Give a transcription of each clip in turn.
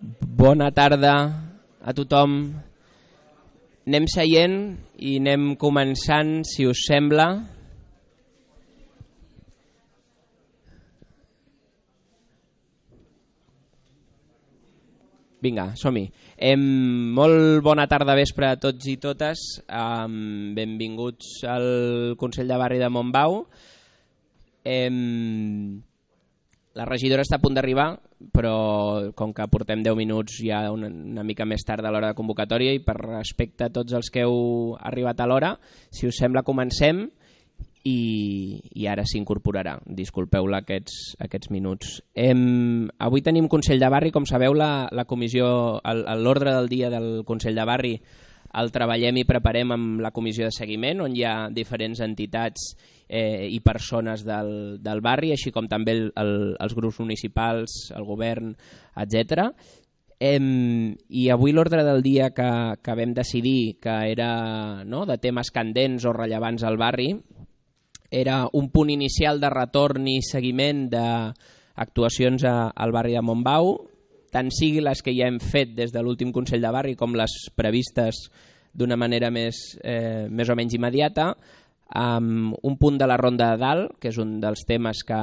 Bona tarda a tothom. Anem seient i anem començant, si us sembla. Vinga, som-hi. Molt bona tarda, vespre a tots i totes. Benvinguts al Consell de Barri de Montbau. La regidora està a punt d'arribar, però com que portem 10 minuts ja una mica més tard a l'hora de convocatòria i per respecte a tots els que heu arribat a l'hora, si us sembla comencem i ara s'incorporarà. Disculpeu-la aquests minuts. Avui tenim Consell de Barri, com sabeu l'ordre del dia del Consell de Barri el treballem i preparem amb la comissió de seguiment on hi ha diferents entitats i persones del barri, així com també els grups municipals, el govern, etc. I avui l'ordre del dia que vam decidir que era de temes candents o rellevants al barri era un punt inicial de retorn i seguiment d'actuacions al barri de Montbau, tant sigui les que ja hem fet des de l'últim Consell de Barri com les previstes d'una manera més o menys immediata, un punt de la Ronda de Dalt, que és un dels temes que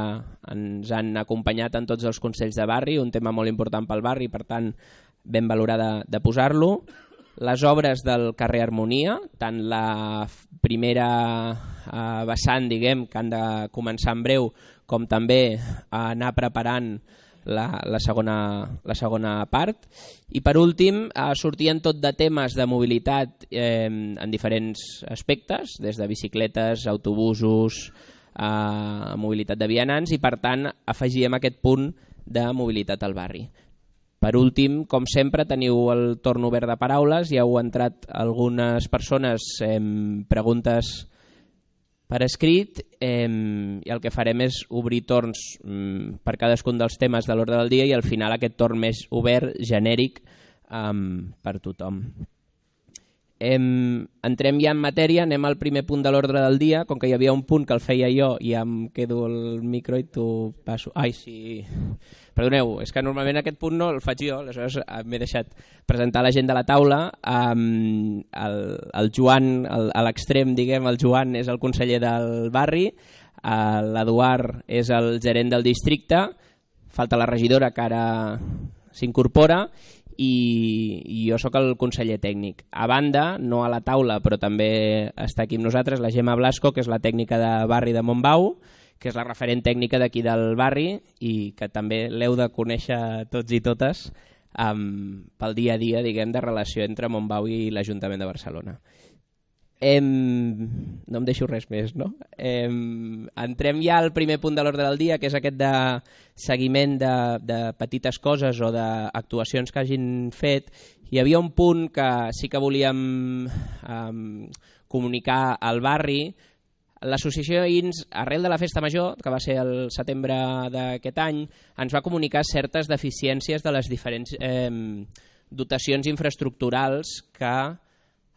ens han acompanyat en tots els Consells de Barri, un tema molt important pel barri, per tant ben valorar de posar-lo. Les obres del carrer Harmonia, tant la primera vessant que han de començar en breu com també anar preparant la segona part. I per últim sortien tot de temes de mobilitat en diferents aspectes, des de bicicletes, autobusos, mobilitat de vianants, i per tant afegíem aquest punt de mobilitat al barri. Per últim, com sempre, teniu el torn obert de paraules, ja heu entrat algunes persones preguntes per escrit, i el que farem és obrir torns per cadascun dels temes de l'ordre del dia i al final aquest torn més obert, genèric, per tothom. Entrem ja en matèria, anem al primer punt de l'ordre del dia, com que hi havia un punt que el feia jo i em quedo el micro i t'ho passo. Ai, sí, perdoneu, és que normalment aquest punt no el faig jo, aleshores m'he deixat presentar la gent de la taula. El Joan, a l'extrem, el Joan és el conseller del barri, l'Eduard és el gerent del districte, falta la regidora que ara s'incorpora, i jo sóc el conseller tècnic. A banda, no a la taula, però també està aquí amb nosaltres la Gemma Blasco, que és la tècnica de barri de Montbau, que és la referent tècnica d'aquí del barri i que també l'heu de conèixer tots i totes pel dia a dia de relació entre Montbau i l'Ajuntament de Barcelona. No em deixo res més, no? Entrem ja al primer punt de l'ordre del dia, que és aquest de seguiment de petites coses o d'actuacions que hagin fet. Hi havia un punt que sí que volíem comunicar al barri. L'associació d'Aïns, arrel de la Festa Major, que va ser el setembre d'aquest any, ens va comunicar certes deficiències de les diferents dotacions infraestructurals que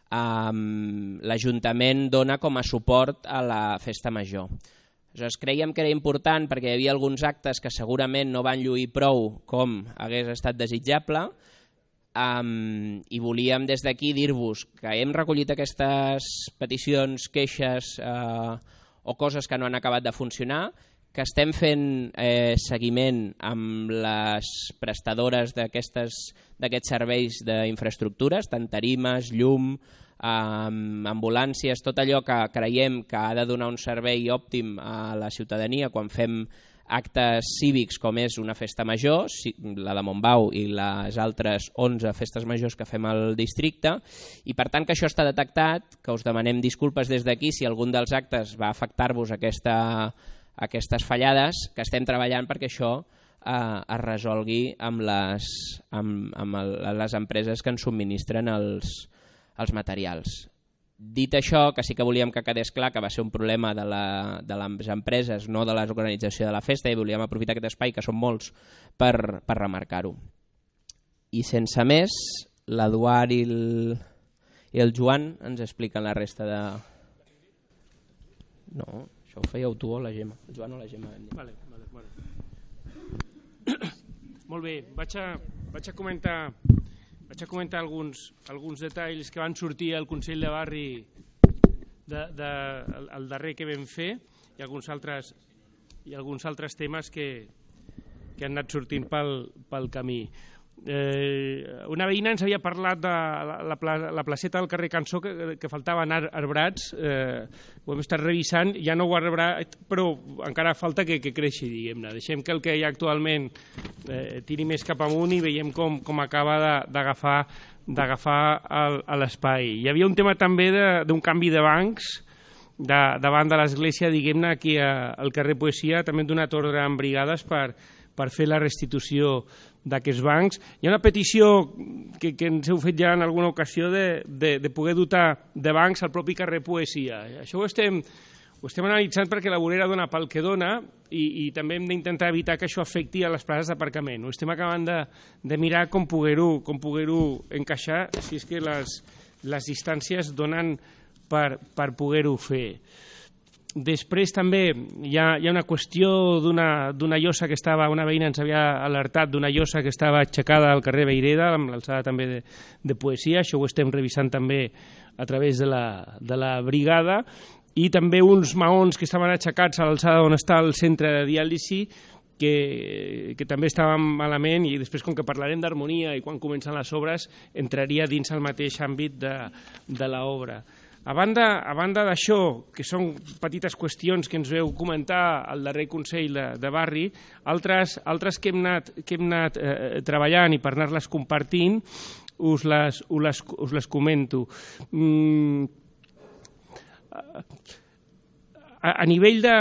l'Ajuntament dona com a suport a la Festa Major. Creiem que era important perquè hi havia alguns actes que segurament no van lluir prou com hagués estat desitjable, i volíem des d'aquí dir-vos que hem recollit aquestes peticions, queixes o coses que no han acabat de funcionar, que estem fent seguiment amb les prestadores d'aquests serveis d'infraestructures, tant tarimes, llum, ambulàncies, tot allò que creiem que ha de donar un servei òptim a la ciutadania quan fem actes cívics com és una festa major, la de Montbau i les altres 11 festes majors que fem al districte, i per tant que això està detectat, que us demanem disculpes des d'aquí si algun dels actes va afectar-vos aquestes fallades, que estem treballant perquè això es resolgui amb les empreses que ens subministren els materials. Dit això, que sí que volíem que quedés clar que va ser un problema de les empreses, no de l'organització de la festa, i volíem aprofitar aquest espai, que són molts, per remarcar-ho. I sense més, l'Eduard i el Joan ens expliquen la resta de... No, això ho fèieu tu o la Gemma. El Joan o la Gemma. Vale. Molt bé, vaig a... Vaig a comentar alguns detalls que van sortir al Consell de Barri el darrer que vam fer i alguns altres temes que han anat sortint pel camí. Una veïna ens havia parlat de la placeta del carrer Cançó que faltaven arbrats. Ho hem estat revisant, ja no ho ha arbrat, però encara falta que creixi, diguem-ne. Deixem que el que hi ha actualment tiri més cap amunt i veiem com acaba d'agafar l'espai. Hi havia un tema també d'un canvi de bancs davant de l'església, diguem-ne, aquí al carrer Poesia. També hem donat ordre en brigades per fer la restitució d'aquests bancs. Hi ha una petició que ens heu fet ja en alguna ocasió de poder dotar de bancs al propi carrer Poesia. Això ho estem analitzant perquè la vorera dona pel que dona i també hem d'intentar evitar que això afecti a les places d'aparcament. Ho estem acabant de mirar com poder-ho encaixar, si és que les distàncies donen per poder-ho fer. Després també hi ha una qüestió d'una llosa que estava, una veïna ens havia alertat d'una llosa que estava aixecada al carrer Vayreda, amb l'alçada també de Poesia. Això ho estem revisant també a través de la brigada. I també uns maons que estaven aixecats a l'alçada on està el centre de diàlisi, que també estàvem malament, i després, com que parlarem d'harmonia i quan comencen les obres, entraria dins el mateix àmbit de l'obra. A banda d'això, que són petites qüestions que ens veu comentar al darrer Consell de Barri, altres que hem anat treballant i per anar-les compartint, us les comento. A nivell de...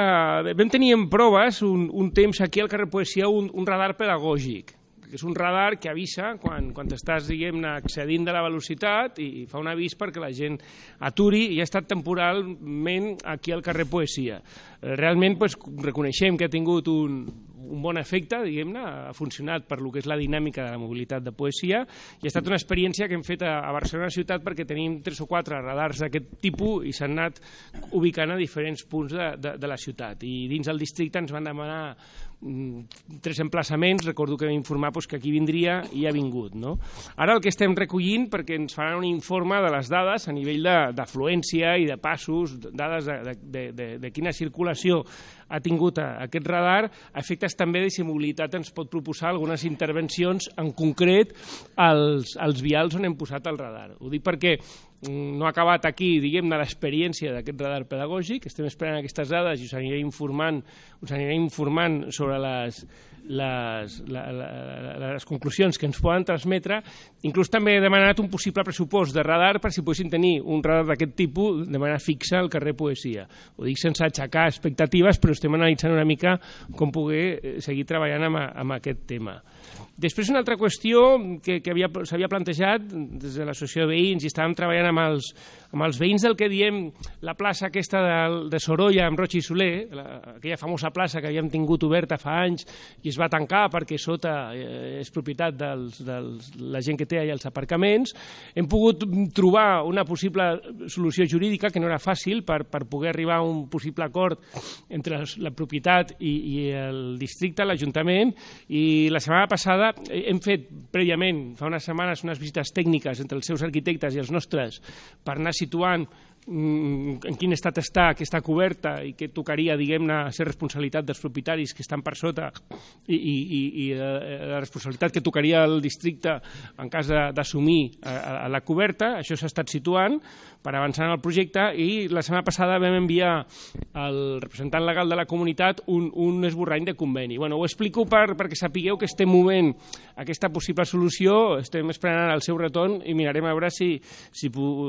Vam tenir en proves un temps aquí al carrer Poesia un radar pedagògic, que és un radar que avisa quan estàs accedint de la velocitat i fa un avís perquè la gent aturi, i ha estat temporalment aquí al carrer Poesia. Realment reconeixem que ha tingut un bon efecte, ha funcionat per el que és la dinàmica de la mobilitat de Poesia, i ha estat una experiència que hem fet a Barcelona ciutat perquè tenim 3 o 4 radars d'aquest tipus i s'han anat ubicant a diferents punts de la ciutat. I dins del districte ens van demanar 3 emplaçaments, recordo que vam informar que aquí vindria i ha vingut. Ara el que estem recollint, perquè ens faran un informe de les dades a nivell d'afluència i de passos, dades de quina circulació ha tingut aquest radar, efectes també de si mobilitat ens pot proposar algunes intervencions, en concret als vials on hem posat el radar. Ho dic perquè no ha acabat aquí, diguem-ne, l'experiència d'aquest radar pedagògic. Estem esperant aquestes dades i us aniré informant sobre les conclusions que ens poden transmetre. Inclús també he demanat un possible pressupost de radar per si poguessin tenir un radar d'aquest tipus de manera fixa al carrer Poesia. Ho dic sense aixecar expectatives, però estem analitzant una mica com poder seguir treballant amb aquest tema. Després, una altra qüestió que s'havia plantejat des de l'Associació de Veïns, i estàvem treballant amb els veïns del que diem la plaça aquesta de Sorolla amb Roig i Soler, aquella famosa plaça que havíem tingut oberta fa anys i es va tancar perquè sota és propietat de la gent que té allà els aparcaments. Hem pogut trobar una possible solució jurídica que no era fàcil per poder arribar a un possible acord entre la propietat i el districte, l'Ajuntament, i la setmana passada hem fet prèviament, fa unes setmanes, unes visites tècniques entre els seus arquitectes i els nostres per anar situant en quin estat està, que està coberta i que tocaria, diguem-ne, ser responsabilitat dels propietaris que estan per sota i la responsabilitat que tocaria al districte en cas d'assumir la coberta. Això s'ha estat situant per avançar en el projecte, i la setmana passada vam enviar al representant legal de la comunitat un esborrany de conveni. Ho explico perquè sapigueu que estem movent aquesta possible solució, estem esperant el seu retorn i mirarem a veure si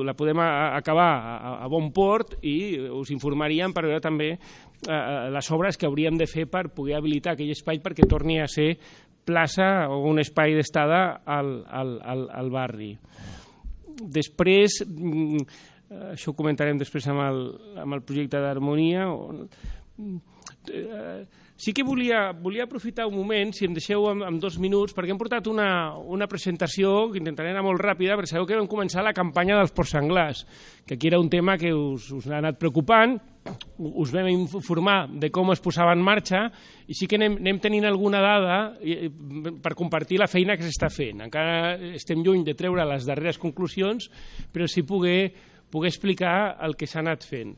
la podem acabar a bon port, i us informaríem per veure també les obres que hauríem de fer per poder habilitar aquell espai perquè torni a ser plaça o un espai d'estada al barri. Després, això ho comentarem després amb el projecte d'harmonia, Sí que volia aprofitar un moment, si em deixeu en 2 minuts, perquè hem portat una presentació que intentaré anar molt ràpida, perquè sabeu que vam començar la campanya dels porcs senglars, que aquí era un tema que us ha anat preocupant, us vam informar de com es posava en marxa i sí que anem tenint alguna dada per compartir la feina que s'està fent. Encara estem lluny de treure les darreres conclusions, però sí poder explicar el que s'ha anat fent.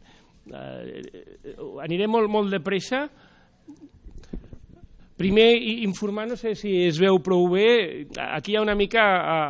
Aniré molt de pressa. Primer, informar, no sé si es veu prou bé, aquí hi ha una mica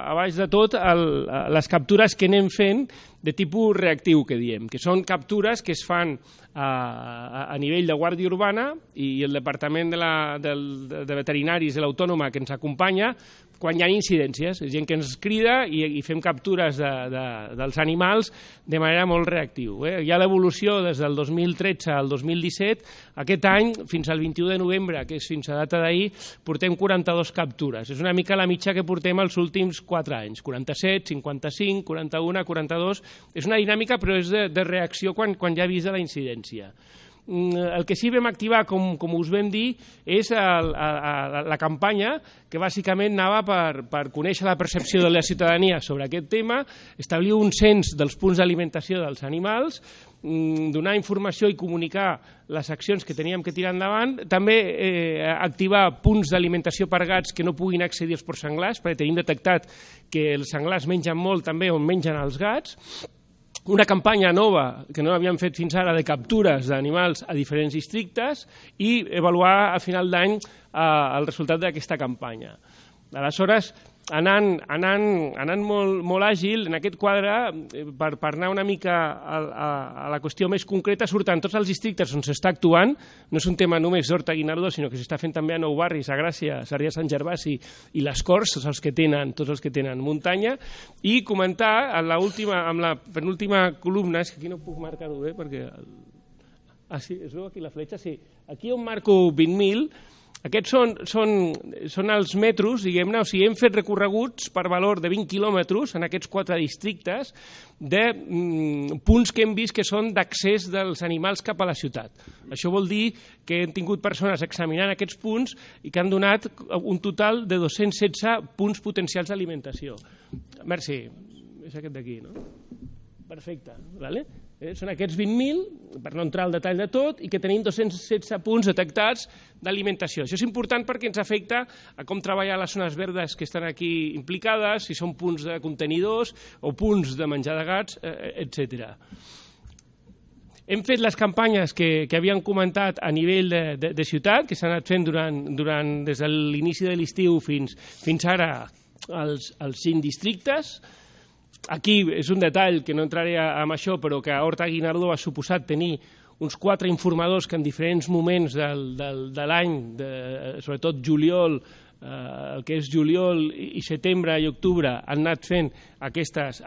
a baix de tot les captures que anem fent de tipus reactiu, que diem, que són captures que es fan a nivell de Guàrdia Urbana i el Departament de Veterinaris de l'Autònoma que ens acompanya quan hi ha incidències, gent que ens crida i fem captures dels animals de manera molt reactiva. Hi ha l'evolució des del 2013 al 2017, aquest any fins al 21 de novembre, que és fins a data d'ahir, portem 42 captures. És una mica la mitja que portem els últims 4 anys, 47, 55, 41, 42... És una dinàmica, però és de reacció quan ja avisa la incidència. El que sí que vam activar, com us vam dir, és la campanya que bàsicament anava per conèixer la percepció de la ciutadania sobre aquest tema, establir un cens dels punts d'alimentació dels animals, donar informació i comunicar les accions que teníem que tirar endavant, també activar punts d'alimentació per gats que no puguin accedir als porcs senglars, perquè tenim detectat que els senglars mengen molt també on mengen els gats, una campanya nova que no havíem fet fins ara de captures d'animals a diferents districtes i avaluar a final d'any el resultat d'aquesta campanya. Aleshores, anant molt àgil en aquest quadre, per anar una mica a la qüestió més concreta, surten tots els districtes on s'està actuant, no és un tema només d'Horta-Guinardó, sinó que s'està fent també a 9 barris, a Gràcia, a Sarrià, Sant Gervasi i les Corts, tots els que tenen muntanya, i comentar amb la penúltima columna, és que aquí no puc marcar-ho bé, perquè... Ah, sí, es veu aquí la fletxa? Sí. Aquí on marco 20.000... Aquests són els metres, diguem-ne, o sigui, hem fet recorreguts per valor de 20 quilòmetres en aquests 4 districtes de punts que hem vist que són d'accés dels animals cap a la ciutat. Això vol dir que hem tingut persones examinant aquests punts i que han donat un total de 216 punts potencials d'alimentació. Merci. És aquest d'aquí, no? Perfecte, d'acord? Són aquests 20.000, per no entrar al detall de tot, i que tenim 216 punts detectats d'alimentació. Això és important perquè ens afecta a com treballar les zones verdes que estan aquí implicades, si són punts de contenidors o punts de menjar de gats, etc. Hem fet les campanyes que havien comentat a nivell de ciutat, que s'han anat fent des de l'inici de l'estiu fins ara als 5 districtes. Aquí és un detall que no entraré en això, però que a Horta-Guinardó ha suposat tenir uns 4 informadors que en diferents moments de l'any, sobretot juliol, el que és juliol i setembre i octubre, han anat fent aquestes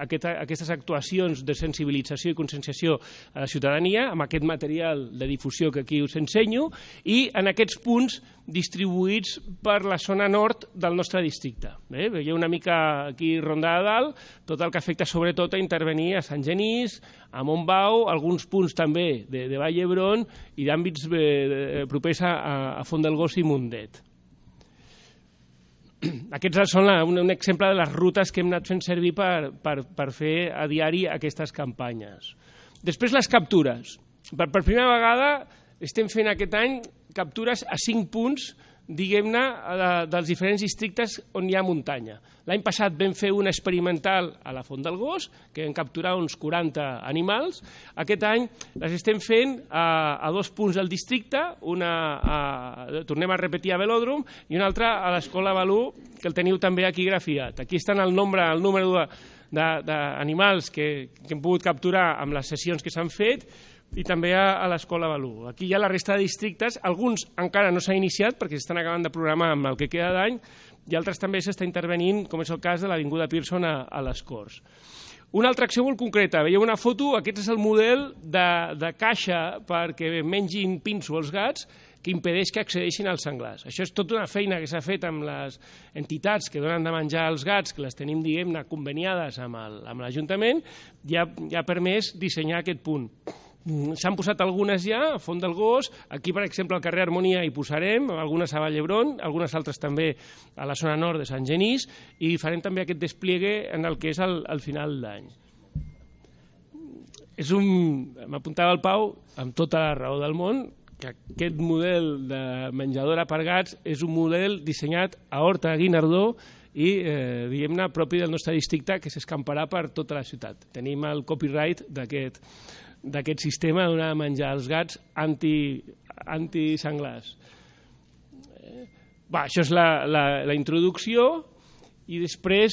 actuacions de sensibilització i conscienciació a la ciutadania amb aquest material de difusió que aquí us ensenyo i en aquests punts distribuïts per la zona nord del nostre districte. Veieu una mica aquí Ronda de Dalt, tot el que afecta sobretot a intervenir a Sant Genís, a Montbau, alguns punts també de Vall d'Hebron i d'àmbits propers a Font del Gós i Mundet. Aquests són un exemple de les rutes que hem anat fent servir per fer a diari aquestes campanyes. Després les captures. Per primera vegada estem fent aquest any captures a 5 punts, diguem-ne, dels diferents districtes on hi ha muntanya. L'any passat vam fer una experimental a la Font del Gós, que vam capturar uns 40 animals. Aquest any les estem fent a 2 punts del districte, una, tornem a repetir a Velòdrom, i una altra a l'Escola Balú, que el teniu també aquí grafiat. Aquí estan el número d'animals que hem pogut capturar amb les sessions que s'han fet, i també a l'Escola Balú. Aquí hi ha la resta de districtes, alguns encara no s'ha iniciat perquè s'estan acabant de programar amb el que queda d'any i altres també s'està intervenint, com és el cas de l'Avinguda Pearson a les Corts. Una altra acció molt concreta. Veieu una foto, aquest és el model de caixa perquè mengin pinso els gats que impedeix que accedeixin als senglars. Això és tota una feina que s'ha fet amb les entitats que donen de menjar als gats, que les tenim, diguem-ne, conveniades amb l'Ajuntament, ja ha permès dissenyar aquest punt. S'han posat algunes ja, a Font del Gós, aquí per exemple al carrer Harmonia hi posarem, algunes a Vall d'Hebron, algunes altres també a la zona nord de Sant Genís, i farem també aquest despliegue en el que és el final d'any. M'apuntava el Pau, amb tota la raó del món, que aquest model de menjador apargats és un model dissenyat a Horta-Guinardó, i, diguem-ne, propi del nostre districte, que s'escamparà per tota la ciutat. Tenim el copyright d'aquest sistema de donar de menjar als gats antisenglars. Això és la introducció, i després,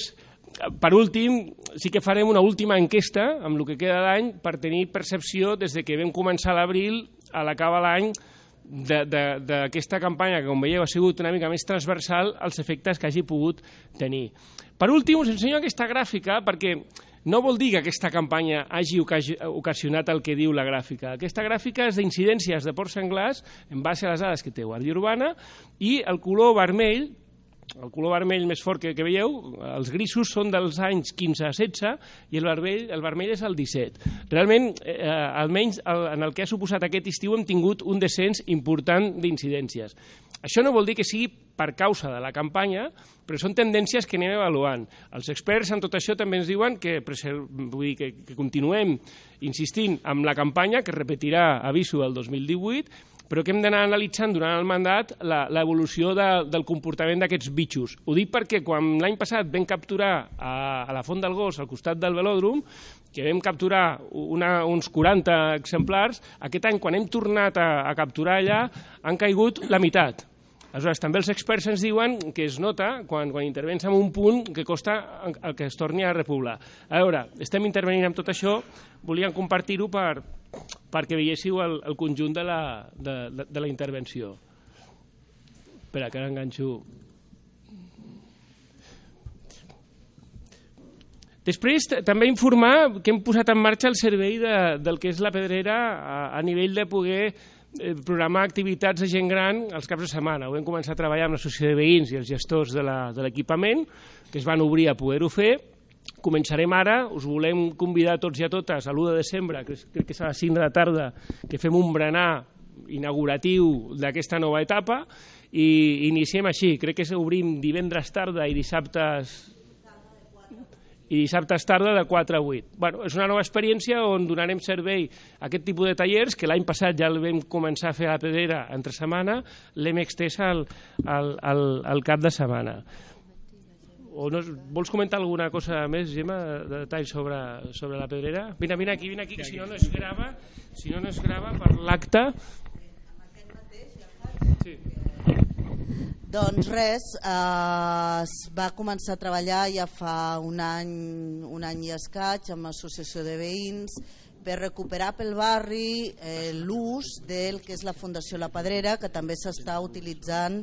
per últim, sí que farem una última enquesta amb el que queda d'any per tenir percepció des que vam començar l'abril a l'acabar l'any d'aquesta campanya, que com veieu ha sigut una mica més transversal, els efectes que hagi pogut tenir. Per últim, us ensenyo aquesta gràfica perquè no vol dir que aquesta campanya hagi ocasionat el que diu la gràfica. Aquesta gràfica és d'incidències de porcs senglars en base a les dades que té Guàrdia Urbana, i el color vermell més fort que veieu, els grisos són dels anys 15 a 16 i el vermell és el 17. Realment, almenys en el que ha suposat aquest estiu, hem tingut un descens important d'incidències. Això no vol dir que sigui per causa de la campanya, però són tendències que anem avaluant. Els experts en tot això també ens diuen que continuem insistint en la campanya, que repetirà, aviso, el 2018, però que hem d'anar analitzant durant el mandat l'evolució del comportament d'aquests bitxos. Ho dic perquè quan l'any passat vam capturar a la Font del Gós, al costat del velòdrom, que vam capturar uns 40 exemplars, aquest any, quan hem tornat a capturar allà, han caigut la meitat. Aleshores, també els experts ens diuen que es nota, quan intervens en un punt, que costa que es torni a repoblar. A veure, estem intervenint en tot això, volíem compartir-ho perquè veiéssiu el conjunt de la intervenció. Espera, que ara enganxo. Després, també informar que hem posat en marxa el servei del que és la Pedrera a nivell de poder programar activitats de gent gran els caps de setmana. Ho vam començar a treballar amb l'associació de veïns i els gestors de l'equipament, que es van obrir a poder-ho fer. Començarem ara, us volem convidar tots i a totes a l'1 de desembre, crec que és a les 5 de la tarda, que fem un berenar inauguratiu d'aquesta nova etapa, i iniciem així. Crec que obrim divendres tarda i dissabtes tarda de 4 a 8. És una nova experiència on donarem servei a aquest tipus de tallers, que l'any passat ja el vam començar a fer a la Pedrera entre setmana, l'hem extès al cap de setmana. Vols comentar alguna cosa més, Gemma, de detall sobre la Pedrera? Vine aquí, que si no no es grava per l'acte. Amb aquest mateix la faig? Sí. Doncs res, es va començar a treballar ja fa un any i escaig amb l'associació de veïns per recuperar pel barri l'ús del que és la Fundació La Pedrera, que també s'està utilitzant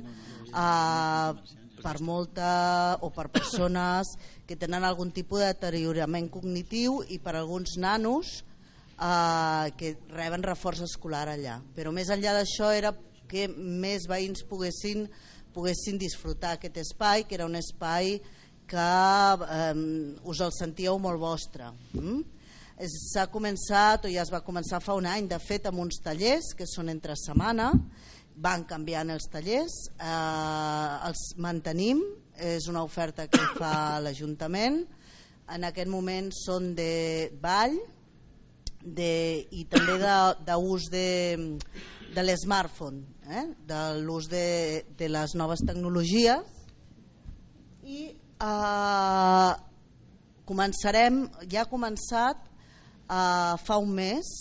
per persones que tenen algun tipus de deteriorament cognitiu i per alguns nanos que reben reforç escolar allà. Però més enllà d'això era que més veïns poguessin disfrutar aquest espai, que era un espai que us el sentíeu molt vostre. S'ha començat, o ja es va començar fa un any, de fet, amb uns tallers que són entre setmana, van canviant els tallers, els mantenim, és una oferta que fa l'Ajuntament, en aquest moment són de ball i també d'ús de l'smartphone, de l'ús de les noves tecnologies, i començarem, ja ha començat fa un mes,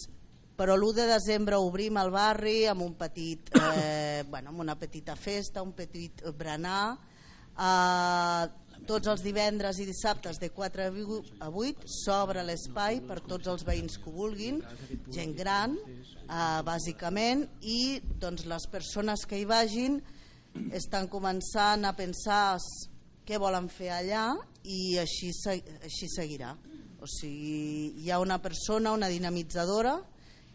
però l'1 de desembre obrim el barri amb una petita festa, un petit berenar, tots els divendres i dissabtes de 4 a 8 s'obre l'espai per tots els veïns que ho vulguin, gent gran, bàsicament, i les persones que hi vagin estan començant a pensar què volen fer allà, i així seguirà. O sigui, hi ha una persona, una dinamitzadora,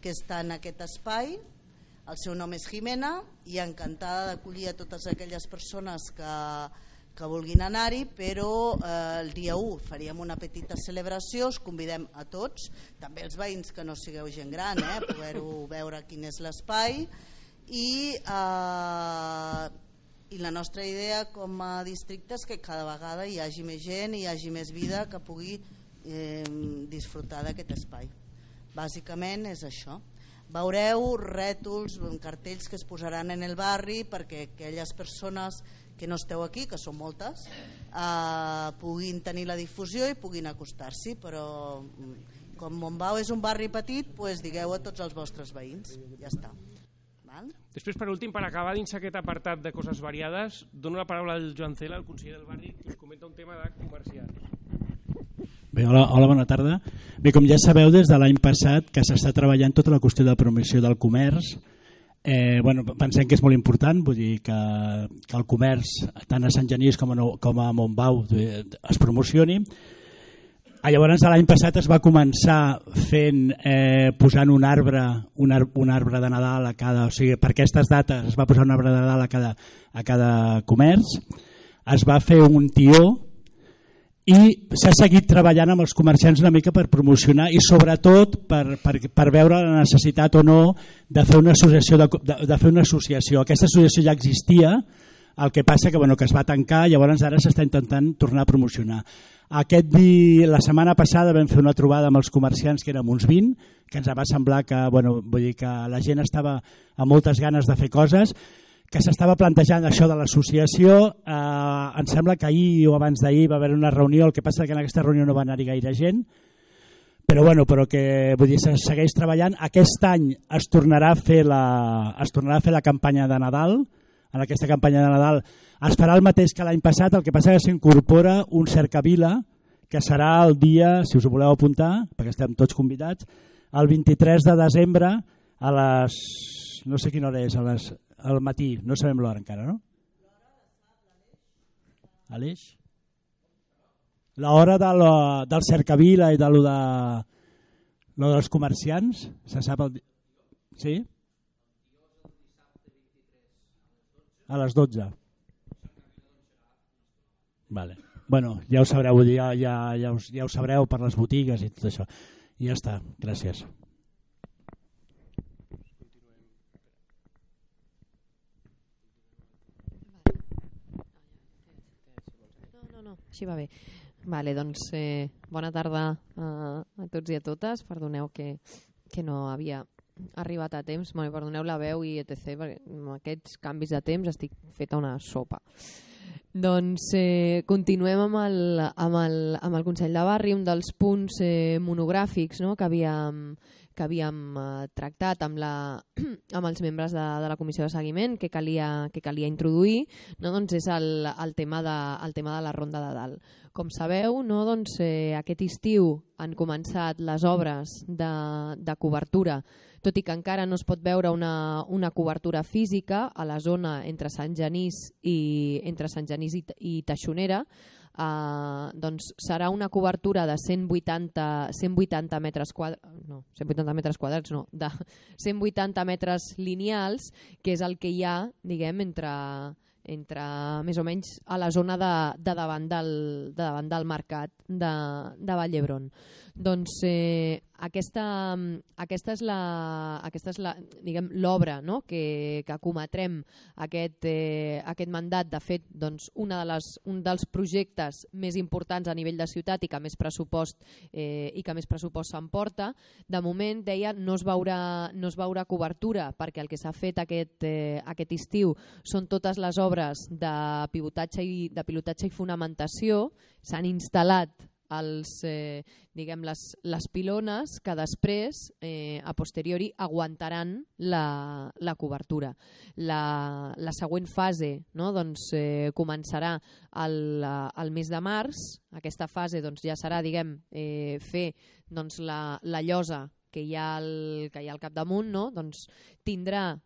que està en aquest espai, el seu nom és Jimena, i encantada d'acollir a totes aquelles persones que que vulguin anar-hi, però el dia 1 faríem una petita celebració, us convidem a tots, també els veïns que no sigueu gent gran, a poder-ho veure quin és l'espai, i la nostra idea com a districte és que cada vegada hi hagi més gent, hi hagi més vida que pugui disfrutar d'aquest espai. Bàsicament és això. Veureu rètols, cartells que es posaran en el barri perquè aquelles persones que no esteu aquí, que són moltes, puguin tenir la difusió i puguin acostar-s'hi, però com Montbau és un barri petit, digueu a tots els vostres veïns, ja està. Després, per últim, per acabar dins aquest apartat de coses variades, dono la paraula al Joan Sales, el conseller del barri, que us comenta un tema de comerciants. Hola, bona tarda. Bé, com ja sabeu, des de l'any passat que s'està treballant tota la qüestió de promoció del comerç. Pensem que és molt important, vull dir que el comerç tant a Sant Genís com a Montbau es promocioni. Llavors l'any passat es va començar posant un arbre de Nadal a cada, o sigui, per aquestes dates es va posar un arbre de Nadal a cada comerç. Es va fer un tió i s'ha seguit treballant amb els comerciants una mica per promocionar i sobretot per veure la necessitat o no de fer una associació. Aquesta associació ja existia, el que passa que es va tancar, llavors ara s'està intentant tornar a promocionar. La setmana passada vam fer una trobada amb els comerciants, que érem uns 20, que ens va semblar que la gent estava amb moltes ganes de fer coses, que s'estava plantejant això de l'associació. Em sembla que ahir o abans d'ahir va haver una reunió, el que passa que en aquesta reunió no va anar-hi gaire gent, però que se segueix treballant. Aquest any es tornarà a fer la campanya de Nadal. En aquesta campanya de Nadal es farà el mateix que l'any passat, el que passa que s'incorpora un cercavila, que serà el dia, si us ho voleu apuntar, perquè estem tots convidats, el 23 de desembre a les... no sé quina hora és, a les... al matí, no sabem l'hora encara, no? Aleix? L'hora del cercavila i de lo dels comerciants, se sap el... Sí? A les 12. Vale. Ja ho sabreu, ja ho sabreu per les botigues i tot això. I ja està, gràcies. Així va bé. Bona tarda a tots i a totes. Perdoneu que no havia arribat a temps. Perdoneu la veu i etc. perquè amb aquests canvis de temps estic feta una sopa. Doncs continuem amb el Consell de Barri, un dels punts monogràfics que havíem tractat amb els membres de la comissió de seguiment que calia introduir, és el tema de la Ronda de Dalt. Com sabeu, aquest estiu han començat les obres de cobertura, tot i que encara no es pot veure una cobertura física a la zona entre Sant Genís i Teixonera. Serà una cobertura de 180 metres quadrats, de 180 metres lineals, que és el que hi ha més o menys a la zona de davant del Mercat de Vall d'Hebron. Doncs aquesta és l'obra que acometrem aquest mandat. De fet, un dels projectes més importants a nivell de ciutat i que més pressupost s'emporta. De moment, deia, no es veurà cobertura perquè el que s'ha fet aquest estiu són totes les obres de pilotatge i fonamentació. S'han instal·lat les pilones que després, a posteriori, aguantaran la cobertura. La següent fase començarà el mes de març. Aquesta fase ja serà fer la llosa que hi ha al capdamunt, doncs tindrà,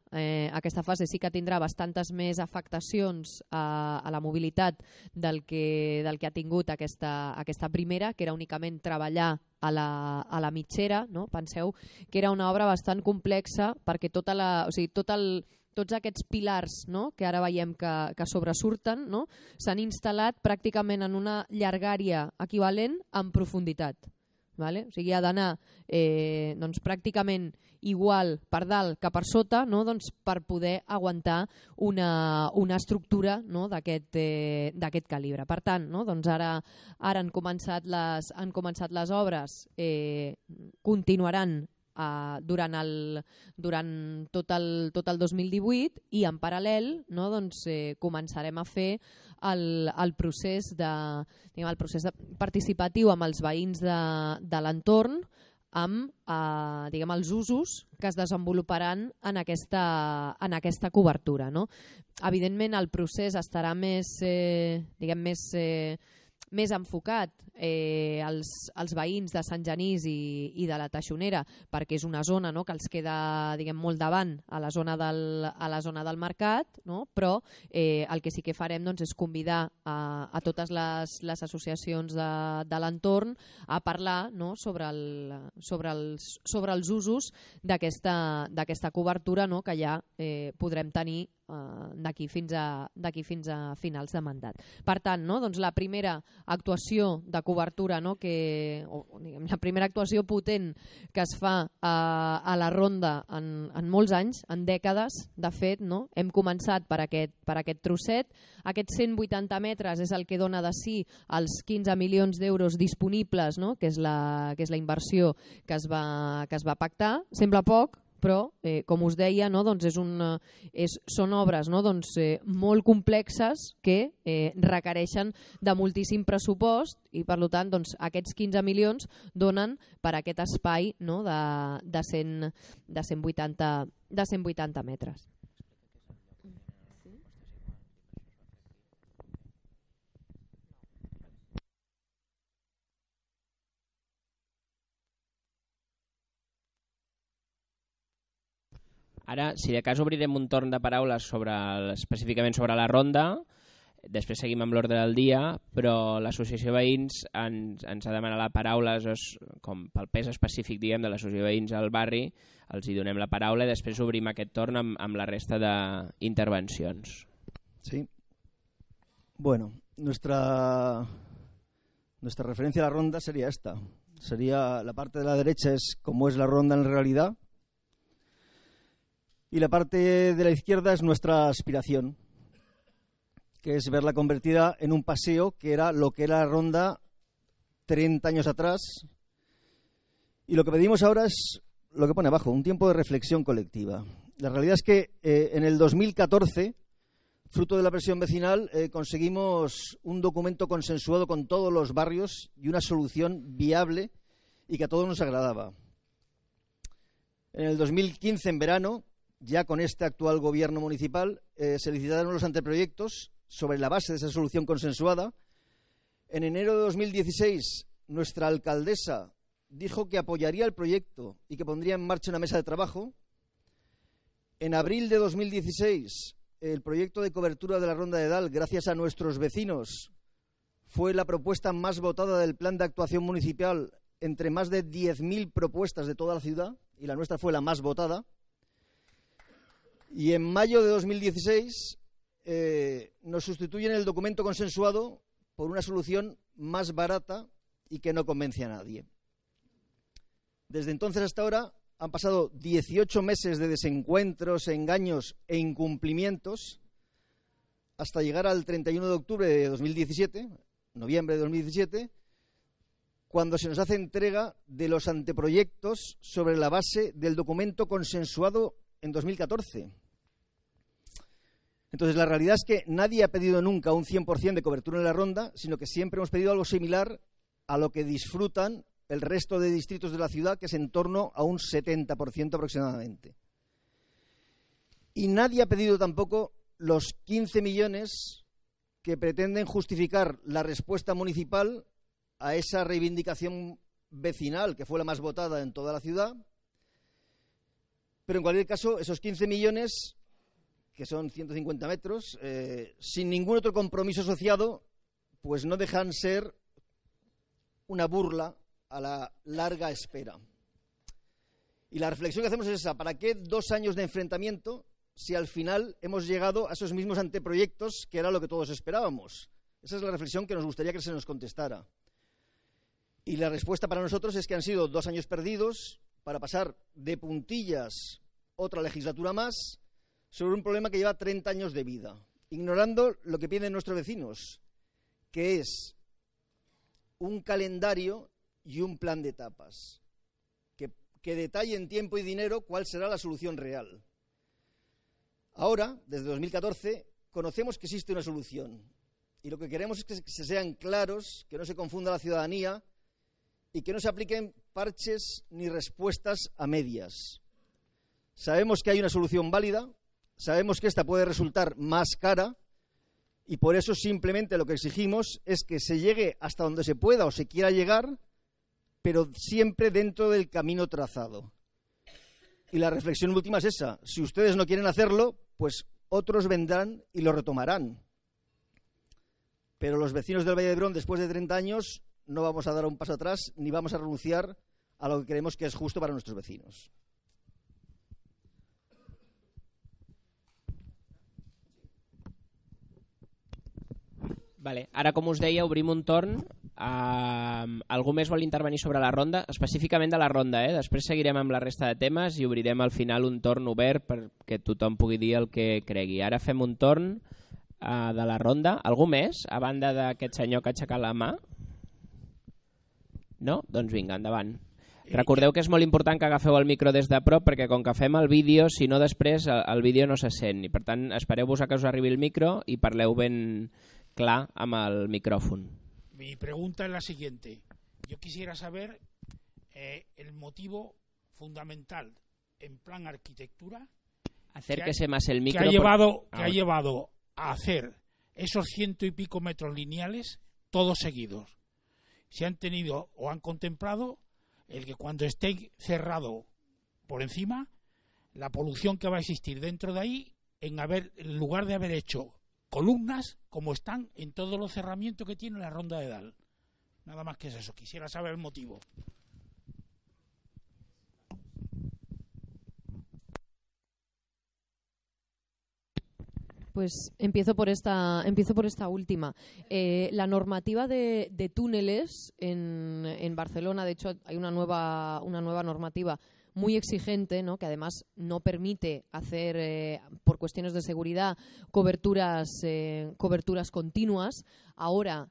aquesta fase sí que tindrà bastantes més afectacions a la mobilitat del que ha tingut aquesta primera, que era únicament treballar a la mitgera. Penseu que era una obra bastant complexa perquè tots aquests pilars que ara veiem que sobresurten s'han instal·lat pràcticament en una llargària equivalent en profunditat. O sigui, ha d'anar pràcticament igual per dalt que per sota per poder aguantar una estructura d'aquest calibre. Per tant, ara han començat les obres, continuaran durant tot el 2018 i en paral·lel començarem a fer el procés participatiu amb els veïns de l'entorn amb els usos que es desenvoluparan en aquesta cobertura. Evidentment el procés estarà més enfocat als veïns de Sant Genís i de la Teixonera, perquè és una zona que els queda molt davant a la zona del mercat, però el que sí que farem és convidar a totes les associacions de l'entorn a parlar sobre els usos d'aquesta cobertura que ja podrem tenir d'aquí fins a finals de mandat. Per tant, la primera actuació de cobertura, la primera actuació potent que es fa a la Ronda en molts anys, en dècades, de fet, hem començat per aquest trosset. Aquests 180 metres és el que dona de si els 15 milions d'euros disponibles, que és la inversió que es va pactar. Sembla poc, però, com us deia, són obres molt complexes que requereixen de moltíssim pressupost i, per tant, aquests 15 milions donen per aquest espai de 180 metres. Ara, si de cas, obrirem un torn de paraules específicament sobre la Ronda, després seguim amb l'ordre del dia, però l'Associació de Veïns ens ha demanat la paraula, com pel pes específic de l'Associació de Veïns al barri, els hi donem la paraula i després obrim aquest torn amb la resta d'intervencions. Sí. Bueno, nuestra referencia a la Ronda sería esta. Sería la parte de la derecha es cómo es la Ronda en realidad, y la parte de la izquierda es nuestra aspiración, que es verla convertida en un paseo que era lo que era la Ronda 30 años atrás. Y lo que pedimos ahora es lo que pone abajo, un tiempo de reflexión colectiva. La realidad es que en el 2014, fruto de la presión vecinal, conseguimos un documento consensuado con todos los barrios y una solución viable y que a todos nos agradaba. En el 2015, en verano, ya con este actual gobierno municipal, se licitaron los anteproyectos sobre la base de esa solución consensuada. En enero de 2016, nuestra alcaldesa dijo que apoyaría el proyecto y que pondría en marcha una mesa de trabajo. En abril de 2016, el proyecto de cobertura de la Ronda de Dalt, gracias a nuestros vecinos, fue la propuesta más votada del plan de actuación municipal entre más de 10.000 propuestas de toda la ciudad, y la nuestra fue la más votada. Y en mayo de 2016 nos sustituyen el documento consensuado por una solución más barata y que no convence a nadie. Desde entonces hasta ahora han pasado 18 meses de desencuentros, engaños e incumplimientos hasta llegar al 31 de octubre de 2017, noviembre de 2017, cuando se nos hace entrega de los anteproyectos sobre la base del documento consensuado en 2014. Entonces, la realidad es que nadie ha pedido nunca un 100% de cobertura en la Ronda, sino que siempre hemos pedido algo similar a lo que disfrutan el resto de distritos de la ciudad, que es en torno a un 70% aproximadamente. Y nadie ha pedido tampoco los 15 millones que pretenden justificar la respuesta municipal a esa reivindicación vecinal, que fue la más votada en toda la ciudad, Pero en cualquier caso, esos 15 millones, que son 150 metros, sin ningún otro compromiso asociado, pues no dejan ser una burla a la larga espera. Y la reflexión que hacemos es esa: ¿para qué 2 años de enfrentamiento si al final hemos llegado a esos mismos anteproyectos que era lo que todos esperábamos? Esa es la reflexión que nos gustaría que se nos contestara. Y la respuesta para nosotros es que han sido 2 años perdidos para pasar de puntillas otra legislatura más sobre un problema que lleva 30 años de vida, ignorando lo que piden nuestros vecinos, que es un calendario y un plan de etapas que detalle en tiempo y dinero cuál será la solución real. Ahora, desde 2014, conocemos que existe una solución y lo que queremos es que se sean claros, que no se confunda la ciudadanía y que no se apliquen parches ni respuestas a medias. Sabemos que hay una solución válida, sabemos que esta puede resultar más cara y por eso simplemente lo que exigimos es que se llegue hasta donde se pueda o se quiera llegar, pero siempre dentro del camino trazado. Y la reflexión última es esa: si ustedes no quieren hacerlo, pues otros vendrán y lo retomarán. Pero los vecinos del Valle de Hebrón, después de 30 años, no vamos a dar un paso atrás ni vamos a renunciar a lo que creemos que es justo para nuestros vecinos. Vale, ara, com us deia, obrim un torn. Algú més vol intervenir sobre la ronda? Específicament de la ronda, eh? Després seguirem amb la resta de temes i obrirem al final un torn obert perquè tothom pugui dir el que cregui. Ara fem un torn de la ronda. Algú més, a banda d'aquest senyor que ha aixecat la mà? No? Doncs vinga, endavant. Recordeu que és molt important que agafeu el micro des de prop perquè com que fem el vídeo, si no després el vídeo no se sent. I per tant, espereu-vos a que us arribi el micro i parleu ben clar amb el micrófono. Mi pregunta es la siguiente: yo quisiera saber el motivo fundamental en plan arquitectura acérquese más el micro, que ha llevado a hacer esos 100 y pico metros lineales todos seguidos. Se han tenido o han contemplado el que cuando esté cerrado por encima, la polución que va a existir dentro de ahí, en lugar de haber hecho columnas como están en todos los cerramientos que tiene la Ronda de Dalt. Nada más que eso, quisiera saber el motivo. Pues empiezo por esta última. La normativa de túneles en Barcelona, de hecho hay una nueva normativa muy exigente, ¿no?, que además no permite hacer, por cuestiones de seguridad, coberturas continuas. Ahora,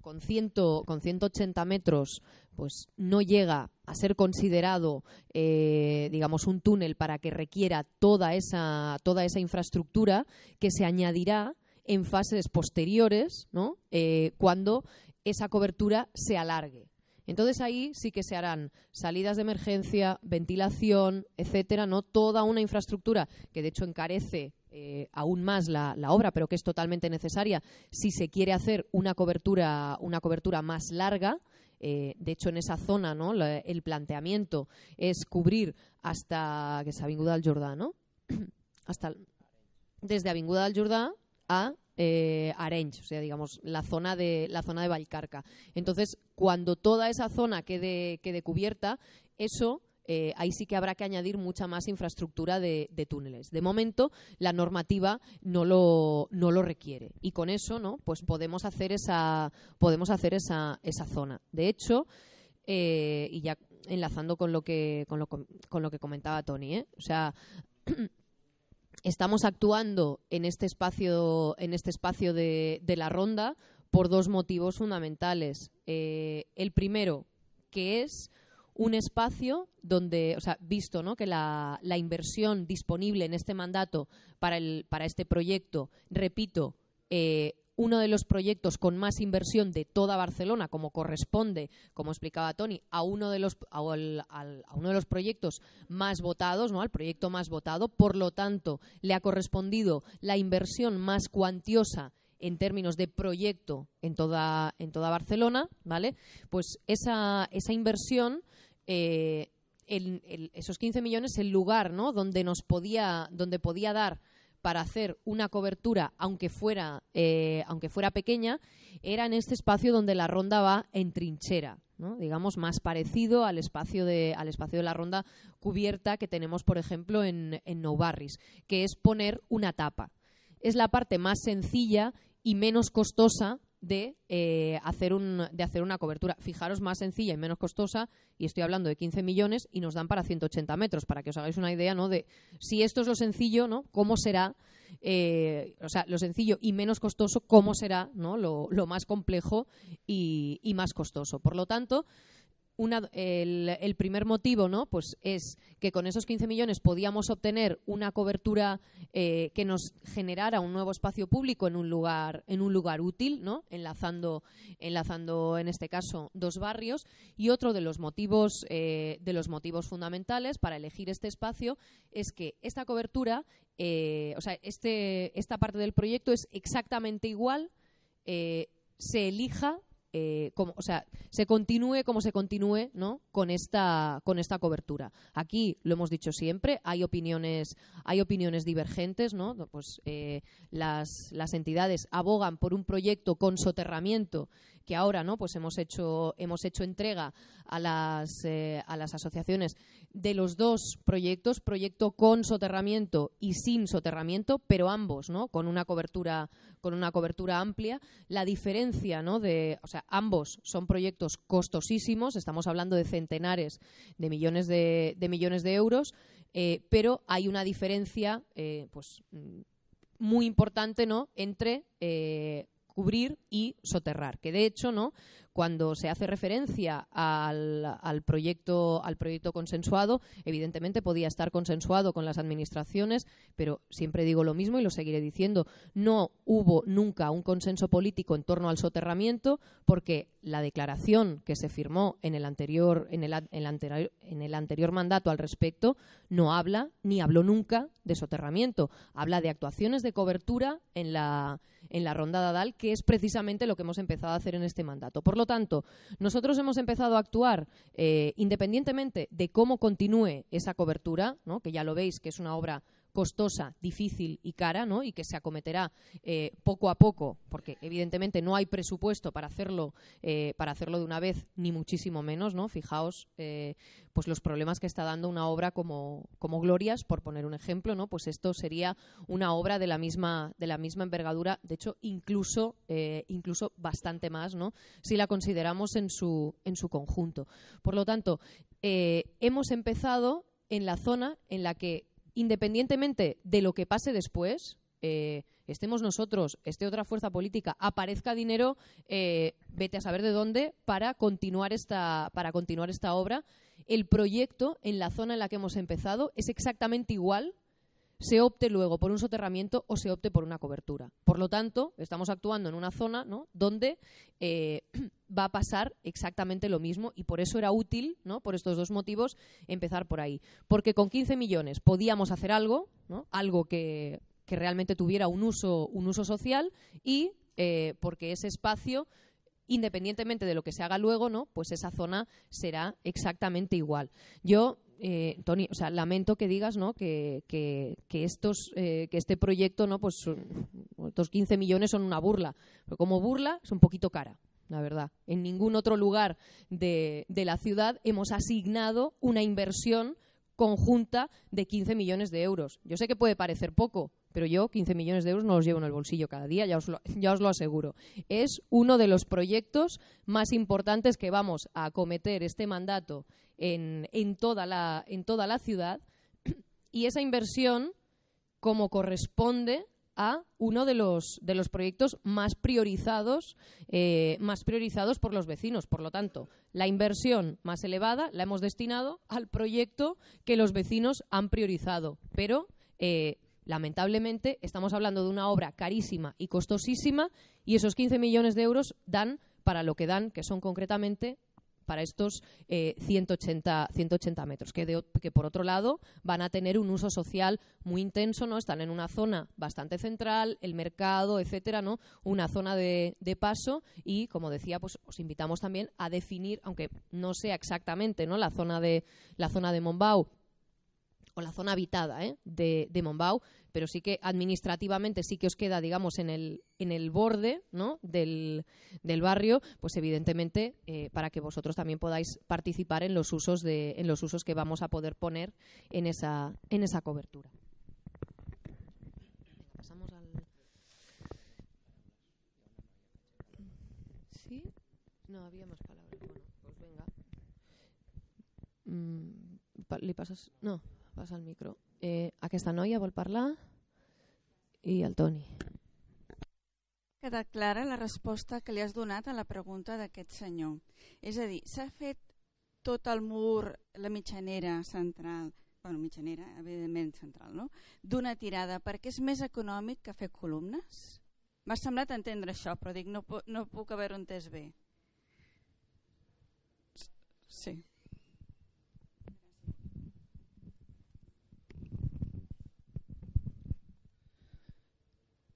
con 180 metros pues no llega a ser considerado, digamos, un túnel para que requiera toda esa infraestructura que se añadirá en fases posteriores, ¿no?, cuando esa cobertura se alargue. Entonces ahí sí que se harán salidas de emergencia, ventilación, etcétera, ¿no? Toda una infraestructura que de hecho encarece aún más la obra, pero que es totalmente necesaria si se quiere hacer una cobertura más larga. De hecho, en esa zona, ¿no?, el planteamiento es cubrir hasta que Avinguda del Jordà, ¿no? Desde Avinguda del Jordà a Arenys, o sea, digamos, la zona de Vallcarca. Entonces, cuando toda esa zona quede cubierta, eso ahí sí que habrá que añadir mucha más infraestructura de túneles. De momento, la normativa no lo requiere y con eso, ¿no?, pues podemos hacer esa zona. De hecho, y ya enlazando con lo que comentaba Toni, o sea, estamos actuando en este espacio de la ronda por 2 motivos fundamentales. El primero, que es un espacio donde, o sea, visto, ¿no?, que la inversión disponible en este mandato para este proyecto, repito, uno de los proyectos con más inversión de toda Barcelona, como corresponde, como explicaba Toni, a uno de los proyectos más votados, ¿no?, al proyecto más votado. Por lo tanto, le ha correspondido la inversión más cuantiosa en términos de proyecto en toda Barcelona, ¿vale? Pues esa inversión esos 15 millones el lugar, ¿no?, donde nos podía, donde podía dar para hacer una cobertura, aunque fuera pequeña, era en este espacio donde la ronda va en trinchera, ¿no?, digamos más parecido al espacio de la ronda cubierta que tenemos, por ejemplo, en Nou Barris, que es poner una tapa. Es la parte más sencilla y menos costosa de hacer una cobertura. Fijaros, más sencilla y menos costosa, y estoy hablando de 15 millones y nos dan para 180 metros, para que os hagáis una idea, ¿no?, de si esto es lo sencillo, ¿no?, cómo será, o sea, lo sencillo y menos costoso, cómo será, ¿no?, lo más complejo y más costoso. Por lo tanto, el primer motivo, ¿no?, pues es que con esos 15 millones podíamos obtener una cobertura que nos generara un nuevo espacio público en un lugar útil, ¿no?, enlazando en este caso dos barrios. Y otro de los motivos fundamentales para elegir este espacio es que esta cobertura, o sea, esta parte del proyecto es exactamente igual, se elija, o sea, se continúe como se continúe, ¿no?, con esta cobertura. Aquí lo hemos dicho siempre, hay opiniones divergentes, ¿no? Pues las entidades abogan por un proyecto con soterramiento, que ahora, ¿no?, pues hemos hecho entrega a las asociaciones de los dos proyectos, proyecto con soterramiento y sin soterramiento, pero ambos, ¿no?, con una cobertura amplia. La diferencia, ¿no?, o sea, ambos son proyectos costosísimos, estamos hablando de centenares de millones de euros, pero hay una diferencia pues muy importante, ¿no?, entre cubrir y soterrar, que de hecho, ¿no?, cuando se hace referencia al proyecto consensuado, evidentemente podía estar consensuado con las administraciones, pero siempre digo lo mismo y lo seguiré diciendo: no hubo nunca un consenso político en torno al soterramiento, porque la declaración que se firmó en el anterior mandato al respecto no habla ni habló nunca de soterramiento, habla de actuaciones de cobertura en la Ronda de Dalt, que es precisamente lo que hemos empezado a hacer en este mandato. Por lo tanto, nosotros hemos empezado a actuar independientemente de cómo continúe esa cobertura, ¿no?, que ya lo veis que es una obra costosa, difícil y cara, ¿no?, y que se acometerá poco a poco, porque evidentemente no hay presupuesto para hacerlo de una vez, ni muchísimo menos, ¿no? Fijaos pues los problemas que está dando una obra como Glorias, por poner un ejemplo, ¿no? Pues esto sería una obra de la misma envergadura, de hecho incluso bastante más, ¿no?, si la consideramos en su conjunto. Por lo tanto, hemos empezado en la zona en la que, independientemente de lo que pase después, estemos nosotros, esté otra fuerza política, aparezca dinero, vete a saber de dónde, para continuar esta obra, el proyecto en la zona en la que hemos empezado es exactamente igual, se opte luego por un soterramiento o se opte por una cobertura. Por lo tanto, estamos actuando en una zona, ¿no?, donde va a pasar exactamente lo mismo, y por eso era útil, ¿no?, por estos dos motivos, empezar por ahí. Porque con 15 millones podíamos hacer algo, ¿no?, algo que realmente tuviera un uso social, y porque ese espacio, independientemente de lo que se haga luego, ¿no?, pues esa zona será exactamente igual. Yo, Toni, o sea, lamento que digas, ¿no?, que este proyecto, ¿no?, pues estos 15 millones son una burla. Pero como burla es un poquito cara, la verdad. En ningún otro lugar de la ciudad hemos asignado una inversión conjunta de 15 millones de euros. Yo sé que puede parecer poco, pero yo 15 millones de euros no los llevo en el bolsillo cada día, ya os lo aseguro. Es uno de los proyectos más importantes que vamos a acometer este mandato en toda la ciudad, y esa inversión, como corresponde, a uno de los proyectos más priorizados por los vecinos. Por lo tanto, la inversión más elevada la hemos destinado al proyecto que los vecinos han priorizado, pero lamentablemente estamos hablando de una obra carísima y costosísima, y esos 15 millones de euros dan para lo que dan, que son concretamente para estos 180 metros, que por otro lado van a tener un uso social muy intenso, ¿no? Están en una zona bastante central, el mercado, etcétera, ¿no? Una zona de paso y, como decía, pues os invitamos también a definir, aunque no sea exactamente, ¿no?, la zona de Montbau o la zona habitada de Montbau, pero sí que administrativamente sí que os queda, digamos, en el borde, ¿no?, del barrio, pues evidentemente para que vosotros también podáis participar en los usos que vamos a poder poner en esa cobertura. Pasamos al... ¿Sí? No había más palabras. Bueno, pues venga. ¿Le pasas? No, pasa el micro. Aquesta noia vol parlar i el Toni. Ha quedat clara la resposta que li has donat a la pregunta d'aquest senyor. És a dir, s'ha fet tot el mur, la mitjanera central, bueno, mitjanera, evidentment central, no?, d'una tirada perquè és més econòmic que fer columnes? M'ha semblat entendre això, però dic, no puc haver-ho entès bé. Sí.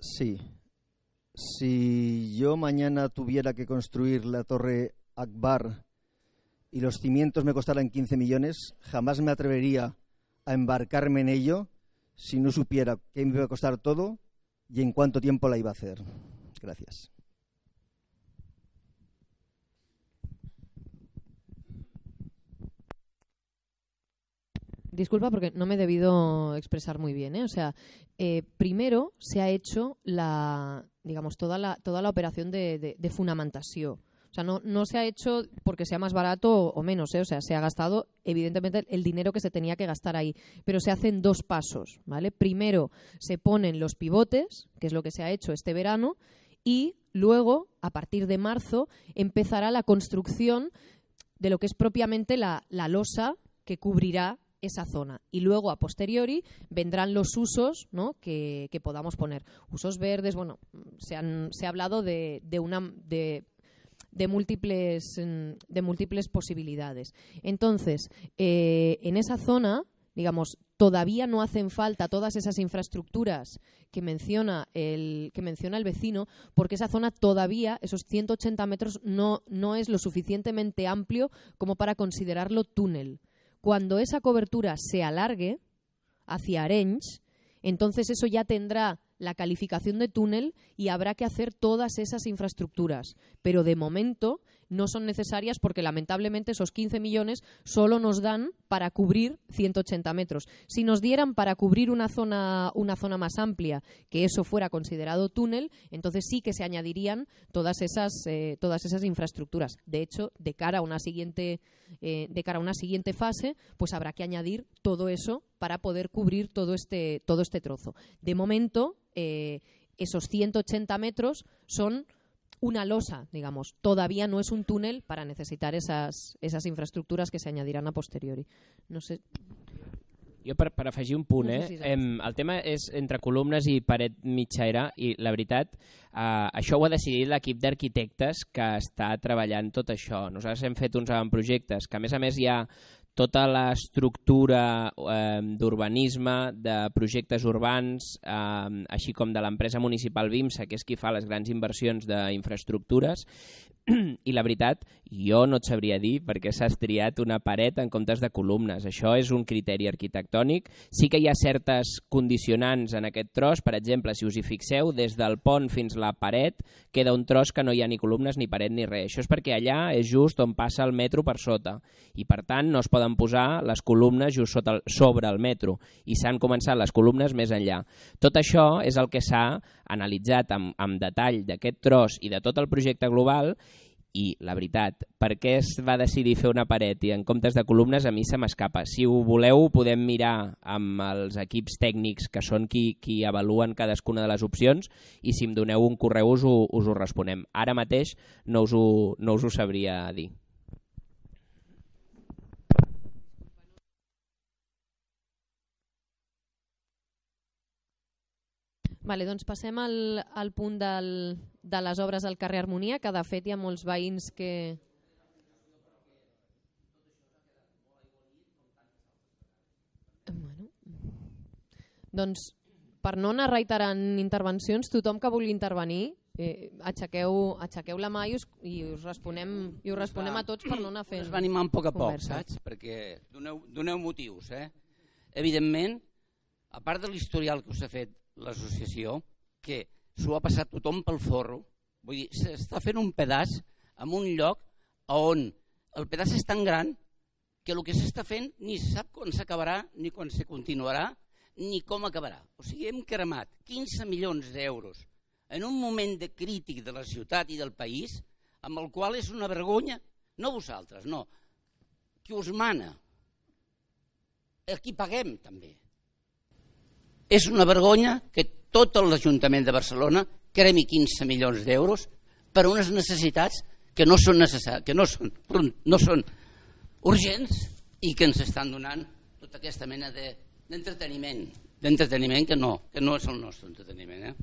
Sí, si yo mañana tuviera que construir la torre Akbar y los cimientos me costaran 15 millones, jamás me atrevería a embarcarme en ello si no supiera qué me iba a costar todo y en cuánto tiempo la iba a hacer. Gracias. Disculpa porque no me he debido expresar muy bien, O sea, primero se ha hecho toda la operación de fonamentación. O sea, no se ha hecho porque sea más barato o menos, O sea, se ha gastado evidentemente el dinero que se tenía que gastar ahí, pero se hacen dos pasos, ¿vale? Primero se ponen los pivotes, que es lo que se ha hecho este verano, y luego a partir de marzo empezará la construcción de lo que es propiamente la losa que cubrirá esa zona, y luego a posteriori vendrán los usos, ¿no?, que podamos poner. Usos verdes, bueno, se ha hablado de múltiples posibilidades. Entonces, en esa zona, digamos, todavía no hacen falta todas esas infraestructuras que menciona el vecino, porque esa zona todavía, esos 180 metros, no es lo suficientemente amplio como para considerarlo túnel. Cuando esa cobertura se alargue hacia Arenys, entonces eso ya tendrá la calificación de túnel y habrá que hacer todas esas infraestructuras. Pero de momento no son necesarias porque lamentablemente esos 15 millones solo nos dan para cubrir 180 metros. Si nos dieran para cubrir una zona más amplia, que eso fuera considerado túnel, entonces sí que se añadirían todas esas infraestructuras. De hecho, de cara a una siguiente fase, pues habrá que añadir todo eso para poder cubrir todo este trozo. De momento, esos 180 metros son una losa, digamos. Todavía no es un túnel para necesitar esas infraestructuras que se añadirán a posteriori. No sé... Jo, per afegir un punt, el tema és entre columnes i paret mitgera, i la veritat, això ho ha decidit l'equip d'arquitectes que està treballant tot això. Nosaltres hem fet uns avantprojectes que, a més, hi ha tota l'estructura d'urbanisme, de projectes urbans, així com de l'empresa municipal BIMSA, que és qui fa les grans inversions d'infraestructures, i la veritat, jo no et sabria dir perquè s'has triat una paret en comptes de columnes. Això és un criteri arquitectònic. Sí que hi ha certes condicionants en aquest tros. Per exemple, si us hi fixeu, des del pont fins la paret queda un tros que no hi ha ni columnes, ni paret, ni res. Això és perquè allà és just on passa el metro per sota i, per tant, no es poden posar les columnes just sobre el metro i s'han començat les columnes més enllà. Tot això és el que s'ha analitzat amb detall d'aquest tros i de tot el projecte global. I la veritat, per què es va decidir fer una paret i en comptes de columnes, a mi se m'escapa. Si ho voleu, podem mirar amb els equips tècnics que són qui avaluen cadascuna de les opcions, i si em doneu un correu us ho responem. Ara mateix no us ho sabria dir. Vale, doncs passem al punt de les obres al carrer Harmonia, que de fet hi ha molts veïns que... Doncs per no anar reiterant intervencions, tothom que vulgui intervenir, aixequeu la mà i us responem a tots per no anar fent conversa. Es va animant a poc, saps? Perquè doneu motius. Evidentment, a part de l'historial que us ha fet l'associació, que s'ho ha passat tothom pel forro, vull dir, s'està fent un pedaç en un lloc on el pedaç és tan gran que el que s'està fent ni se sap quan s'acabarà, ni quan se continuarà, ni com acabarà. O sigui, hem cremat 15 milions d'euros en un moment de crític de la ciutat i del país, amb el qual és una vergonya, no vosaltres, no, qui us mana, a qui paguem també. És una vergonya que tot l'Ajuntament de Barcelona cremi 15 milions d'euros per unes necessitats que no són urgents i que ens estan donant tota aquesta mena d'entreteniment que no és el nostre entreteniment.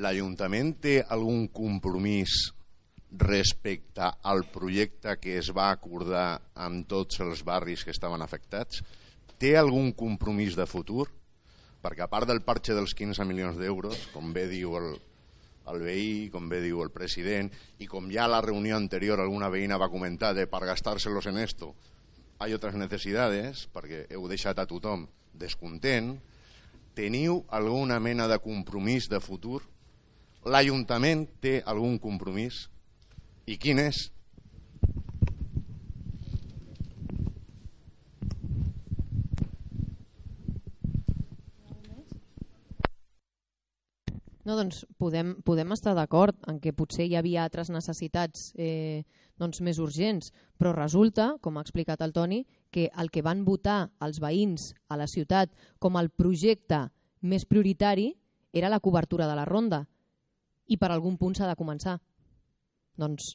L'Ajuntament té algun compromís respecte al projecte que es va acordar amb tots els barris que estaven afectats? Té algun compromís de futur? Perquè a part del parche dels 15 milions d'euros, com bé diu el veí, com bé diu el president, i com ja a la reunió anterior alguna veïna va comentar de per gastar-se-los en esto, hi ha altres necessitats, perquè heu deixat a tothom descontent. Teniu alguna mena de compromís de futur? L'Ajuntament té algun compromís? I quin és? Doncs podem estar d'acord en que potser hi havia altres necessitats més urgents, però resulta, com ha explicat el Toni, que el que van votar els veïns a la ciutat com el projecte més prioritari era la cobertura de la ronda. I per algun punt s'ha de començar. Doncs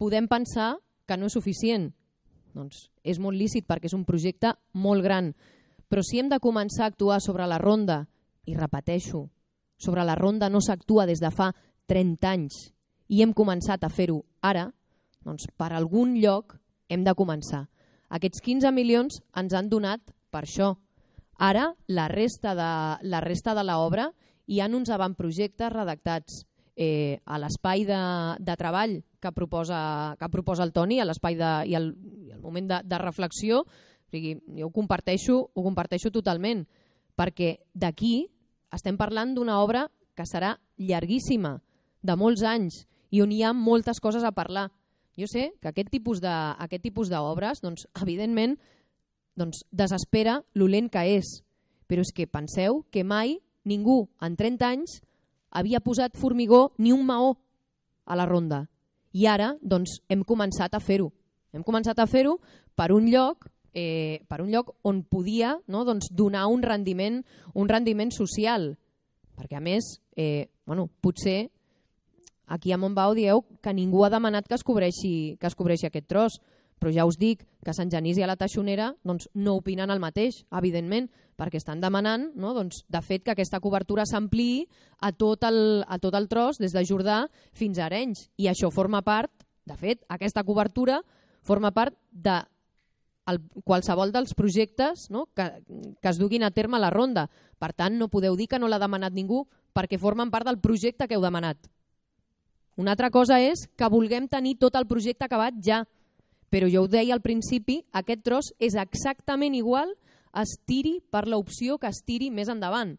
podem pensar que no és suficient. Doncs és molt lícit perquè és un projecte molt gran. Però si hem de començar a actuar sobre la ronda, i repeteixo, sobre la ronda no s'actua des de fa 30 anys i hem començat a fer-ho ara, doncs per algun lloc hem de començar. Aquests 15 milions ens han donat per això. Ara la resta de l'obra hi ha uns avantprojectes redactats a l'espai de treball que proposa el Toni, a l'espai i al moment de reflexió, jo ho comparteixo totalment, perquè d'aquí estem parlant d'una obra que serà llarguíssima, de molts anys, i on hi ha moltes coses a parlar. Jo sé que aquest tipus d'obres, evidentment, desespera lo lent que és, però és que penseu que mai ningú en 30 anys havia posat formigó ni un maó a la ronda. I ara hem començat a fer-ho. Hem començat a fer-ho per un lloc on podia donar un rendiment social. Perquè a més, potser aquí a Montbau dieu que ningú ha demanat que es cobreixi aquest tros, però ja us dic que Sant Genís i la Teixonera no opinen el mateix, evidentment, perquè estan demanant, de fet, que aquesta cobertura s'ampliï a tot el tros, des de Jordà fins a Arenys. I això forma part, de fet, aquesta cobertura forma part de qualsevol dels projectes que es duguin a terme a la ronda. Per tant, no podeu dir que no l'ha demanat ningú perquè formen part del projecte que heu demanat. Una altra cosa és que vulguem tenir tot el projecte acabat ja, però jo ho deia al principi, aquest tros és exactament igual a estiri per l'opció que estiri més endavant.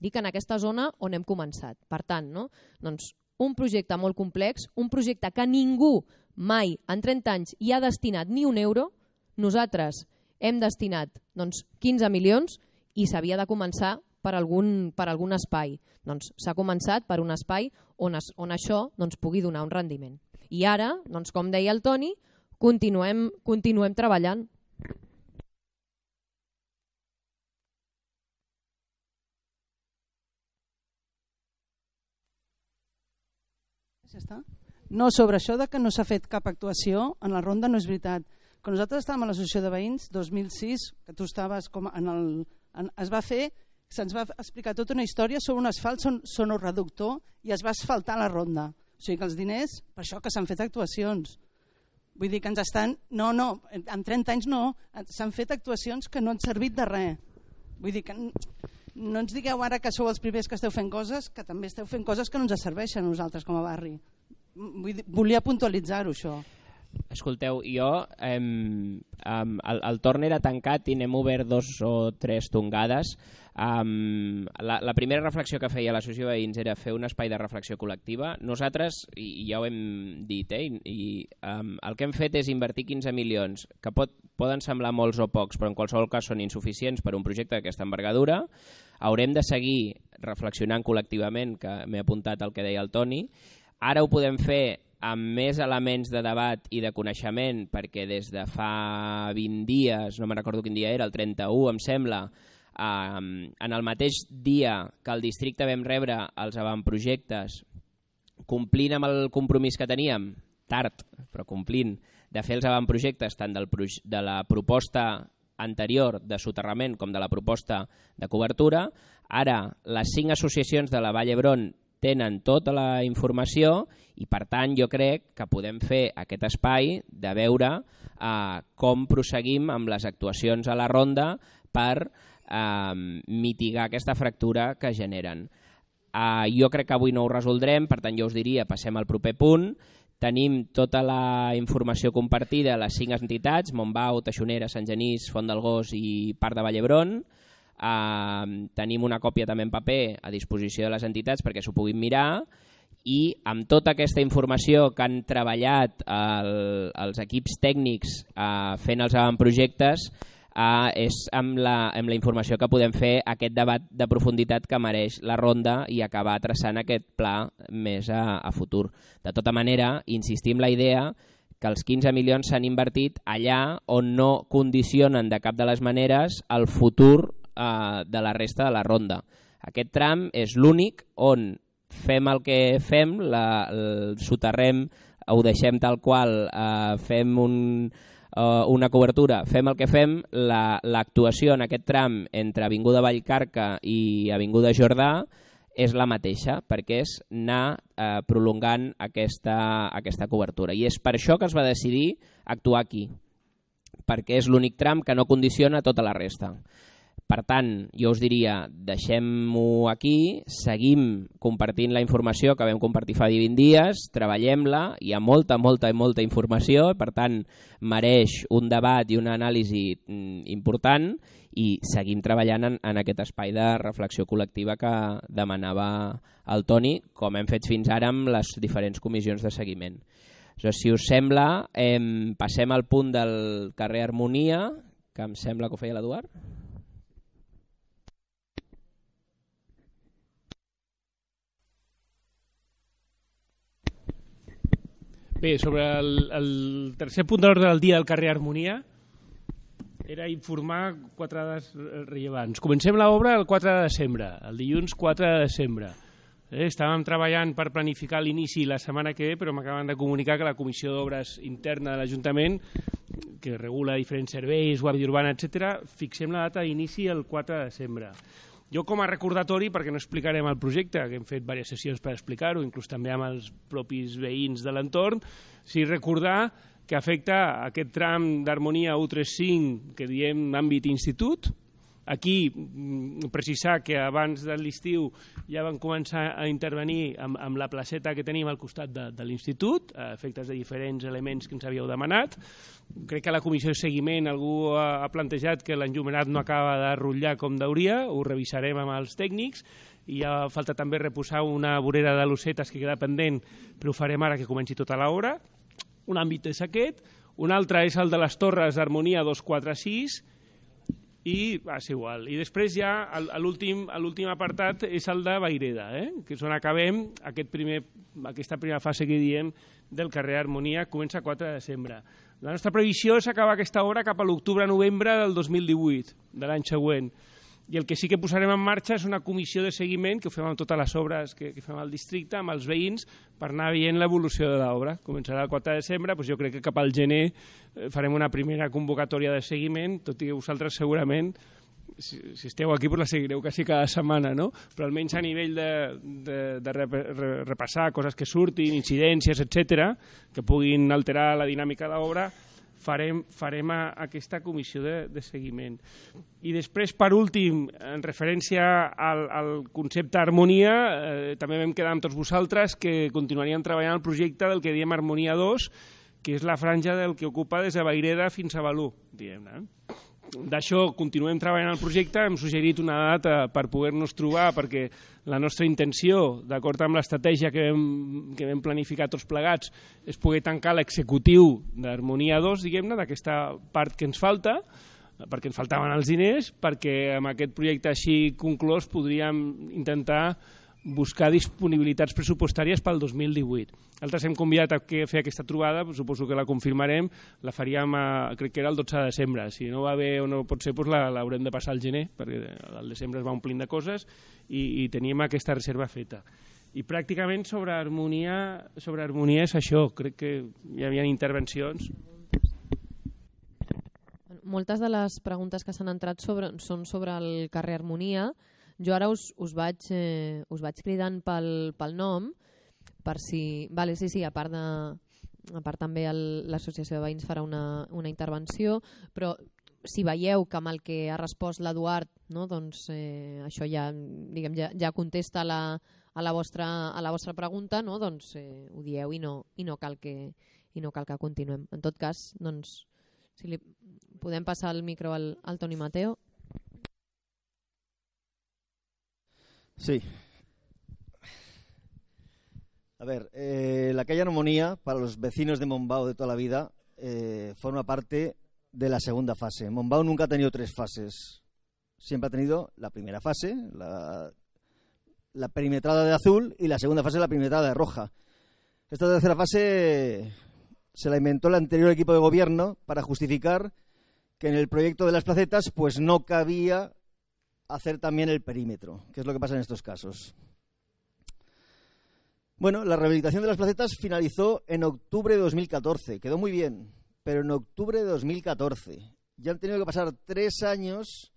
Dic en aquesta zona on hem començat. Per tant, un projecte molt complex, un projecte que ningú mai en 30 anys hi ha destinat ni un euro. Nosaltres hem destinat 15 milions i s'havia de començar per algun espai. S'ha començat per un espai on això pugui donar un rendiment. I ara, com deia el Toni, continuem treballant. Ja està. No, sobre això de que no s'ha fet cap actuació en la ronda no és veritat. Quan nosaltres estàvem a l'associació de veïns 2006, que tu estaves com es va fer, se'ns va explicar tota una història sobre un asfalt sonoreductor i es va asfaltar la ronda. O sigui que els diners, per això que s'han fet actuacions. Vull dir que ens estan... No, no, en 30 anys no. S'han fet actuacions que no han servit de res. Vull dir que no ens digueu ara que sou els primers que esteu fent coses, que també esteu fent coses que no ens serveixen a nosaltres com a barri. Volia puntualitzar-ho, això. Escolteu, jo... El torn era tancat i n'hem obert 2 o 3 tongades. La primera reflexió que feia l'associació de veïns era fer un espai de reflexió col·lectiva. Nosaltres, i ja ho hem dit, el que hem fet és invertir 15 milions, que poden semblar molts o pocs, però en qualsevol cas són insuficients per un projecte d'aquesta envergadura. Haurem de seguir reflexionant col·lectivament, que m'he apuntat el que deia el Toni. Ara ho podem fer amb més elements de debat i de coneixement, perquè des de fa 20 dies, no me'n recordo quin dia era, el 31 em sembla, en el mateix dia que el districte vam rebre els avantprojectes, complint amb el compromís que teníem, tard, però complint, de fer els avantprojectes tant de la proposta anterior de soterrament com de la proposta de cobertura, ara les 5 associacions de la Vall d'Hebron tenen tota la informació i per tant jo crec que podem fer aquest espai de veure com prosseguim amb les actuacions a la ronda per mitigar aquesta fractura que generen. Jo crec que avui no ho resoldrem, per tant jo us diria passem al proper punt. Tenim tota la informació compartida a les 5 entitats, Montbau, Teixonera, Sant Genís, Font del Gós i Parc de Vall d'Hebron. Tenim una còpia també en paper a disposició de les entitats perquè s'ho puguin mirar i amb tota aquesta informació que han treballat els equips tècnics fent els avantprojectes és amb la informació que podem fer aquest debat de profunditat que mereix la ronda i acabar traçant aquest pla més a futur. De tota manera, insistim en la idea que els 15 milions s'han invertit allà on no condicionen de cap de les maneres el futur de la resta de la ronda. Aquest tram és l'únic on fem el que fem, el soterrem, ho deixem tal qual, fem una cobertura, fem el que fem, l'actuació en aquest tram entre Avinguda Vallcarca i Avinguda Jordà és la mateixa, perquè és anar prolongant aquesta cobertura. I és per això que es va decidir actuar aquí, perquè és l'únic tram que no condiciona tota la resta. Per tant, jo us diria, deixem-ho aquí, seguim compartint la informació que vam compartir fa 20 dies, treballem-la, hi ha molta informació, per tant, mereix un debat i una anàlisi important i seguim treballant en aquest espai de reflexió col·lectiva que demanava el Toni, com hem fet fins ara amb les diferents comissions de seguiment. Si us sembla, passem al punt del carrer Harmonia, que em sembla que ho feia l'Eduard. Bé, sobre el tercer punt de l'ordre del dia del carrer Harmonia era informar 4 dades rellevants. Comencem l'obra el 4 de desembre, el dilluns 4 de desembre. Estàvem treballant per planificar l'inici la setmana que ve, però m'acaben de comunicar que la Comissió d'Obres Interna de l'Ajuntament, que regula diferents serveis, guàrdia urbana, etc., fixem la data d'inici el 4 de desembre. Jo com a recordatori, perquè no explicarem el projecte, que hem fet diverses sessions per explicar-ho, inclús també amb els propis veïns de l'entorn, sí recordar que afecta aquest tram d'Harmonia U35 que diem àmbit institut. Aquí precisar que abans de l'estiu ja van començar a intervenir amb la placeta que tenim al costat de l'institut, a efectes de diferents elements que ens havíeu demanat. Crec que a la comissió de seguiment algú ha plantejat que l'enllumenat no acaba de rutllar com hauria, ho revisarem amb els tècnics i ja falta també reposar una vorera de lucetes que queda pendent, però ho farem ara que comenci tota l'obra. Un àmbit és aquest, un altre és el de les torres d'Harmonia 246, i és igual. I després ja l'últim apartat és el de Vayreda, que és on acabem aquesta primera fase que diem del carrer Harmonia, comença el 4 de desembre. La nostra previsió és acabar aquesta obra cap a l'octubre-novembre del 2018, de l'any següent. I el que sí que posarem en marxa és una comissió de seguiment que ho fem amb totes les obres que fem al districte, amb els veïns, per anar veient l'evolució de l'obra. Començarà el 4 de desembre, doncs jo crec que cap al gener farem una primera convocatòria de seguiment, tot i que vosaltres segurament, si esteu aquí, la seguireu quasi cada setmana, no? Però almenys a nivell de repassar coses que surtin, incidències, etc, que puguin alterar la dinàmica de l'obra, farem aquesta comissió de seguiment. I després, per últim, en referència al concepte Harmonia, també vam quedar amb tots vosaltres que continuaríem treballant el projecte del que diem Harmonia 2, que és la franja del que ocupa des de Vayreda fins a Begur, diguem-ne. D'això continuem treballant el projecte, hem suggerit una data per poder-nos trobar, perquè la nostra intenció, d'acord amb l'estratègia que vam planificar tots plegats, és poder tancar l'executiu d'Harmonia 2, diguem-ne, d'aquesta part que ens falta, perquè ens faltaven els diners, perquè amb aquest projecte així conclòs podríem intentar buscar disponibilitats pressupostàries pel 2018. Altres hem convidat a fer aquesta trobada, suposo que la confirmarem, la faríem, crec que era el 12 de desembre. Si no va bé o no pot ser, l'haurem de passar al gener, perquè al desembre es va omplint de coses i teníem aquesta reserva feta. I pràcticament sobre Harmonia és això, crec que hi havia intervencions. Moltes de les preguntes que s'han entrat són sobre el carrer Harmonia. Jo ara us vaig cridant pel nom, per si... Sí, a part també l'Associació de Veïns farà una intervenció, però si veieu que amb el que ha respost l'Eduard, doncs això ja contesta a la vostra pregunta, doncs ho dieu i no cal que continuem. En tot cas, doncs, si li podem passar el micro al Toni Mateo. Sí. A ver, la calle Harmonia, para los vecinos de Montbau de toda la vida, forma parte de la segunda fase. Montbau nunca ha tenido tres fases. Siempre ha tenido la primera fase, la perimetrada de azul, y la segunda fase, la perimetrada de roja. Esta tercera fase se la inventó el anterior equipo de gobierno para justificar que en el proyecto de las placetas pues no cabía hacer también el perímetro, que es lo que pasa en estos casos. Bueno, la rehabilitación de las placetas finalizó en octubre de 2014, quedó muy bien, pero en octubre de 2014. Ya han tenido que pasar 3 años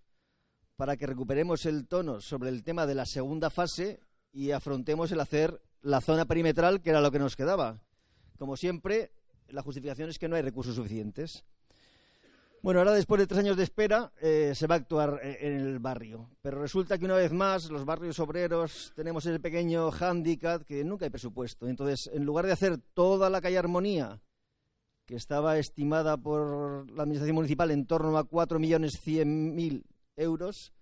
para que recuperemos el tono sobre el tema de la segunda fase y afrontemos el hacer la zona perimetral, que era lo que nos quedaba. Como siempre, la justificación es que no hay recursos suficientes. Bueno, ahora después de 3 años de espera se va a actuar en el barrio. Pero resulta que una vez más los barrios obreros tenemos el pequeño hándicap que nunca hay presupuesto. Entonces, en lugar de hacer toda la calle Harmonia, que estaba estimada por la Administración Municipal en torno a 4.100.000 euros,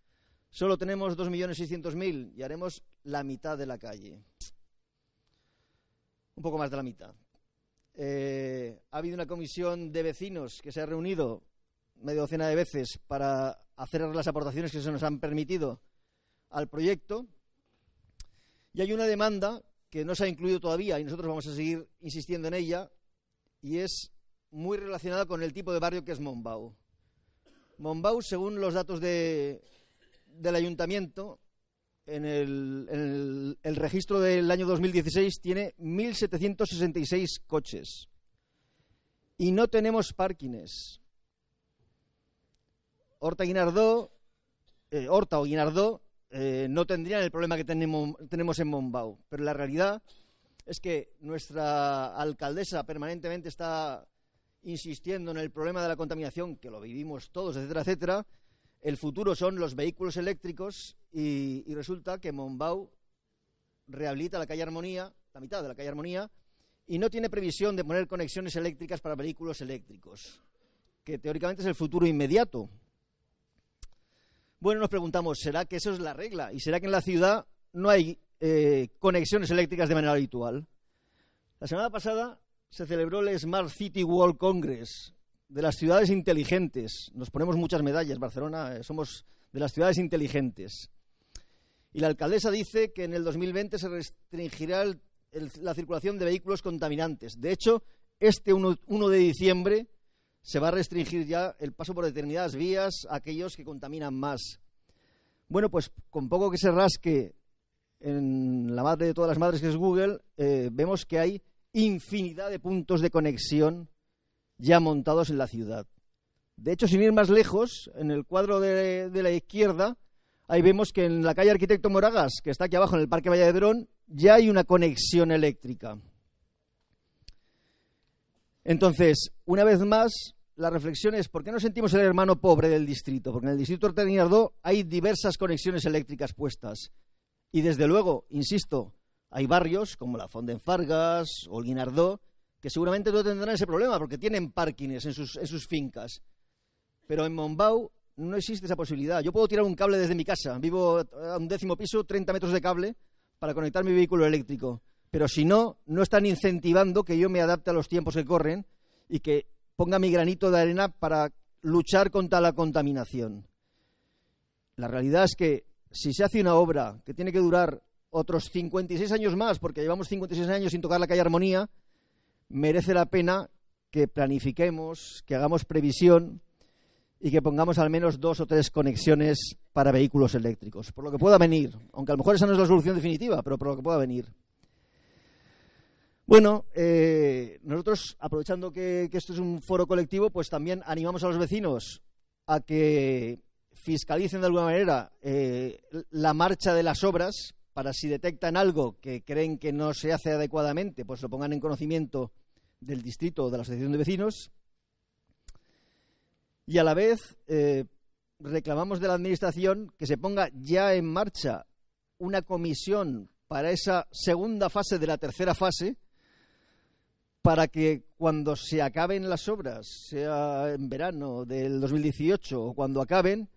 solo tenemos 2.600.000 y haremos la mitad de la calle. Un poco más de la mitad. Ha habido una comisión de vecinos que se ha reunido media docena de veces para hacer las aportaciones que se nos han permitido al proyecto, y hay una demanda que no se ha incluido todavía y nosotros vamos a seguir insistiendo en ella, y es muy relacionada con el tipo de barrio que es Montbau. Montbau, según los datos del ayuntamiento, en el registro del año 2016 tiene 1.766 coches y no tenemos parkings. Horta o Guinardó no tendrían el problema que tenemos en Montbau, pero la realidad es que nuestra alcaldesa permanentemente está insistiendo en el problema de la contaminación, que lo vivimos todos, etcétera, etcétera. El futuro son los vehículos eléctricos y resulta que Montbau rehabilita la calle Harmonia, la mitad de la calle Harmonia, y no tiene previsión de poner conexiones eléctricas para vehículos eléctricos, que teóricamente es el futuro inmediato. Bueno, nos preguntamos, ¿será que eso es la regla? ¿Y será que en la ciudad no hay conexiones eléctricas de manera habitual? La semana pasada se celebró el Smart City World Congress de las ciudades inteligentes. Nos ponemos muchas medallas, Barcelona, somos de las ciudades inteligentes. Y la alcaldesa dice que en el 2020 se restringirá la circulación de vehículos contaminantes. De hecho, este 1 de diciembre... se va a restringir ya el paso por determinadas vías a aquellos que contaminan más. Bueno, pues con poco que se rasque en la madre de todas las madres, que es Google, vemos que hay infinidad de puntos de conexión ya montados en la ciudad. De hecho, sin ir más lejos, en el cuadro de la izquierda, ahí vemos que en la calle Arquitecto Moragas, que está aquí abajo en el Parque Vall d'Hebron, ya hay una conexión eléctrica. Entonces, una vez más, la reflexión es ¿por qué nos sentimos el hermano pobre del distrito? Porque en el distrito Horta-Guinardó hay diversas conexiones eléctricas puestas. Y desde luego, insisto, hay barrios como la Font d'Enfargues o el Guinardó que seguramente no tendrán ese problema porque tienen parkings en sus fincas. Pero en Montbau no existe esa posibilidad. Yo puedo tirar un cable desde mi casa. Vivo a un 10º piso, 30 metros de cable para conectar mi vehículo eléctrico. Pero si no, no están incentivando que yo me adapte a los tiempos que corren y que ponga mi granito de arena para luchar contra la contaminación. La realidad es que si se hace una obra que tiene que durar otros 56 años más, porque llevamos 56 años sin tocar la calle Harmonia, merece la pena que planifiquemos, que hagamos previsión y que pongamos al menos 2 o 3 conexiones para vehículos eléctricos, por lo que pueda venir, aunque a lo mejor esa no es la solución definitiva, pero por lo que pueda venir. Bueno, nosotros, aprovechando que esto es un foro colectivo, pues también animamos a los vecinos a que fiscalicen de alguna manera la marcha de las obras para, si detectan algo que creen que no se hace adecuadamente, pues lo pongan en conocimiento del distrito o de la asociación de vecinos. Y a la vez reclamamos de la administración que se ponga ya en marcha una comisión para esa segunda fase de la tercera fase, para que cuando se acaben las obras, sea en verano del 2018 o cuando acaben,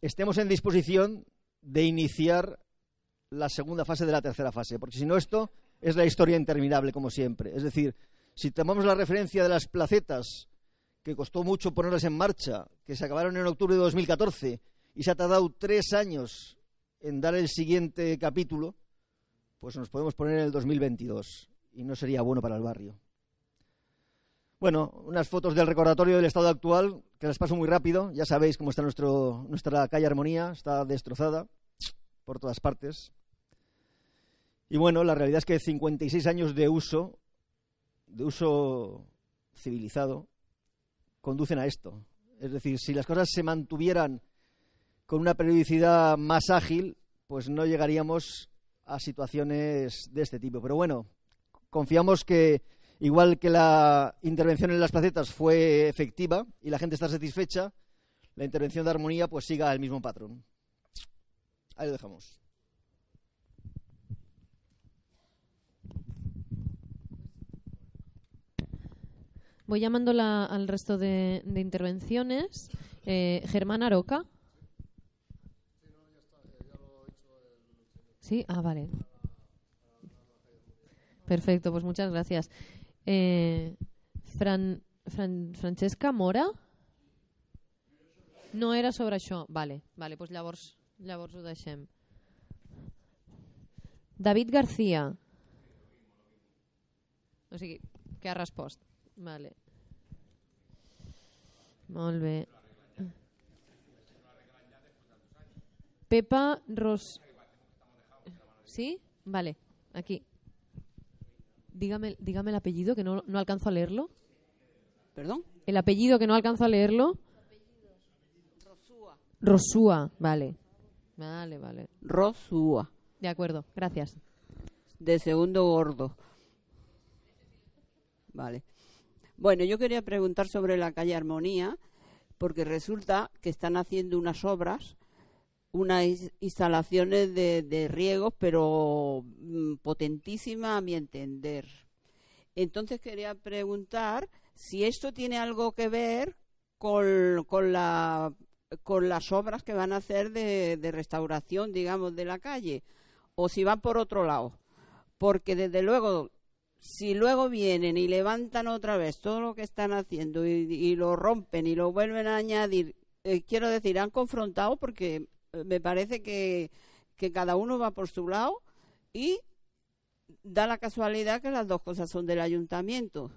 estemos en disposición de iniciar la segunda fase de la tercera fase. Porque si no, esto es la historia interminable, como siempre. Es decir, si tomamos la referencia de las placetas, que costó mucho ponerlas en marcha, que se acabaron en octubre de 2014 y se ha tardado 3 años en dar el siguiente capítulo, pues nos podemos poner en el 2022. Y no sería bueno para el barrio. Bueno, unas fotos del recordatorio del estado actual, que las paso muy rápido. Ya sabéis cómo está nuestra calle Harmonia, está destrozada por todas partes. Y bueno, la realidad es que 56 años de uso civilizado, conducen a esto. Es decir, si las cosas se mantuvieran con una periodicidad más ágil, pues no llegaríamos a situaciones de este tipo. Pero bueno, confiamos que, igual que la intervención en las placetas fue efectiva y la gente está satisfecha, la intervención de Harmonia pues siga el mismo patrón. Ahí lo dejamos. Voy llamando al resto de intervenciones. Germán Aroca. Sí, ah, vale. Perfecto, pues muchas gracias. Francesca Mora? No era sobre això. Vale, pues llavors ho deixem. David García. O sigui, que ha respost. Vale. Molt bé. Pepa Ros... ¿Sí? Vale, aquí. Dígame el apellido, que no alcanzo a leerlo. ¿Perdón? El apellido, que no alcanzo a leerlo. Rosúa. Rosúa, vale. Vale. Rosúa. De acuerdo, gracias. De segundo gordo. Vale. Bueno, yo quería preguntar sobre la calle Harmonia, porque resulta que están haciendo unas obras, unas instalaciones de riegos, pero potentísimas a mi entender. Entonces quería preguntar si esto tiene algo que ver con las obras que van a hacer de restauración, digamos, de la calle, o si van por otro lado. Porque desde luego, si luego vienen y levantan otra vez todo lo que están haciendo y lo rompen y lo vuelven a añadir, quiero decir, han confrontado, porque me parece que cada uno va por su lado y da la casualidad que las dos cosas son del ayuntamiento.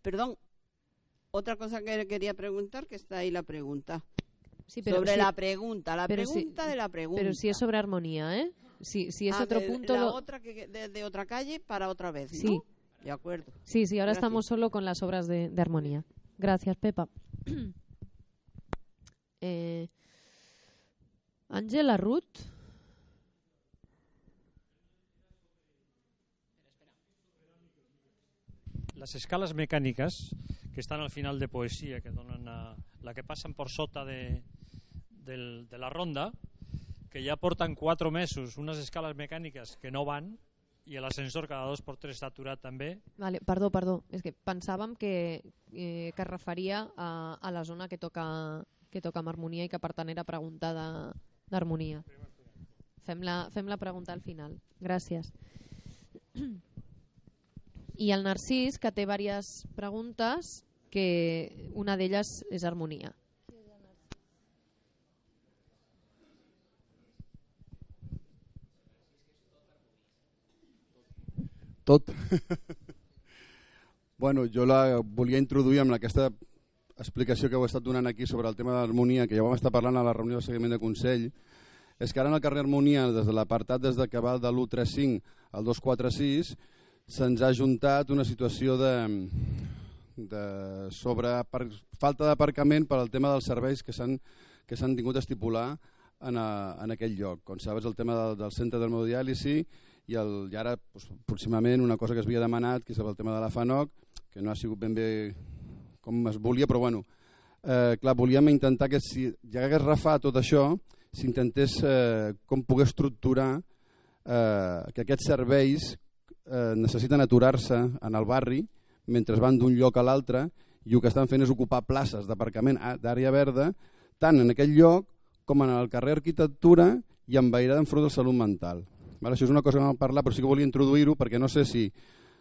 Perdón, Otra cosa que quería preguntar, que está ahí la pregunta. Sí, pero sobre la pregunta. Pero si es sobre armonía, ¿eh? Si es otro punto... De otra calle para otra vez, ¿no? Sí. De acuerdo. Sí, sí, ahora gracias. Estamos solo con las obras de armonía. Gracias, Pepa. Ángela Ruth. Las escalas mecánicas que están al final de poesía, que donan a la que pasan por sota de la ronda, que ya aportan 4 mesos, unes escales mecàniques que no van, i l'ascensor cada 2x3 està aturat també. Perdó, és que pensàvem que es referia a la zona que toca amb harmonia i que per tant era pregunta d'harmonia. Fem la pregunta al final. Gràcies. I el Narcís, que té diverses preguntes, que una d'elles és harmonia. Tot. Bueno, jo la volia introduir amb aquesta explicació que heu estat donant aquí sobre el tema de l'harmonia, que ja vam estar parlant a la reunió de seguiment de Consell. És que ara en el carrer Harmonia, des de l'apartat que va de l'135 al 246, se'ns ha ajuntat una situació sobre falta d'aparcament per al tema dels serveis que s'han tingut a estipular en aquell lloc. Com sabes, el tema del centre de diàlisi i ara aproximadament una cosa que s'havia demanat, que és el tema de la FANOC, que no ha sigut ben bé com es volia, però bueno, clar, volíem intentar que si ja hagués refà tot això, s'intentés com poder estructurar que aquests serveis necessiten aturar-se en el barri mentre van d'un lloc a l'altre, i el que estan fent és ocupar places d'aparcament d'àrea verda tant en aquell lloc com en el carrer Arquitectura i envairada enfront de salut mental. Això és una cosa que vam parlar, però sí que volia introduir-ho perquè no sé si,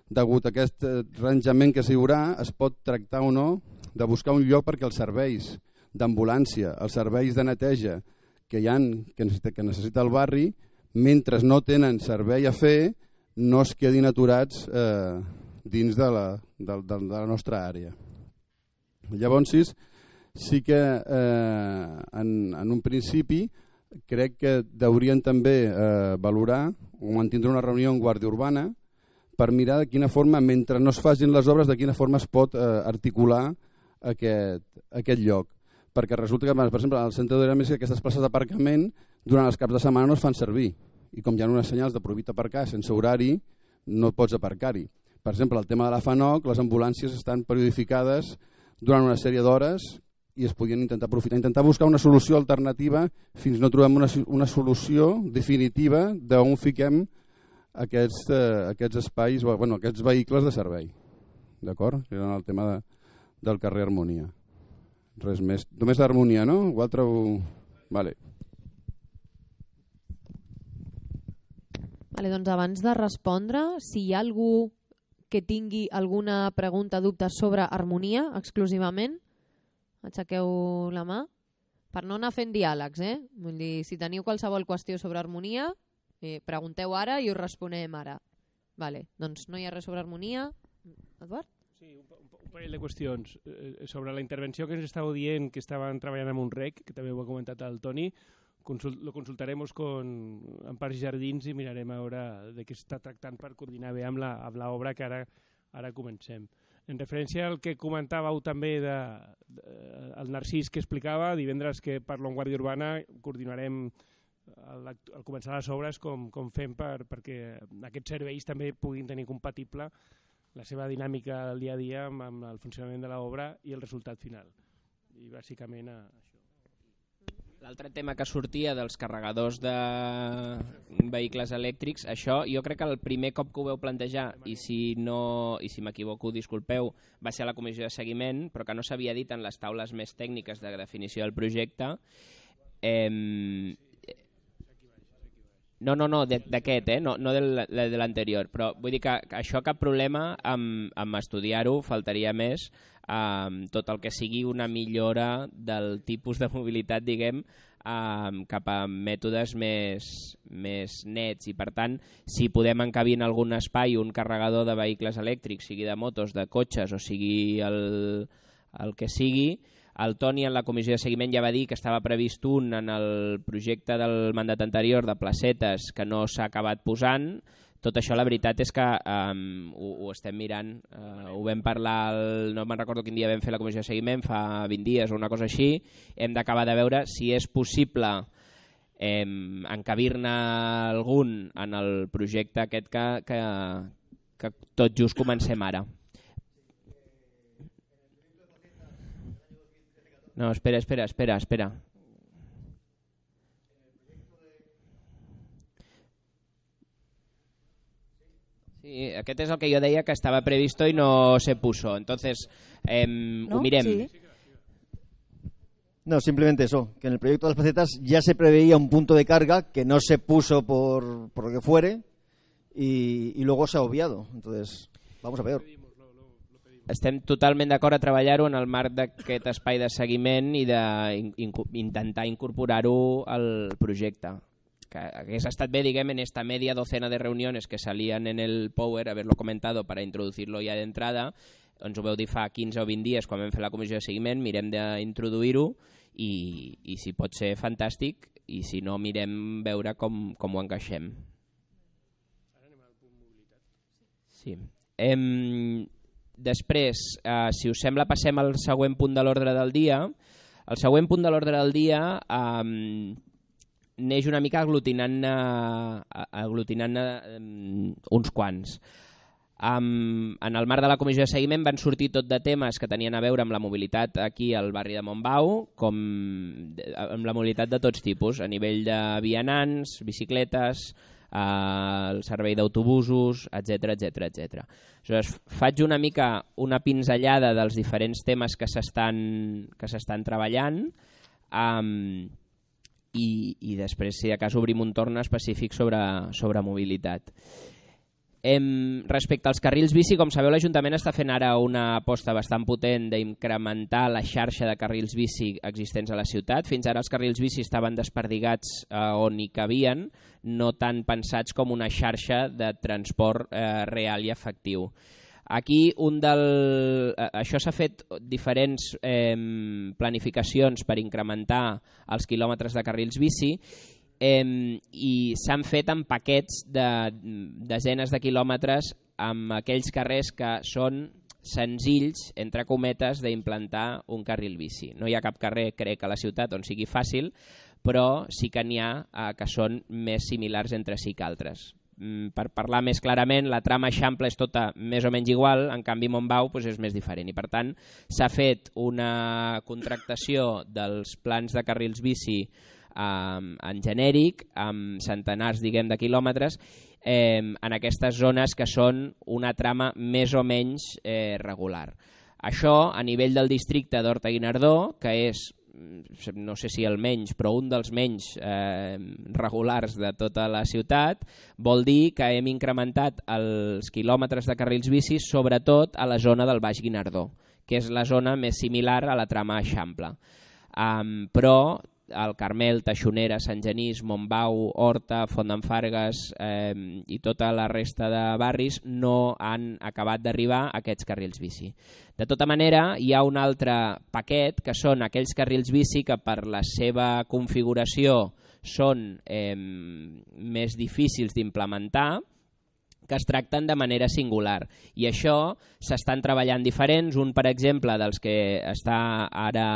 degut a aquest arranjament que s'hi haurà, es pot tractar o no de buscar un lloc perquè els serveis d'ambulància, els serveis de neteja que necessita el barri, mentre no tenen servei a fer, no es quedin aturats dins de la nostra àrea. Llavors sí que en un principi crec que deurien també valorar o mantindre una reunió en Guàrdia Urbana per mirar de quina forma, mentre no es facin les obres, de quina forma es pot articular aquest lloc. Perquè resulta que, per exemple, al centre de Gràcia aquestes places d'aparcament durant els caps de setmana no es fan servir. I com hi ha unes senyals de prohibit aparcar sense horari, no pots aparcar-hi. Per exemple, el tema de la FANOC, les ambulàncies estan periodificades durant una sèrie d'hores i es podien intentar aprofitar, intentar buscar una solució alternativa fins no trobem una solució definitiva d'on fiquem aquests espais, bueno, aquests vehicles de servei. D'acord? Era el tema del carrer Harmonia. Res més. Només d'Harmonia, no? O altre... Vale. Doncs abans de respondre, si hi ha algú que tingui alguna pregunta o dubte sobre harmonia exclusivament, aixequeu la mà per no anar fent diàlegs. Vull dir, si teniu qualsevol qüestió sobre harmonia, pregunteu ara i us responem ara. Doncs no hi ha res sobre harmonia. Eduard? Sí, un parell de qüestions. Sobre la intervenció que ens estàveu dient, que estaven treballant amb un rec, que també ho ha comentat el Toni, lo consultaremos con Parcs i Jardins i mirarem a veure de què s'està tractant per coordinar bé amb l'obra que ara comencem. En referència al que comentàveu també el Narcís que explicava, divendres que parlo en Guàrdia Urbana, coordinarem al començar les obres com fem perquè aquests serveis també puguin tenir compatible la seva dinàmica del dia a dia amb el funcionament de l'obra i el resultat final. I bàsicament això. L'altre tema que sortia dels carregadors de vehicles elèctrics, això jo crec que el primer cop que ho veu plantejar, i si m'equivoco, disculpeu, va ser a la comissió de seguiment, però que no s'havia dit en les taules més tècniques de definició del projecte. No, d'aquest, no de l'anterior, però vull dir que això cap problema amb estudiar-ho, faltaria més. Tot el que sigui una millora del tipus de mobilitat, diguem, cap a mètodes més nets, i per tant si podem encabir en algun espai un carregador de vehicles elèctrics, sigui de motos, de cotxes o sigui el que sigui. El Toni en la comissió de seguiment ja va dir que estava previst un en el projecte del mandat anterior de placetes que no s'ha acabat posant. Tot això la veritat és que ho estem mirant, ho vam parlar, no me'n recordo quin dia vam fer la comissió de seguiment, fa 20 dies o una cosa així, hem d'acabar de veure si és possible encabir-ne algun en el projecte aquest que tot just comencem ara. No, espera, espera, espera, espera. Sí, aquest és el que jo deia que estava previsto i no se puso. Entonces, ho mirem. No, simplemente eso, que en el proyecto de las placetas ya se preveía un punto de carga que no se puso por lo que fuere y luego se ha obviado. Entonces, vamos a peor. Estem totalment d'acord a treballar-ho en el marc d'aquest espai de seguiment i d'intentar incorporar-ho al projecte. Que hagués estat bé, diguem, en esta media docena de reuniones que salían en el Power, haberlo comentado para introducirlo ya de entrada, ens ho veu dir fa 15 o 20 dies quan vam fer la comissió de seguiment, mirem d'introduir-ho i si pot ser fantàstic i si no mirem veure com ho encaixem. Ara anem al punt mobilitat. Sí. Després, si us sembla, passem al següent punt de l'ordre del dia. El següent punt de l'ordre del dia neix una mica aglutinant-ne uns quants. En el marc de la comissió de seguiment van sortir tot de temes que tenien a veure amb la mobilitat aquí al barri de Montbau, com amb la mobilitat de tots tipus, a nivell de vianants, bicicletes, el servei d'autobusos, etc. Faig una mica una pinzellada dels diferents temes que s'estan treballant i després, si de cas, obrim un torn específic sobre mobilitat. Respecte als carrils bici, com sabeu, l'Ajuntament està fent ara una aposta bastant potent d'incrementar la xarxa de carrils bici existents a la ciutat. Fins ara els carrils bici estaven desperdigats on hi cabien, no tan pensats com una xarxa de transport real i efectiu. Aquí això s'ha fet diferents planificacions per incrementar els quilòmetres de carrils bici i s'han fet en paquets de desenes de quilòmetres amb aquells carrers que són senzills, entre cometes, d'implantar un carril bici. No hi ha cap carrer, crec, a la ciutat on sigui fàcil, però sí que n'hi ha que són més similars entre si que altres. Per parlar més clarament, la trama Eixample és tota més o menys igual, en canvi Montbau és més diferent i per tant s'ha fet una contractació dels plans de carrils bici en genèric, amb centenars de quilòmetres, en aquestes zones que són una trama més o menys regular. Això a nivell del districte d'Horta-Guinardó, que és, no sé si el menys, però un dels menys regulars de tota la ciutat, vol dir que hem incrementat els quilòmetres de carrils bici sobretot a la zona del Baix Guinardó, que és la zona més similar a la trama Eixample. Però el Carmel, Teixonera, Sant Genís, Montbau, Horta, Font d'Enfargues i tota la resta de barris no han acabat d'arribar a aquests carrils bici. De tota manera, hi ha un altre paquet que són aquells carrils bici que per la seva configuració són més difícils d'implementar, que es tracten de manera singular i això s'estan treballant diferents. Un, per exemple, dels que està ara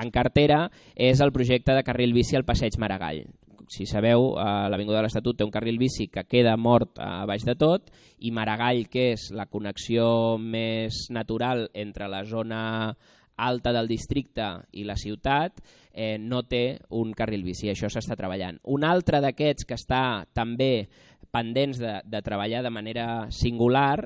en cartera és el projecte de carril bici al Passeig Maragall. Si sabeu, l'Avinguda de l'Estatut té un carril bici que queda mort a baix de tot i Maragall, que és la connexió més natural entre la zona alta del districte i la ciutat, no té un carril bici. Això s'està treballant. Un altre d'aquests que està també pendents de treballar de manera singular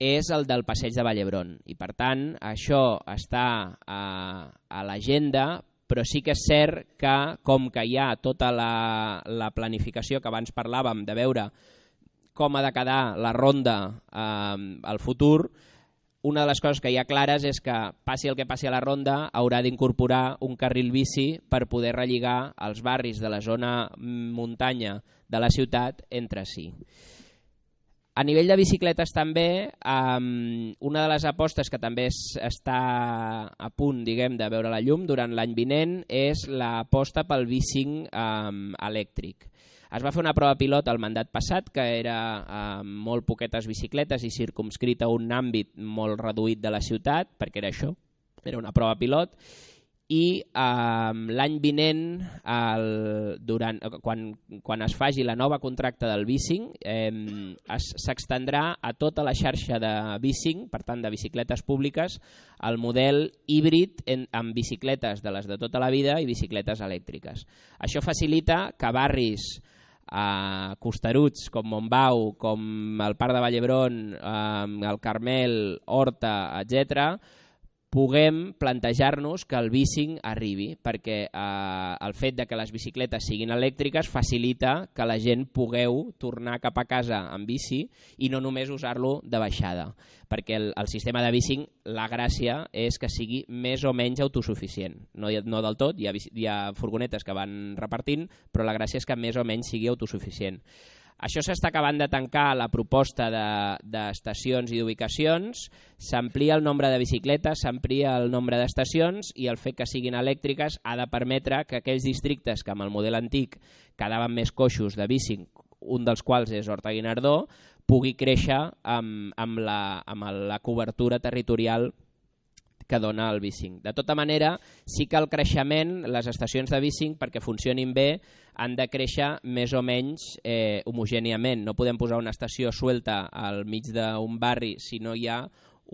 és el del Passeig de Vall d'Hebron i per tant això està a l'agenda, però sí que és cert que com que hi ha tota la planificació que abans parlàvem de veure com ha de quedar la ronda al futur, una de les coses que hi ha clares és que passi el que passi a la ronda haurà d'incorporar un carril bici per poder relligar els barris de la zona muntanya de la ciutat entre si. A nivell de bicicletes també, una de les apostes que també està a punt, diguem, de veure la llum durant l'any vinent és l'aposta pel bicing elèctric. Es va fer una prova pilot el mandat passat que era molt poquetes bicicletes i circumscrita a un àmbit molt reduït de la ciutat, perquè era això, era una prova pilot. I l'any vinent, quan es faci la nova contracta del bicing, s'extendrà a tota la xarxa de bicing, per tant de bicicletes públiques, el model híbrid amb bicicletes de les de tota la vida i bicicletes elèctriques. Això facilita que barris costeruts com Montbau, com el Parc de Vall d'Hebron, el Carmel, Horta, etc., puguem plantejar-nos que el bicing arribi, perquè el fet que les bicicletes siguin elèctriques facilita que la gent pugueu tornar cap a casa amb bici i no només usar-lo de baixada, perquè el sistema de bicing, la gràcia és que sigui més o menys autosuficient. No del tot, hi ha furgonetes que van repartint, però la gràcia és que més o menys sigui autosuficient. Això s'està acabant de tancar la proposta d'estacions i d'ubicacions, s'amplia el nombre de bicicletes, s'amplia el nombre d'estacions i el fet que siguin elèctriques ha de permetre que aquells districtes que amb el model antic quedaven més coixos de bicing, un dels quals és Horta-Guinardó, pugui créixer amb la cobertura territorial que dona el bicing. De tota manera, sí que el creixement, les estacions de bicing, perquè funcionin bé, han de créixer més o menys homogèniament. No podem posar una estació suelta al mig d'un barri si no hi ha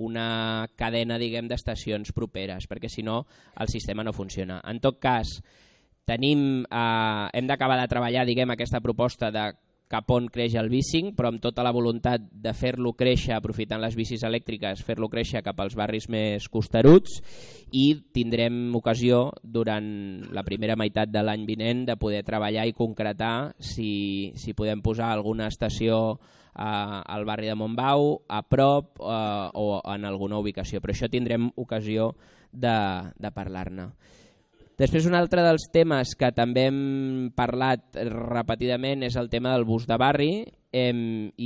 una cadena d'estacions properes, perquè si no el sistema no funciona. En tot cas, hem d'acabar de treballar aquesta proposta de cap on creix el bicing, però amb tota la voluntat de fer-lo créixer, aprofitant les bicis elèctriques, fer-lo créixer cap als barris més costeruts, i tindrem ocasió durant la primera meitat de l'any vinent de poder treballar i concretar si podem posar alguna estació al barri de Montbau, a prop o en alguna ubicació, però això tindrem ocasió de parlar-ne. Després, un altre dels temes que també hem parlat repetidament és el tema del bus de barri,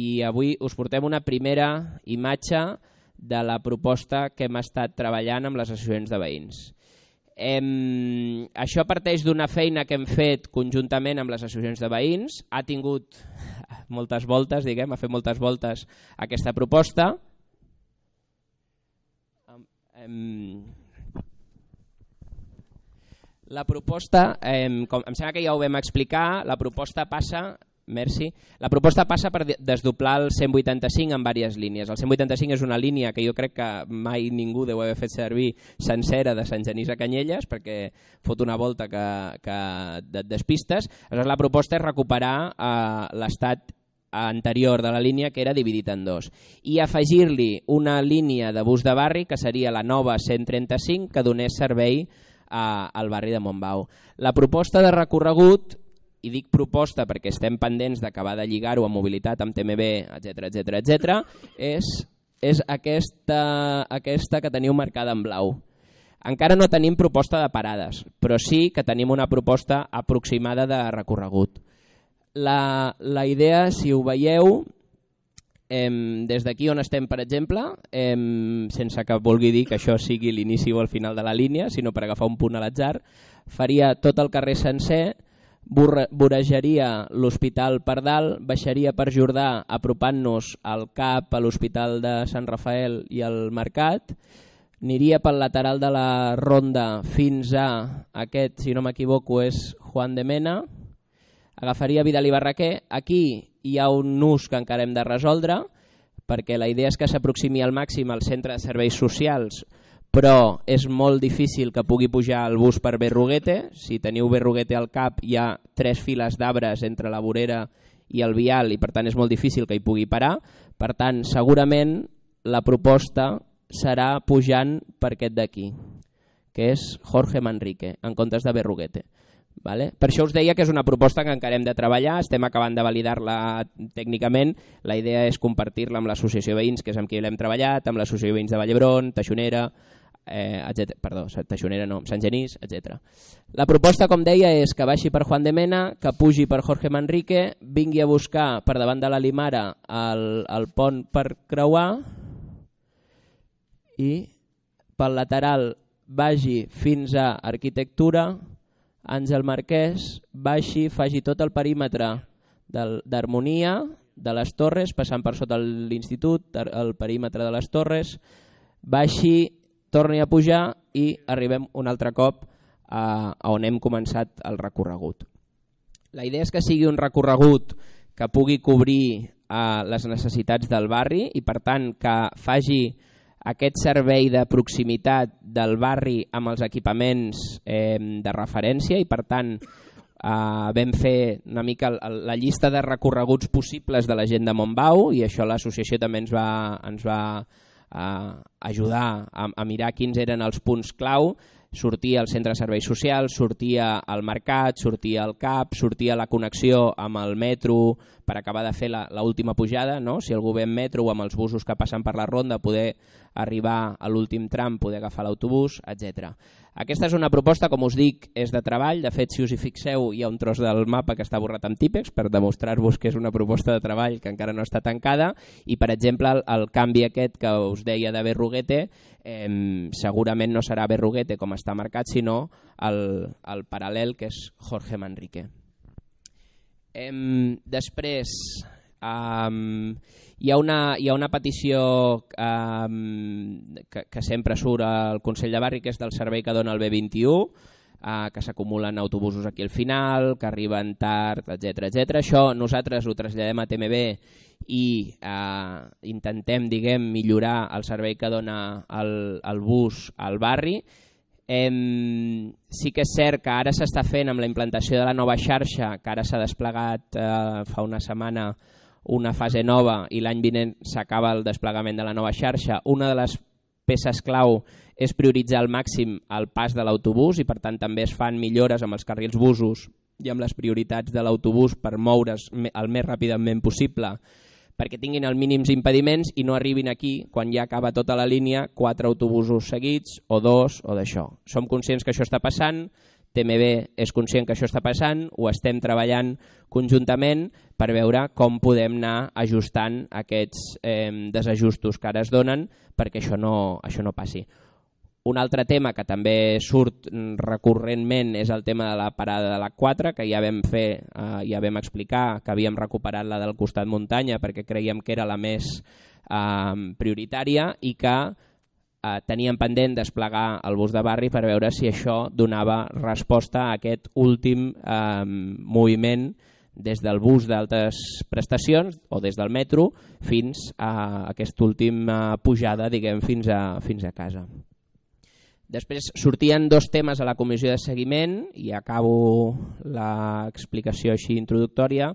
i avui us portem una primera imatge de la proposta que hem estat treballant amb les associacions de veïns. Això parteix d'una feina que hem fet conjuntament amb les associacions de veïns, ha tingut moltes voltes, ha fet moltes voltes aquesta proposta. La proposta, em sembla que ja ho vam explicar, la proposta passa per desdoblar el 185 en diverses línies. El 185 és una línia que jo crec que mai ningú deu haver fet servir sencera de Sant Genís a Canyelles, perquè fot una volta que et despistes. La proposta és recuperar l'estat anterior de la línia, que era dividit en dos, i afegir-li una línia de bus de barri, que seria la nova 135, que donés servei al barri de Montbau. La proposta de recorregut, i dic proposta perquè estem pendents d'acabar de lligar-ho a mobilitat amb TMB, etc., és aquesta que teniu marcada en blau. Encara no tenim proposta de parades, però sí que tenim una proposta aproximada de recorregut. La idea, si ho veieu, des d'aquí on estem, per exemple, sense que vulgui dir que això sigui l'inici o el final de la línia, sinó per agafar un punt a l'atzar, faria tot el carrer sencer, vorejaria l'Hospital per dalt, baixaria per Jordà apropant-nos al CAP, a l'Hospital de Sant Rafael i al Mercat, aniria pel lateral de la Ronda fins a aquest, si no m'equivoco, és Joan de Mena, agafaria Vidal i Barraquer. Aquí hi ha un nus que encara hem de resoldre, perquè la idea és que s'aproximi al màxim al centre de serveis socials, però és molt difícil que pugui pujar el bus per Berruguete. Si teniu Berruguete al cap, hi ha 3 files d'arbres entre la vorera i el vial, i per tant és molt difícil que hi pugui parar. Per tant, segurament la proposta serà pujant per aquest d'aquí, que és Jorge Manrique, en comptes de Berruguete. Per això us deia que és una proposta que encara hem de treballar, estem acabant de validar-la tècnicament, la idea és compartir-la amb l'associació de veïns, que és amb qui l'hem treballat, amb l'associació de veïns de Vall d'Hebron, Teixonera, Teixonera no, Sant Genís, etc. La proposta, com deia, és que baixi per Joan de Mena, que pugi per Jorge Manrique, vingui a buscar per davant de la Limara el pont per creuar i pel lateral vagi fins a Arquitectura, Àngel Marquès, baixi, faci tot el perímetre d'Harmonia, de les Torres, passant per sota l'Institut, el perímetre de les Torres, baixi, torni a pujar i arribem un altre cop a on hem començat el recorregut. La idea és que sigui un recorregut que pugui cobrir les necessitats del barri i per tant que faci aquest servei de proximitat del barri amb els equipaments de referència i per tant vam fer una mica la llista de recorreguts possibles de la gent de Montbau i això l'associació també ens va ajudar a mirar quins eren els punts clau. Sortia al centre de serveis socials, sortia al mercat, sortia al CAP, sortia la connexió amb el metro per acabar de fer l'última pujada, no? Si algú ve en metro o amb els busos que passen per la ronda, poder arribar a l'últim tram, poder agafar l'autobús, etc. Aquesta és una proposta, com us dic, és de treball. De fet, si us hi fixeu, hi ha un tros del mapa que està borrat amb típex per demostrar-vos que és una proposta de treball que encara no està tancada i, per exemple, el canvi aquest que us deia de Berruguete segurament no serà Berruguete com està marcat, sinó el paral·lel que és Jorge Manrique. Després hi ha una petició que sempre surt al Consell de Barri, que és del servei que dona el B21, que s'acumulen autobusos aquí al final, que arriben tard, etc. Això nosaltres ho traslladem a TMB i intentem, diguem, millorar el servei que dona el bus al barri. Sí que és cert que ara s'està fent amb la implantació de la nova xarxa, que ara s'ha desplegat fa una setmana una fase nova i l'any vinent s'acaba el desplegament de la nova xarxa. Una de les peces clau és prioritzar al màxim el pas de l'autobús i per tant també es fan millores amb els carrils busos i amb les prioritats de l'autobús per moure's el més ràpidament possible perquè tinguin els mínims impediments i no arribin aquí, quan ja acaba tota la línia, 4 autobusos seguits o 2 o d'això. Som conscients que això està passant, TMB és conscient que això està passant, ho estem treballant conjuntament per veure com podem anar ajustant aquests desajustos que ara es donen perquè això no passi. Un altre tema que també surt recurrentment és el tema de la parada de la 4, que ja vam explicar que havíem recuperat la del costat muntanya perquè creiem que era la més prioritària i que teníem pendent desplegar el bus de barri per veure si això donava resposta a aquest últim moviment des del bus d'altes prestacions o des del metro fins a aquesta última pujada, diguem, fins a casa. Després sortien 2 temes a la comissió de seguiment i acabo l'explicació així introductòria,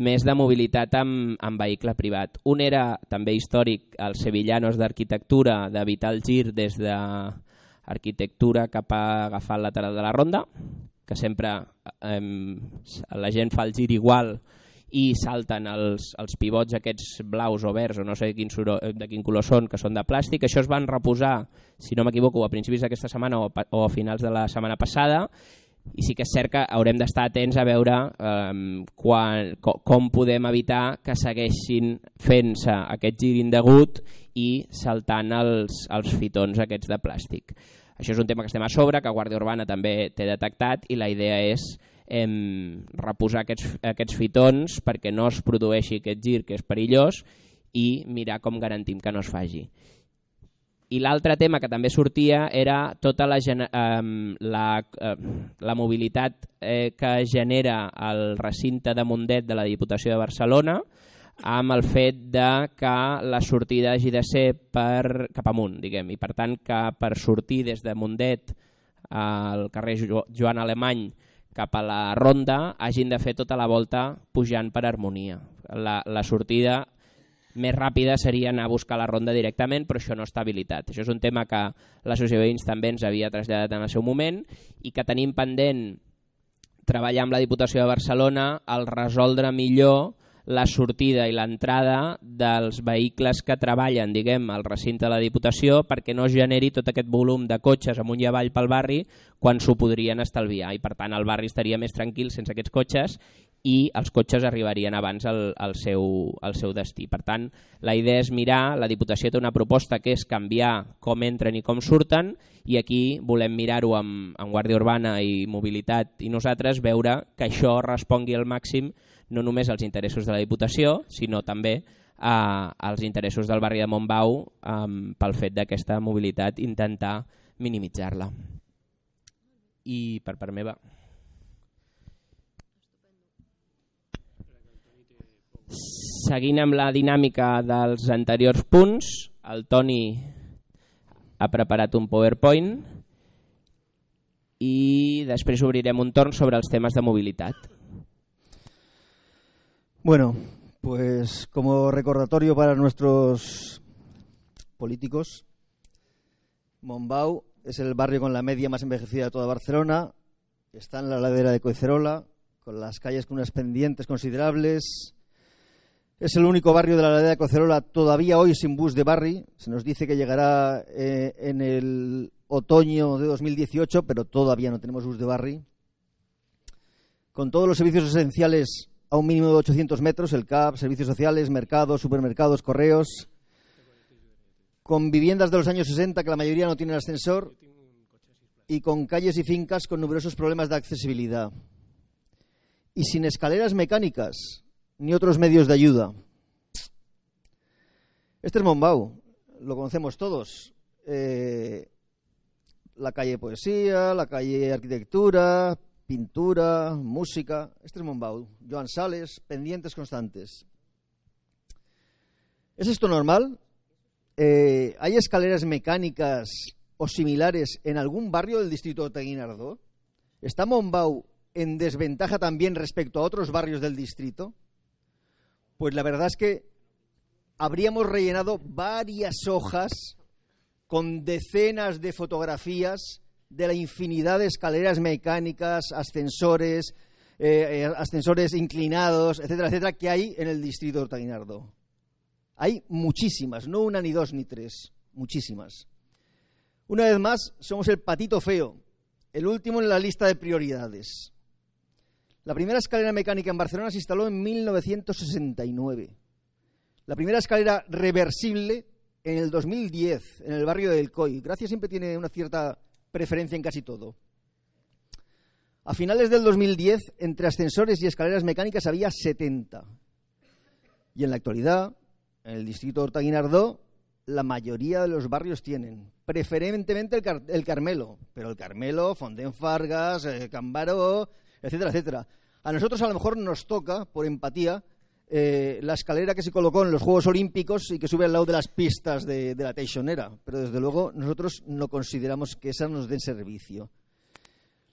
més de mobilitat amb vehicle privat. Un era també històric, els sevillanos d'arquitectura, d'evitar el gir des d'arquitectura cap a agafar el lateral de la ronda, que sempre la gent fa el gir igual i salten els pivots aquests blaus o verds o no sé de quin color són, que són de plàstic. Això es van reposar, si no m'equivoco, a principis d'aquesta setmana o a finals de la setmana passada i sí que és cert que haurem d'estar atents a veure com podem evitar que segueixin fent-se aquest gir indegut i saltant els fitons aquests de plàstic. Això és un tema que estem a sobre, que Guàrdia Urbana també té detectat i la idea és reposar aquests fitons perquè no es produeixi aquest gir que és perillós i mirar com garantim que no es faci. I l'altre tema que també sortia era tota la mobilitat que genera el recinte de Mundet de la Diputació de Barcelona amb el fet de que la sortida hagi de ser cap amunt, diguem, i per tant que per sortir des de Mundet al carrer Joan Alemany cap a la ronda hagin de fer tota la volta pujant per Harmonia. La sortida més ràpida seria anar a buscar la ronda directament, però això no està habilitat. Això és un tema que l'associació de veïns també ens havia traslladat en el seu moment i que tenim pendent treballar amb la Diputació de Barcelona al resoldre millor la sortida i l'entrada dels vehicles que treballen, diguem, al recinte de la Diputació, perquè no es generi tot aquest volum de cotxes amunt i avall pel barri quan s'ho podrien estalviar, i per tant el barri estaria més tranquil sense aquests cotxes i els cotxes arribarien abans al seu destí. Per tant, la idea és mirar, la Diputació té una proposta que és canviar com entren i com surten, i aquí volem mirar-ho amb Guàrdia Urbana i Mobilitat i nosaltres, veure que això respongui al màxim no només als interessos de la Diputació, sinó també als interessos del barri de Montbau pel fet d'aquesta mobilitat intentar minimitzar-la. I per part meva... Seguint amb la dinàmica dels anteriors punts, el Toni ha preparat un PowerPoint i després obrirem un torn sobre els temes de mobilitat. Bueno, pues como recordatorio para nuestros políticos, Montbau es el barrio con la media más envejecida de toda Barcelona, está en la ladera de Collserola, con las calles con unas pendientes considerables. Es el único barrio de la ladera de Collserola todavía hoy sin bus de barri. Se nos dice que llegará en el otoño de 2018, pero todavía no tenemos bus de barri. Con todos los servicios esenciales a un mínimo de 800 metros, el CAP, servicios sociales, mercados, supermercados, correos. Con viviendas de los años 60 que la mayoría no tienen ascensor y con calles y fincas con numerosos problemas de accesibilidad. Y sin escaleras mecánicas ni otros medios de ayuda. Este es Montbau, lo conocemos todos. La calle Poesia, la calle Arquitectura, pintura, música. Este es Montbau, Joan Sales, pendientes constantes. ¿Es esto normal? ¿Hay escaleras mecánicas o similares en algún barrio del distrito de Horta-Guinardó? ¿Está Montbau en desventaja también respecto a otros barrios del distrito? Pues la verdad es que habríamos rellenado varias hojas con decenas de fotografías de la infinidad de escaleras mecánicas, ascensores inclinados, etcétera, etcétera, que hay en el distrito de Horta-Guinardó. Hay muchísimas, no una, ni dos, ni tres, muchísimas. Una vez más, somos el patito feo, el último en la lista de prioridades. La primera escalera mecánica en Barcelona se instaló en 1969. La primera escalera reversible en el 2010, en el barrio del Coi. Gràcia siempre tiene una cierta preferencia en casi todo. A finales del 2010, entre ascensores y escaleras mecánicas había 70. Y en la actualidad, en el distrito de Horta-Guinardó, la mayoría de los barrios tienen, preferentemente el Carmelo, pero el Carmelo, Font d'Enfargues, Cambaró, etcétera, etcétera. A nosotros a lo mejor nos toca, por empatía, la escalera que se colocó en los Juegos Olímpicos y que sube al lado de las pistas de la Teixonera, pero desde luego nosotros no consideramos que esas nos den servicio.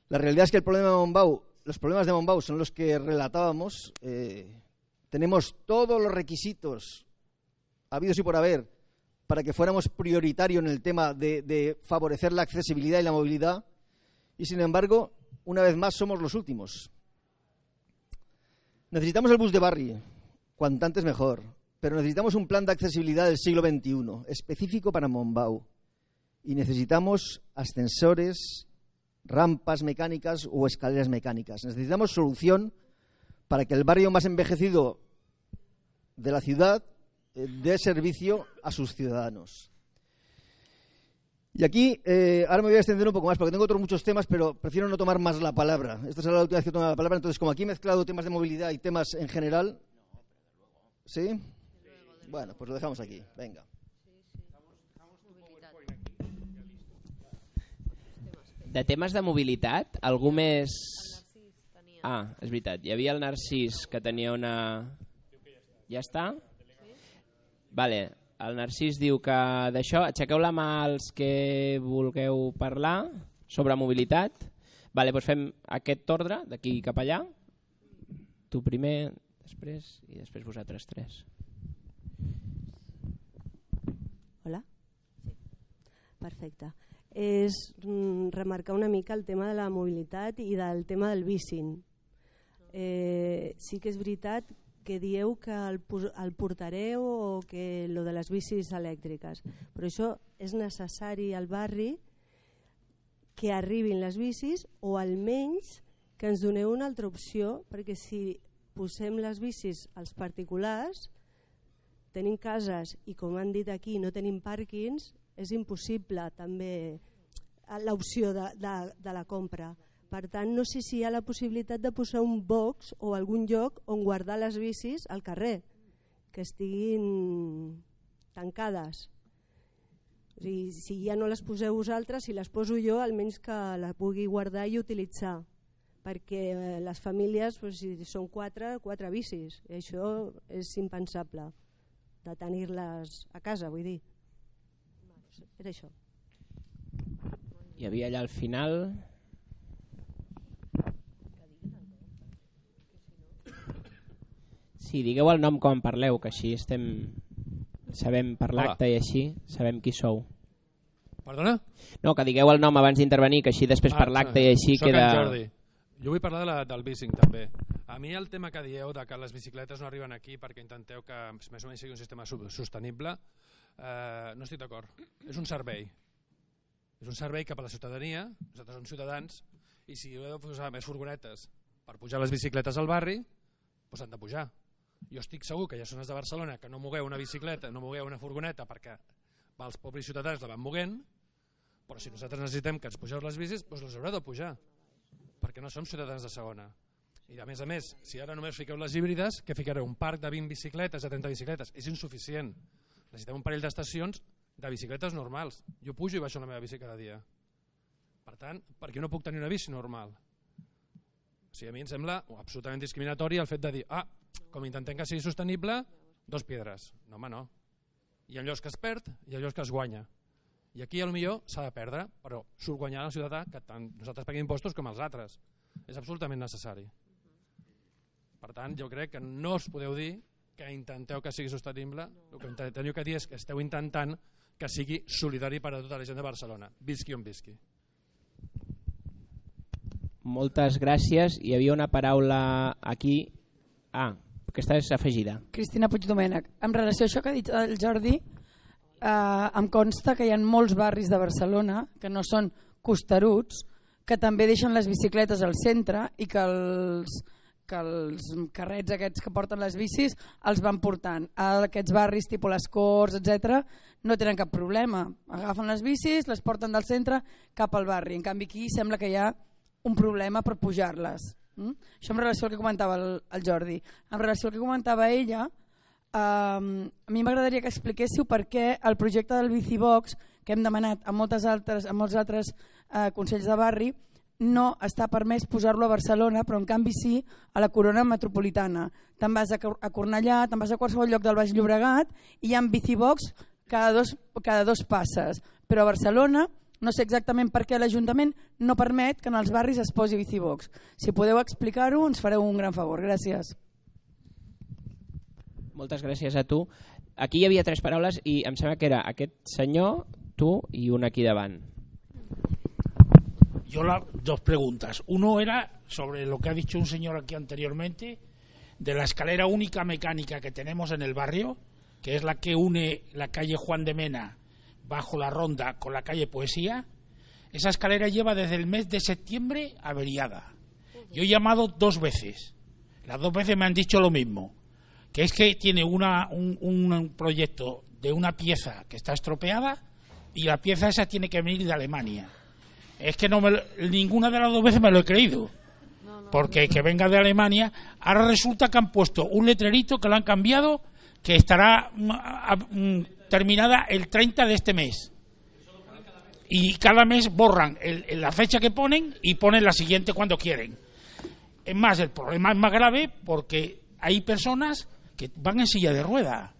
La realidad es que el problema de Montbau, los problemas de Montbau son los que relatábamos. Tenemos todos los requisitos habidos y por haber para que fuéramos prioritario en el tema de favorecer la accesibilidad y la movilidad, y sin embargo, una vez más, somos los últimos. Necesitamos el bus de barri, cuanto antes mejor, pero necesitamos un plan de accesibilidad del siglo XXI, específico para Montbau. Y necesitamos ascensores, rampas mecánicas o escaleras mecánicas. Necesitamos solución para que el barrio más envejecido de la ciudad dé servicio a sus ciudadanos. Y aquí, ahora me voy a extender un poco más porque tengo otros muchos temas, pero prefiero no tomar más la palabra. Esta será la última vez que tomo la palabra, entonces como aquí he mezclado temas de movilidad y temas en general... ¿Sí? Bueno, pues lo dejamos aquí. Venga. De temes de mobilitat, algú més... Ah, és veritat, hi havia el Narcís que tenia una... Ja està? Vale. El Narcís diu que d'això, aixequeu la mà als que vulgueu parlar sobre mobilitat. Vale, doncs fem aquest ordre, d'aquí cap allà. Tu primer, després, i després vosaltres tres. Hola. Perfecte. És remarcar una mica el tema de la mobilitat i del tema del bicing. Sí que és veritat que dieu que el portareu o que lo de les bicis elèctriques, però això és necessari al barri que arribin les bicis o almenys que ens doneu una altra opció, perquè si posem les bicis als particulars, tenim cases i com han dit aquí no tenim pàrquings, és impossible també l'opció de la compra. Per tant, no sé si hi ha la possibilitat de posar un box o algun lloc on guardar les bicis al carrer, que estiguin tancades. O sigui, si ja no les poseu vosaltres, si les poso jo, almenys que la pugui guardar i utilitzar, perquè les famílies, si són quatre bicis, i això és impensable de tenir-les a casa, vull dir. Era això. Hi havia allà al final... Sí, digueu el nom com parleu, que així sabem per l'acte i així sabem qui sou. Perdona? No, que digueu el nom abans d'intervenir, que així després per l'acte i així queda... Soc en Jordi. Jo vull parlar del bicing també. A mi el tema que dieu que les bicicletes no arriben aquí perquè intenteu que més o menys sigui un sistema sostenible, no estic d'acord. És un servei. És un servei cap a la ciutadania, nosaltres som ciutadans, i si heu de posar més furgonetes per pujar les bicicletes al barri, doncs han de pujar. Jo estic segur que hi ha zones de Barcelona que no mogueu una bicicleta, no mogueu una furgoneta perquè els pobres ciutadans la van moguent, però si nosaltres necessitem que ens pugeu les bicis, doncs les haureu de pujar, perquè no som ciutadans de segona. I a més, si ara només fiqueu les híbrides, que ficareu un parc de 20 bicicletes, de 30 bicicletes, és insuficient. Necessitem un parell d'estacions de bicicletes normals. Jo pujo i baixo la meva bici cada dia. Per tant, perquè jo no puc tenir una bici normal. O sigui, a mi em sembla absolutament discriminatori el fet de dir com intentem que sigui sostenible, dos piedres. No, home, no. Hi ha llocs que es perd i hi ha llocs que es guanya. I aquí potser s'ha de perdre, però surt guanyant la ciutadà que tant nosaltres paguem impostos com els altres. És absolutament necessari. Per tant, jo crec que no us podeu dir que intenteu que sigui sostenible. El que teniu que dir és que esteu intentant que sigui solidari per a tota la gent de Barcelona, visqui on visqui. Moltes gràcies. Hi havia una paraula aquí... aquesta és afegida. Cristina Puigdomènech, en relació a això que ha dit el Jordi, em consta que hi ha molts barris de Barcelona que no són costeruts, que també deixen les bicicletes al centre i que els carrets aquests que porten les bicis els van portant. Aquests barris tipus les Corts, etc., no tenen cap problema. Agafen les bicis, les porten del centre cap al barri. En canvi aquí sembla que hi ha un problema per pujar-les. Això en relació al que comentava el Jordi. En relació al que comentava ella, a mi m'agradaria que expliquéssiu per què el projecte del Bicibox, que hem demanat a molts altres consells de barri, no està permès posar-lo a Barcelona, però en canvi sí a la corona metropolitana. Te'n vas a Cornellà, te'n vas a qualsevol lloc del Baix Llobregat i hi ha Bicibox cada dos passes. Però a Barcelona... no sé exactament per què l'Ajuntament no permet que en els barris es posi bicibox. Si podeu explicar-ho ens fareu un gran favor. Gràcies. Moltes gràcies a tu. Aquí hi havia tres paraules i em sembla que era aquest senyor, tu i un aquí davant. Yo dos preguntas. Uno era sobre lo que ha dicho un señor aquí anteriormente de la escalera única mecánica que tenemos en el barrio, que es la que une la calle Joan de Mena bajo la Ronda con la calle Poesia. Esa escalera lleva desde el mes de septiembre averiada. Yo he llamado dos veces. Las dos veces me han dicho lo mismo, que es que tiene un proyecto de una pieza que está estropeada y la pieza esa tiene que venir de Alemania. Es que no ninguna de las dos veces me lo he creído, porque que venga de Alemania. Ahora resulta que han puesto un letrerito que lo han cambiado, que estará terminada el 30 de este mes, y cada mes borran la fecha que ponen y ponen la siguiente cuando quieren. Es más, el problema es más grave porque hay personas que van en silla de ruedas.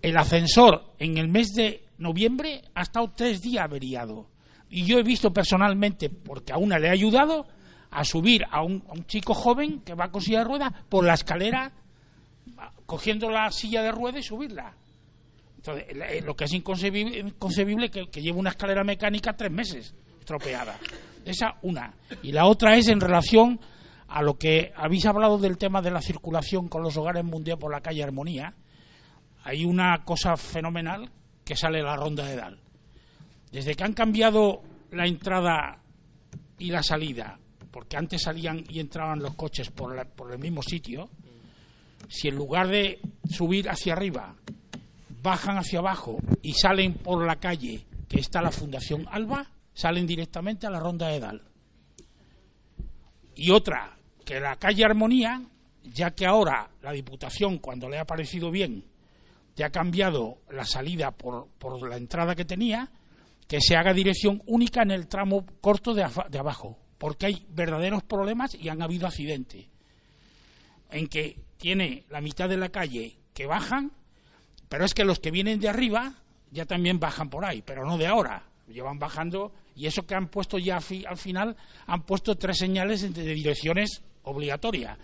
El ascensor en el mes de noviembre ha estado 3 días averiado y yo he visto personalmente, porque a una le he ayudado a subir a un chico joven que va con silla de ruedas por la escalera, cogiendo la silla de ruedas y subirla. Entonces, lo que es inconcebible es que lleve una escalera mecánica 3 meses estropeada. Esa una. Y la otra es en relación a lo que habéis hablado del tema de la circulación con los hogares mundiales por la calle Harmonia, hay una cosa fenomenal que sale la Ronda de Dalt. Desde que han cambiado la entrada y la salida, porque antes salían y entraban los coches por el mismo sitio, si en lugar de subir hacia arriba, bajan hacia abajo y salen por la calle que está la Fundación Alba, salen directamente a la Ronda de Dalt. Y otra, que la calle Harmonia, ya que ahora la Diputación, cuando le ha parecido bien, ya ha cambiado la salida por la entrada que tenía, que se haga dirección única en el tramo corto de abajo, porque hay verdaderos problemas y han habido accidentes, en que tiene la mitad de la calle que bajan, pero es que los que vienen de arriba ya también bajan por ahí, pero no de ahora, llevan bajando, y eso que han puesto ya al final, han puesto 3 señales de direcciones obligatorias,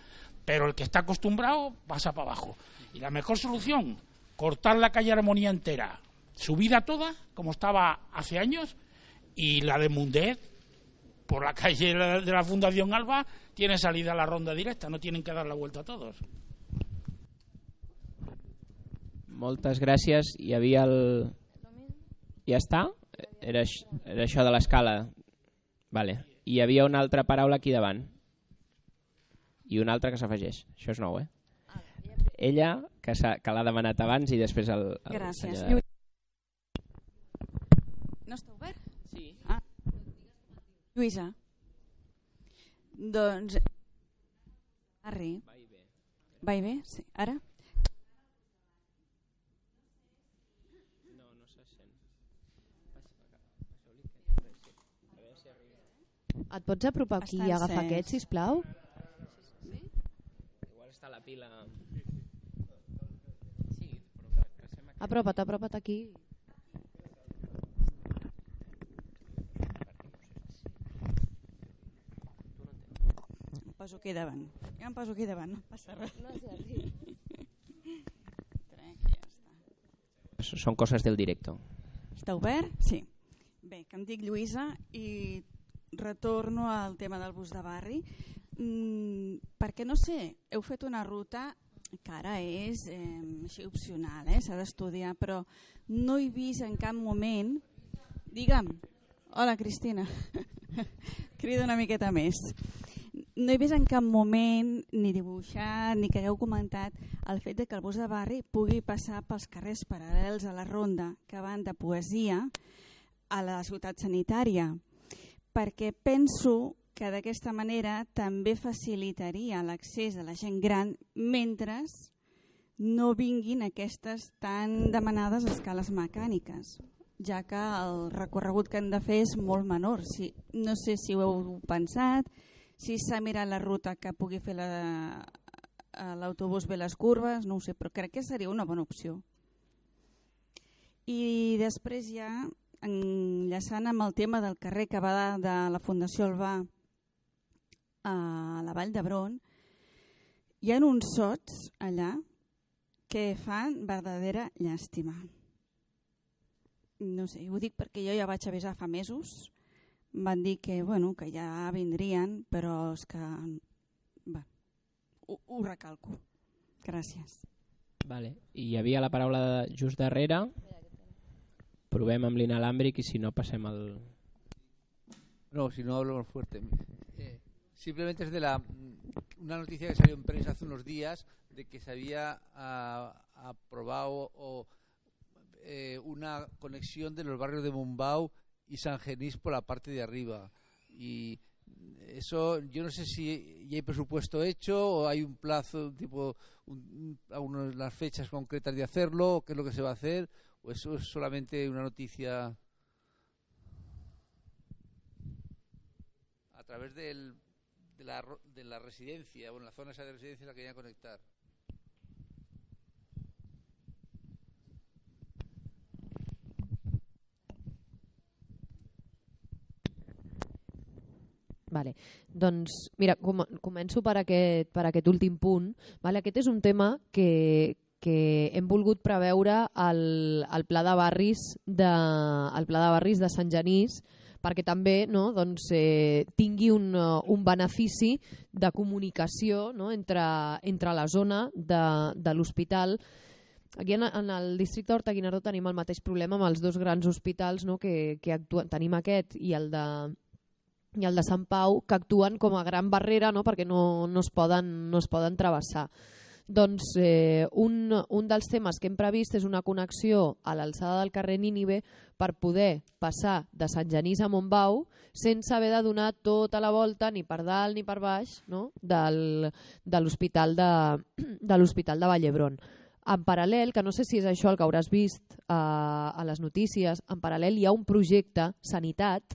pero el que está acostumbrado pasa para abajo. Y la mejor solución, cortar la calle Harmonia entera, subida toda, como estaba hace años, y la de Mundet, por la calle de la Fundación Alba, tiene salida a la ronda directa, no tienen que dar la vuelta a todos. Moltes gràcies. Hi havia el... Ja està? Era això de l'escala. Vale. Hi havia una altra paraula aquí davant. I una altra que s'afegeix. Això és nou, eh? Ella, que l'ha demanat abans i després el... Gràcies. No està obert? Sí. Lluïsa. Doncs... Arri. Va i bé? Sí. Ara? Et pots apropar aquí i agafar aquest, sisplau? Igual està la pila... Apropa't, apropa't aquí. Em poso aquí davant. Ja em poso aquí davant, no passa res. Són coses del directo. Està obert? Sí. Bé, que em dic Lluïsa i... Retorno al tema del bus de barri, perquè no sé, heu fet una ruta que ara és així opcional, s'ha d'estudiar, però no he vist en cap moment... Digue'm, hola Cristina, crida una miqueta més. No he vist en cap moment ni dibuixat ni que hagueu comentat el fet que el bus de barri pugui passar pels carrers paral·lels a la ronda que van de Poesia a la ciutat sanitària, perquè penso que d'aquesta manera també facilitaria l'accés de la gent gran mentre no vinguin aquestes tan demanades escales mecàniques, ja que el recorregut que han de fer és molt menor. No sé si ho heu pensat, si s'ha mirat la ruta que pugui fer l'autobús bé les curves, no ho sé, però crec que seria una bona opció. I després ja... enllaçant amb el tema del carrer que va de la Fundació Alba a la Vall d'Hebron, hi ha uns sots allà que fan verdadera llàstima. No sé, ho dic perquè jo ja vaig avisar fa mesos, van dir que ja vindrien, però és que... Ho recalco. Gràcies. I hi havia la paraula just darrere... Provem amb l'inalàmbric i si no passem al... No, si no hablo más fuerte. Simplemente es de una noticia que salió en prensa hace unos días de que se había aprobado una conexión de los barrios de Montbau y Sant Genís por la parte de arriba. Y eso yo no sé si ya hay presupuesto hecho o hay un plazo, tipo las fechas concretas de hacerlo, qué es lo que se va a hacer... Eso es solamente una noticia a través de la residencia, bueno, la zona esa de residencia es la que querían conectar. Doncs mira, començo per aquest últim punt. Aquest és un tema que hem volgut preveure el pla de barris de Sant Genís perquè també tingui un benefici de comunicació entre la zona de l'hospital. Aquí en el districte Horta-Guinardó tenim el mateix problema amb els dos grans hospitals que actuen. Tenim aquest i el de Sant Pau, que actuen com a gran barrera perquè no es poden travessar. Doncs un dels temes que hem previst és una connexió a l'alçada del carrer Nínive per poder passar de Sant Genís a Montbau sense haver de donar tota la volta ni per dalt ni per baix de l'hospital de Vall d'Hebron. En paral·lel, que no sé si és això el que hauràs vist a les notícies, en paral·lel hi ha un projecte, Sanitat,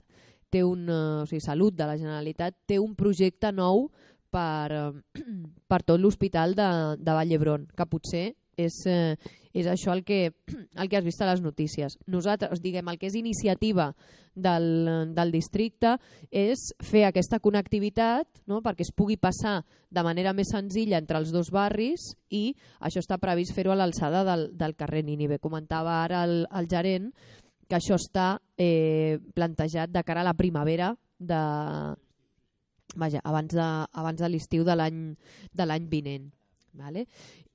Salut de la Generalitat, té un projecte nou per tot l'hospital de Vall d'Hebron, que potser és això el que has vist a les notícies. Nosaltres, diguem, el que és iniciativa del districte és fer aquesta connectivitat perquè es pugui passar de manera més senzilla entre els dos barris, i això està previst fer-ho a l'alçada del carrer Nínive. Comentava ara el gerent que això està plantejat de cara a la primavera abans de l'estiu de l'any vinent.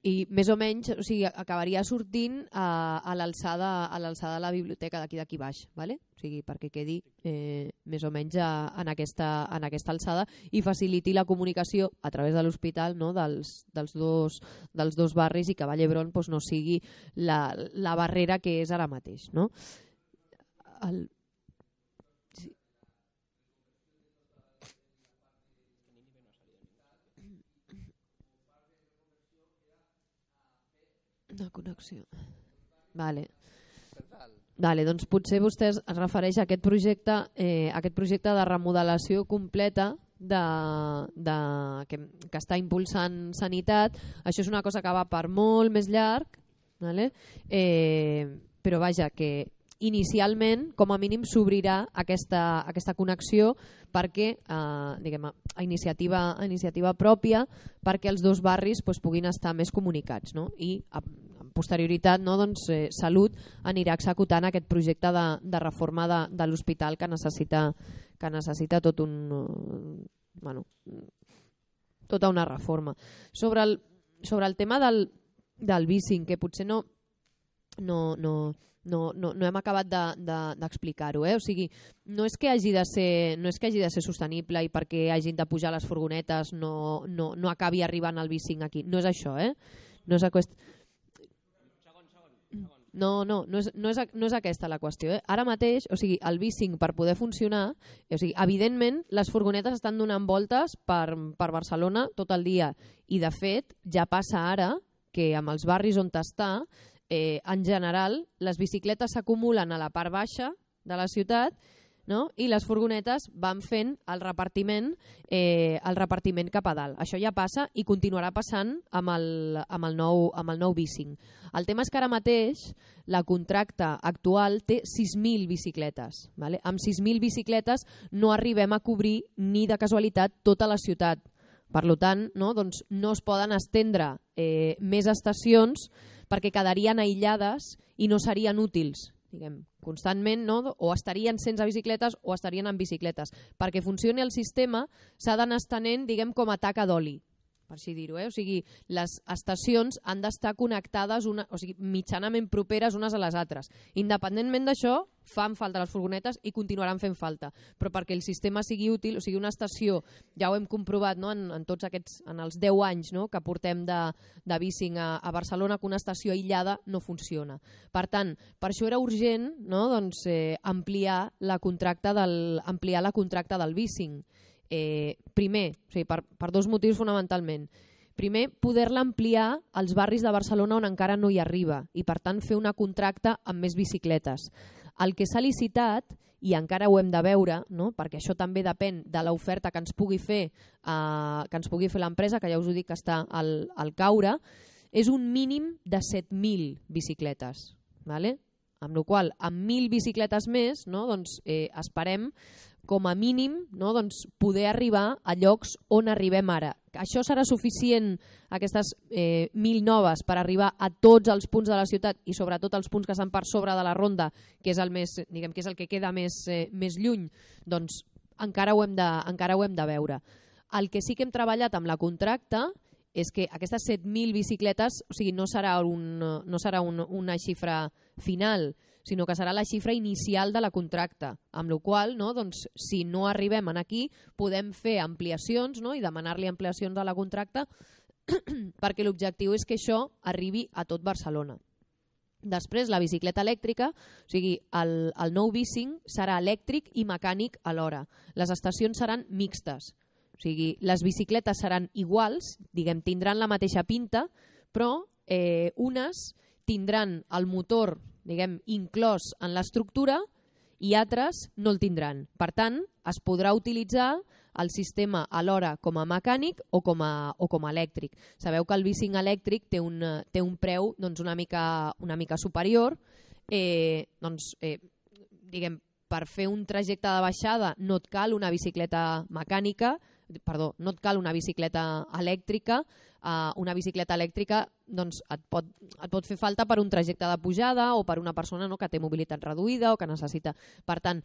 I més o menys acabaria sortint a l'alçada de la biblioteca d'aquí baix, perquè quedi més o menys en aquesta alçada i faciliti la comunicació a través de l'hospital dels dos barris, i que Vall d'Hebron no sigui la barrera que és ara mateix. Una connexió. Doncs potser vostè es refereix a aquest projecte de remodelació completa que està impulsant Sanitat. Això és una cosa que va per molt més llarg, però vaja, que inicialment, com a mínim, s'obrirà aquesta connexió perquè a iniciativa pròpia, perquè els dos barris puguin estar més comunicats, i amb posterioritat Salut anirà executant aquest projecte de reforma de l'hospital que necessita tota una reforma. Sobre el tema del bicing, que potser no hem acabat d'explicar-ho. No és que hagi de ser sostenible i perquè hagin de pujar les furgonetes no acabi arribant el bicing aquí. No és això. No és aquesta la qüestió. Ara mateix, el bicing per poder funcionar, evidentment les furgonetes estan donant voltes per Barcelona tot el dia, i de fet ja passa ara que amb els barris on està, en general, les bicicletes s'acumulen a la part baixa de la ciutat i les furgonetes van fent el repartiment cap a dalt. Això ja passa i continuarà passant amb el nou bicing. El tema és que ara mateix la contracta actual té 6.000 bicicletes. Amb 6.000 bicicletes no arribem a cobrir ni de casualitat tota la ciutat. Per tant, no es poden estendre més estacions perquè quedarien aïllades i no serien útils. Constantment o estarien sense bicicletes o estarien amb bicicletes. Perquè funcioni el sistema s'ha d'anar estenent com a taca d'oli, per així dir-ho. Les estacions han d'estar connectades mitjanament properes unes a les altres. Independentment d'això, fan falta les furgonetes i continuaran fent falta. Però perquè el sistema sigui útil, una estació, ja ho hem comprovat en els 10 anys que portem de bicing a Barcelona, que una estació aïllada no funciona. Per tant, per això era urgent ampliar la contracta del bicing. Primer, per dos motius fonamentalment. Primer, poder-la ampliar als barris de Barcelona on encara no hi arriba, i per tant fer una contracta amb més bicicletes. El que s'ha licitat, i encara ho hem de veure, perquè això també depèn de l'oferta que ens pugui fer l'empresa, que ja us ho dic que està al caure, és un mínim de 7.000 bicicletes. Amb la qual cosa, amb 1.000 bicicletes més, esperem com a mínim poder arribar a llocs on arribem ara. Això serà suficient, aquestes 1.000 noves, per arribar a tots els punts de la ciutat i sobretot els punts que estan per sobre de la ronda, que és el que queda més lluny? Doncs encara ho hem de veure. El que sí que hem treballat amb la contracta és que aquestes 7.000 bicicletes no serà una xifra final, sinó que serà la xifra inicial de la contracta, amb la qual cosa, si no arribem aquí, podem fer ampliacions i demanar-li ampliacions a la contracta perquè l'objectiu és que això arribi a tot Barcelona. Després, la bicicleta elèctrica, el nou bicing serà elèctric i mecànic alhora. Les estacions seran mixtes. O sigui, les bicicletes seran iguals, tindran la mateixa pinta, però unes tindran el motor inclòs en l'estructura i altres no el tindran. Per tant, es podrà utilitzar el sistema alhora com a mecànic o com a elèctric. Sabeu que el bicing elèctric té un preu una mica superior. Per fer un trajecte de baixada no et cal una bicicleta mecànica, perdó, no et cal una bicicleta elèctrica, una bicicleta elèctrica et pot fer falta per un trajecte de pujada o per una persona que té mobilitat reduïda o que necessita. Per tant,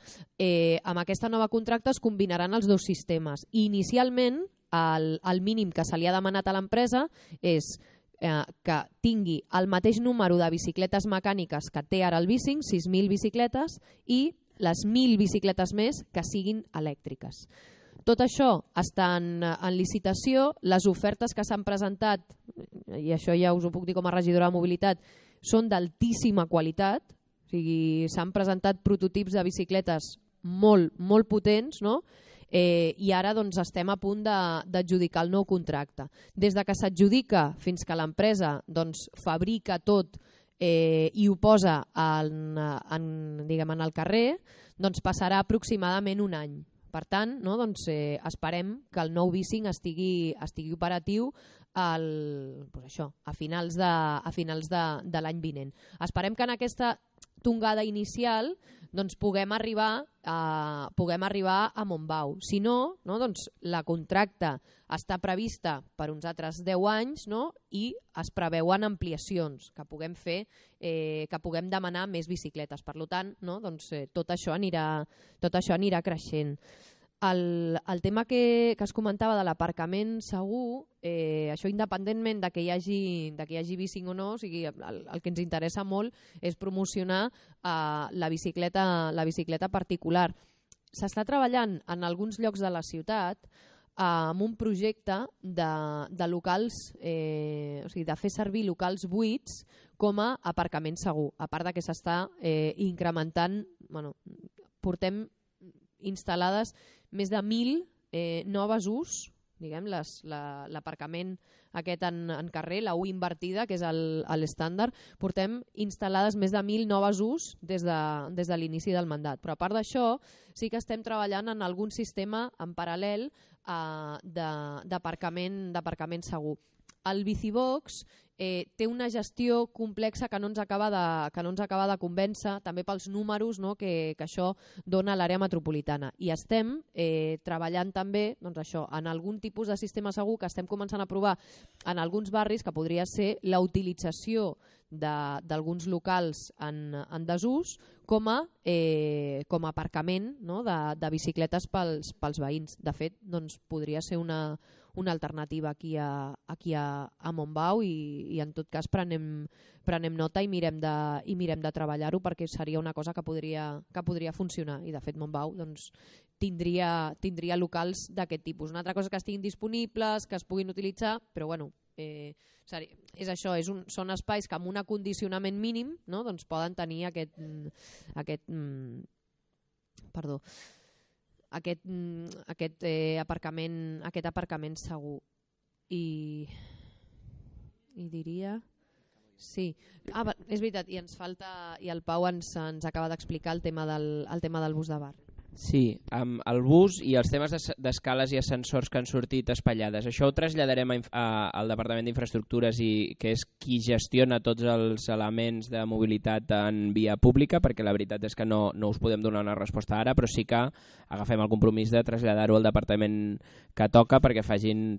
amb aquesta nova contracta es combinaran els dos sistemes. Inicialment, el mínim que se li ha demanat a l'empresa és que tingui el mateix número de bicicletes mecàniques que té ara el bicing, 6.000 bicicletes, i les 1.000 bicicletes més que siguin elèctriques. Tot això està en licitació. Les ofertes que s'han presentat, i això ja us ho puc dir com a regidora de mobilitat, són d'altíssima qualitat. S'han presentat prototips de bicicletes molt potents i ara estem a punt d'adjudicar el nou contracte. Des que s'adjudica fins que l'empresa fabrica tot i ho posa en el carrer, passarà aproximadament un any. Per tant, esperem que el nou bicing estigui operatiu a finals de l'any vinent. Esperem que en aquesta tongada inicial puguem arribar a Montbau. Si no, la contracta està prevista per uns altres 10 anys i es preveuen ampliacions que puguem fer, que puguem demanar més bicicletes. Per tant, tot això anirà creixent. El tema que es comentava de l'aparcament segur, això independentment que hi hagi bicing o no, el que ens interessa molt és promocionar la bicicleta particular. S'està treballant en alguns llocs de la ciutat amb un projecte de fer servir locals buits com a aparcament segur, a part que s'està incrementant, portem instal·lades més de 1.000 noves ús, l'aparcament aquest en carrer, la U invertida, que és l'estàndard, portem instal·lades més de 1.000 noves ús des de l'inici del mandat. Però a part d'això, sí que estem treballant en algun sistema en paral·lel d'aparcament segur. El Bicibox té una gestió complexa que no ens acaba de convèncer, també pels números que això dona a l'àrea metropolitana. I estem treballant també en algun tipus de sistema segur que estem començant a provar en alguns barris, que podria ser la utilització d'alguns locals en desús com a aparcament de bicicletes pels veïns. De fet, podria ser una alternativa aquí a Montbau i en tot cas prenem nota i mirem de treballar-ho perquè seria una cosa que podria funcionar i de fet Montbau tindria locals d'aquest tipus. Una altra cosa que estiguin disponibles, que es puguin utilitzar, però bueno, és això, són espais que amb un acondicionament mínim poden tenir aquest aparcament segur. I diria... Sí, és veritat, i el Pau ens acaba d'explicar el tema del bus de barri. Sí, amb el bus i els temes d'escales i ascensors que han sortit espatllades. Això ho traslladarem al Departament d'Infraestructures, que és qui gestiona tots els elements de mobilitat en via pública, perquè la veritat és que no us podem donar una resposta ara, però sí que agafem el compromís de traslladar-ho al departament que toca perquè facin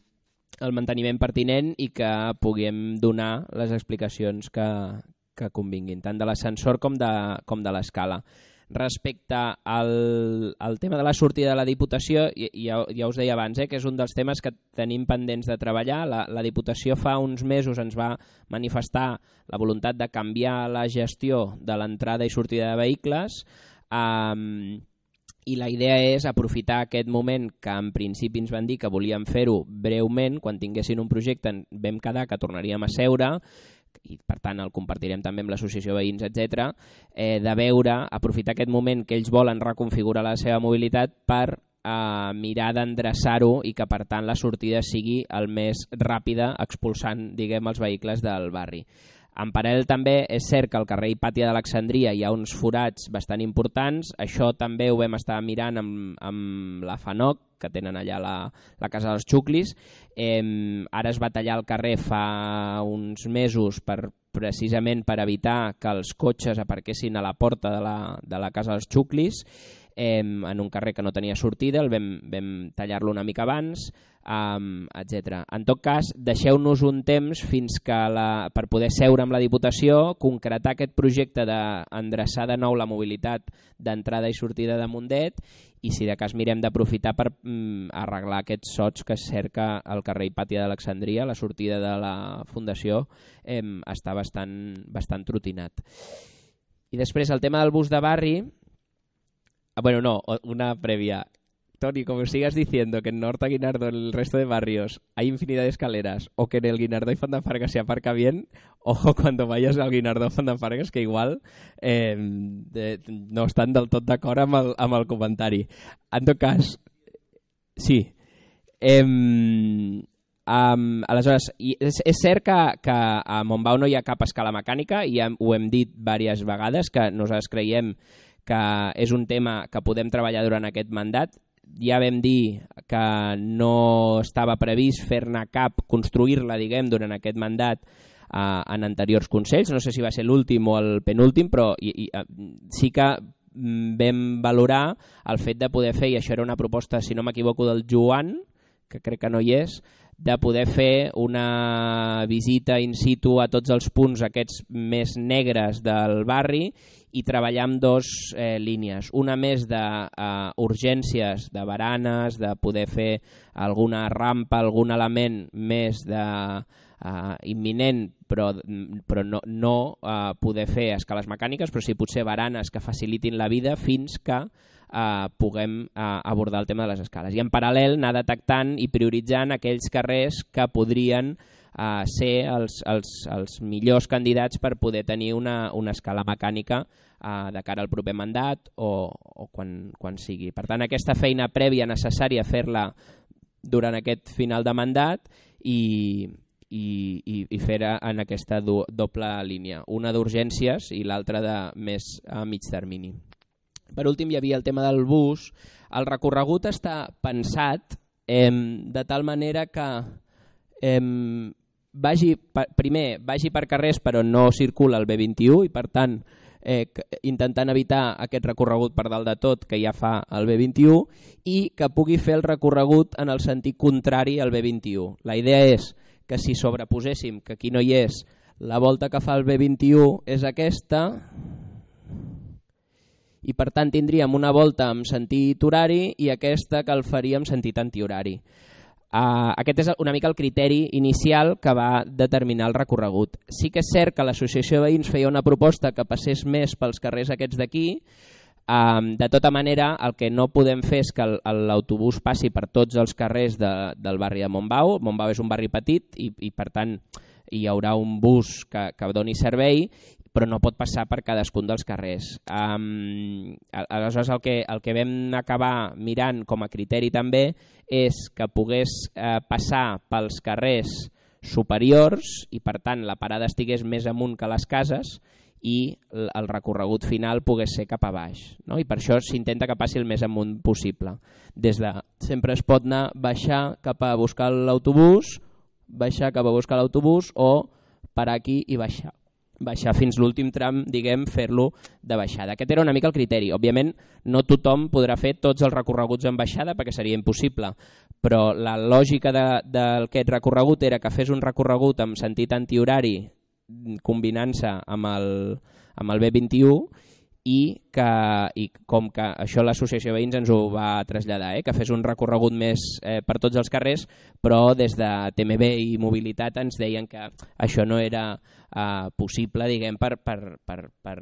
el manteniment pertinent i que puguem donar les explicacions que convinguin, tant de l'ascensor com de l'escala. Respecte al tema de la sortida de la Diputació, ja us deia abans que és un dels temes que tenim pendents de treballar. La Diputació fa uns mesos ens va manifestar la voluntat de canviar la gestió de l'entrada i sortida de vehicles i la idea és aprofitar aquest moment que en principi ens van dir que volíem fer-ho breument. Quan tinguessin un projecte vam quedar que tornaríem a seure i per tant el compartirem també amb l'associació veïns, etc., de veure, aprofitar aquest moment que ells volen reconfigurar la seva mobilitat per mirar d'endreçar-ho i que per tant la sortida sigui el més ràpida expulsant, diguem, els vehicles del barri. En paral·lel també és cert que al carrer Hipàtia d'Alexandria hi ha uns forats bastant importants. Això també ho vam estar mirant amb la FANOC, que tenen allà la Casa dels Xuclis. Ara es va tallar el carrer fa uns mesos precisament per evitar que els cotxes aparquessin a la porta de la Casa dels Xuclis, en un carrer que no tenia sortida. El vam tallar-lo una mica abans, etc. En tot cas, deixeu-nos un temps fins que per poder seure amb la Diputació, concretar aquest projecte d'endreçar de nou la mobilitat d'entrada i sortida de Mundet, i si de cas mirem d'aprofitar per arreglar aquests sots que cerca el carrer Hipàtia d'Alexandria. La sortida de la Fundació està bastant trotinat. I després el tema del bus de barri. Bueno, no, una previa. Toni, como sigas diciendo que en Horta-Guinardó, en el resto de barrios, hay infinidad de escaleras, o que en el Guinardó y Font d'Enfargues se aparca bien, ojo cuando vayas al Guinardó Font d'Enfargues, que igual no estan del tot d'acord amb el comentari. En tot cas, sí. Aleshores, és cert que a Montbau no hi ha cap escala mecànica, i ho hem dit diverses vegades, que nosaltres creiem que és un tema que podem treballar durant aquest mandat. Ja vam dir que no estava previst fer-ne cap, construir-la, diguem, durant aquest mandat en anteriors consells. No sé si va ser l'últim o el penúltim, però sí que vam valorar el fet de poder fer, i això era una proposta, si no m'equivoco, del Joan, que crec que no hi és, de poder fer una visita in situ a tots els punts aquests més negres del barri i treballar amb dues línies. Una més d'urgències, de baranes, de poder fer alguna rampa, algun element més imminent, però no poder fer escales mecàniques, però sí potser baranes que facilitin la vida fins que puguem abordar el tema de les escales. I en paral·lel anar detectant i prioritzant aquells carrers que podrien ser els millors candidats per poder tenir una escala mecànica de cara al proper mandat o quan sigui. Per tant, aquesta feina prèvia necessària fer-la durant aquest final de mandat i fer-la en aquesta doble línia, una d'urgències i l'altra de més a mig termini. Per últim hi havia el tema del bus. El recorregut està pensat de tal manera que primer vagi per carrers però no circula el B21 i per tant intentant evitar aquest recorregut per dalt de tot que ja fa el B21 i que pugui fer el recorregut en el sentit contrari al B21. La idea és que si sobreposéssim, que aquí no hi és, la volta que fa el B21 és aquesta, i per tant tindríem una volta amb sentit horari i aquesta que el faria amb sentit antihorari. Aquest és una mica el criteri inicial que va determinar el recorregut. Sí que és cert que l'associació de veïns feia una proposta que passés més pels carrers aquests d'aquí. De tota manera, el que no podem fer és que l'autobús passi per tots els carrers del barri de Montbau. Montbau és un barri petit i per tant hi haurà un bus que doni servei, però no pot passar per cadascun dels carrers. Aleshores, el que vam acabar mirant com a criteri també és que pogués passar pels carrers superiors i, per tant, la parada estigués més amunt que les cases i el recorregut final pogués ser cap a baix, no? I per això s'intenta que passi el més amunt possible. Des de sempre es pot anar baixar cap a buscar l'autobús, o parar aquí i baixar. Baixar fins l'últim tram, diguem, fer-lo de baixada. Aquest era una mica el criteri. Òbviament no tothom podrà fer tots els recorreguts en baixada perquè seria impossible, però la lògica d'aquest recorregut era que fes un recorregut amb sentit antihorari combinant-se amb el B21 i com que això l'associació de veïns ens ho va traslladar, que fes un recorregut més per tots els carrers, però des de TMB i Mobilitat ens deien que això no era possible, diguem, per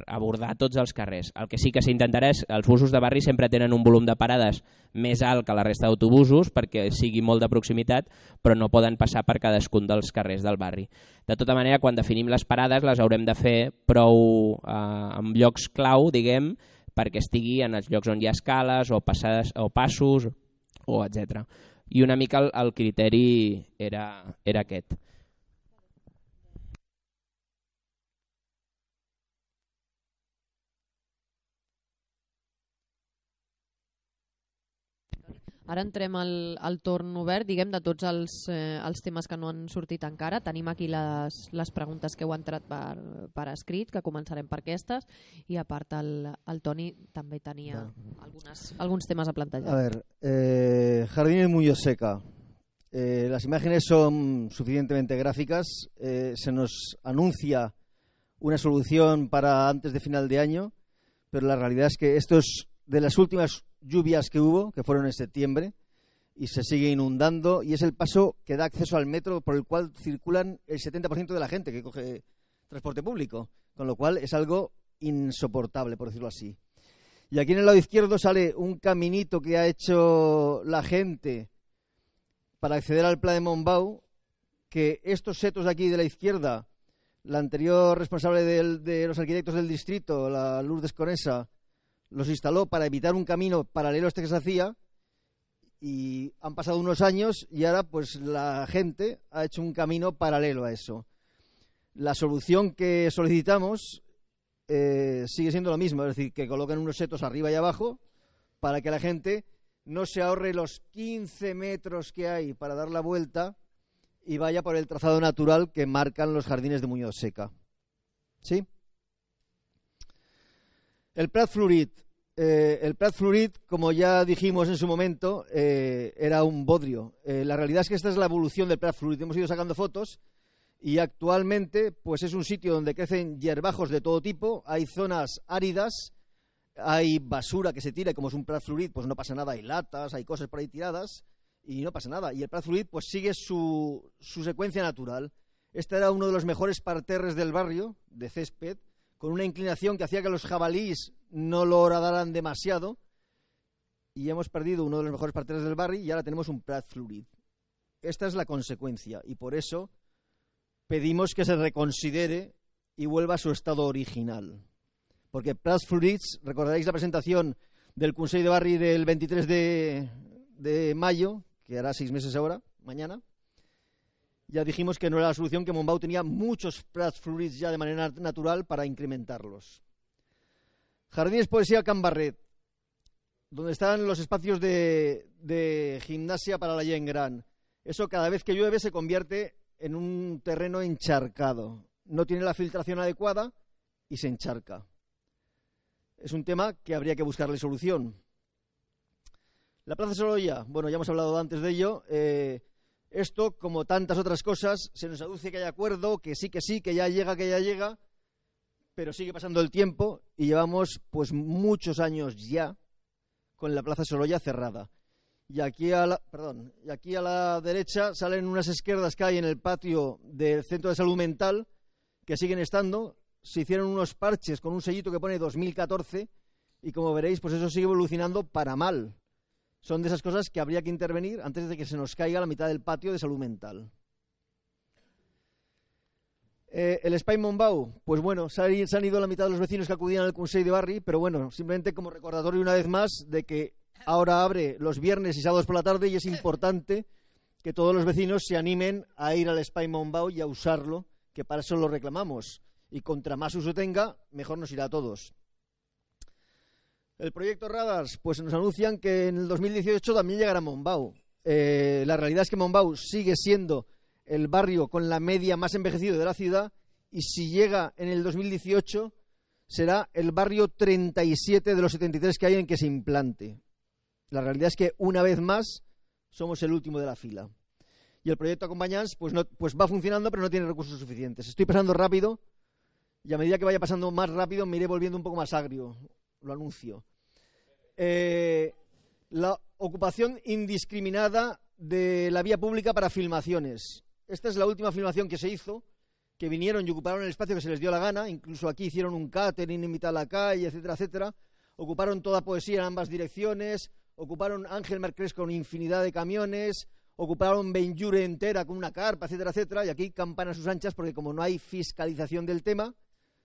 abordar tots els carrers. El que sí que s'intentarà és que els busos de barri sempre tenen un volum de parades més alt que la resta d'autobusos perquè sigui molt de proximitat, però no poden passar per cadascun dels carrers del barri. De tota manera, quan definim les parades les haurem de fer prou en llocs clau, diguem, perquè estigui en els llocs on hi ha escales o passos o etc. I una mica el criteri era aquest. Ara entrem al torn obert, diguem, de tots els temes que no han sortit encara. Tenim aquí les preguntes que heu entrat per escrit, que començarem per aquestes, i a part el Toni també tenia alguns temes a plantejar. A ver, Jardines Muñoseca. Las imágenes son suficientemente gráficas. Se nos anuncia una solución para antes de final de año, pero la realidad es que esto es de las últimas lluvias que hubo, que fueron en septiembre, y se sigue inundando, y es el paso que da acceso al metro por el cual circulan el 70% de la gente que coge transporte público, con lo cual es algo insoportable, por decirlo así. Y aquí en el lado izquierdo sale un caminito que ha hecho la gente para acceder al Pla de Montbau, que estos setos de aquí de la izquierda, la anterior responsable de los arquitectos del distrito, la Luz Desconesa, los instaló para evitar un camino paralelo a este que se hacía, y han pasado unos años y ahora pues la gente ha hecho un camino paralelo a eso. La solución que solicitamos sigue siendo lo mismo, es decir, que coloquen unos setos arriba y abajo para que la gente no se ahorre los 15 metros que hay para dar la vuelta y vaya por el trazado natural que marcan los Jardines de Muñoseca. ¿Sí? El Prat Florit, como ya dijimos en su momento, era un bodrio. La realidad es que esta es la evolución del Prat Florit. Hemos ido sacando fotos y actualmente pues es un sitio donde crecen hierbajos de todo tipo. Hay zonas áridas, hay basura que se tira, y como es un Prat Florit pues no pasa nada. Hay latas, hay cosas por ahí tiradas y no pasa nada. Y el Prat Florit pues sigue su secuencia natural. Este era uno de los mejores parterres del barrio, de césped, con una inclinación que hacía que los jabalíes no lo horadaran demasiado, y hemos perdido uno de los mejores parterres del barrio y ahora tenemos un Prat Florit. Esta es la consecuencia, y por eso pedimos que se reconsidere y vuelva a su estado original. Porque Prat Florits, recordaréis la presentación del Consell de Barri del 23 de mayo, que hará 6 meses ahora, mañana, ya dijimos que no era la solución, que Montbau tenía muchos Prat Florits ya de manera natural para incrementarlos. Jardines Poesia Can Barret, donde están los espacios de gimnasia para la gent gran. Eso cada vez que llueve se convierte en un terreno encharcado. No tiene la filtración adecuada y se encharca. Es un tema que habría que buscarle solución. La Plaza Sorolla, bueno, ya hemos hablado antes de ello. Esto, como tantas otras cosas, se nos aduce que hay acuerdo, que ya llega, pero sigue pasando el tiempo y llevamos pues muchos años ya con la Plaza Sorolla cerrada. Y aquí a la derecha salen unas izquierdas que hay en el patio del Centro de Salud Mental, que siguen estando. Se hicieron unos parches con un sellito que pone 2014 y, como veréis, pues eso sigue evolucionando para mal. Son de esas cosas que habría que intervenir antes de que se nos caiga la mitad del patio de salud mental. El Espai Montbau, pues bueno, se han ido la mitad de los vecinos que acudían al Consell de Barri, pero bueno, simplemente como recordatorio una vez más de que ahora abre los viernes y sábados por la tarde y es importante que todos los vecinos se animen a ir al Espai Montbau y a usarlo, que para eso lo reclamamos. y contra más uso tenga, mejor nos irá a todos. El proyecto Radars, pues nos anuncian que en el 2018 también llegará Montbau. La realidad es que Montbau sigue siendo el barrio con la media más envejecido de la ciudad y si llega en el 2018 será el barrio 37 de los 73 que hay en que se implante. La realidad es que una vez más somos el último de la fila. Y el proyecto Acompañants pues va funcionando pero no tiene recursos suficientes. Estoy pasando rápido y a medida que vaya pasando más rápido me iré volviendo un poco más agrio, lo anuncio. La ocupación indiscriminada de la vía pública para filmaciones. Esta es la última filmación que se hizo, que vinieron y ocuparon el espacio que se les dio la gana, incluso aquí hicieron un catering en mitad de la calle, etcétera, etcétera. Ocuparon toda Poesia en ambas direcciones, ocuparon Ángel Marqués con infinidad de camiones, ocuparon Benjure entera con una carpa, etcétera, etcétera, y aquí campanas a sus anchas porque como no hay fiscalización del tema,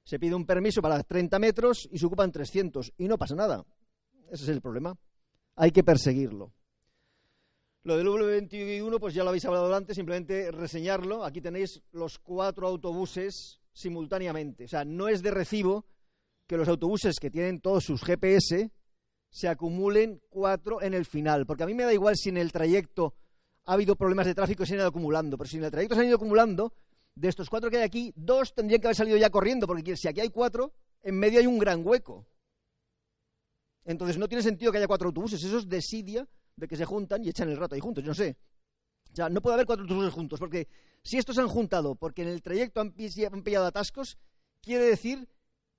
se pide un permiso para 30 metros y se ocupan 300 y no pasa nada. Ese es el problema. Hay que perseguirlo. Lo del V21, pues ya lo habéis hablado antes, simplemente reseñarlo. Aquí tenéis los 4 autobuses simultáneamente. O sea, no es de recibo que los autobuses que tienen todos sus GPS se acumulen 4 en el final. Porque a mí me da igual si en el trayecto ha habido problemas de tráfico y se han ido acumulando. Pero si en el trayecto se han ido acumulando, de estos 4 que hay aquí, 2 tendrían que haber salido ya corriendo. Porque si aquí hay 4, en medio hay un gran hueco. Entonces no tiene sentido que haya 4 autobuses. Eso es desidia de que se juntan y echan el rato ahí juntos, yo no sé. O sea, no puede haber 4 autobuses juntos, porque si estos se han juntado porque en el trayecto han pillado atascos, quiere decir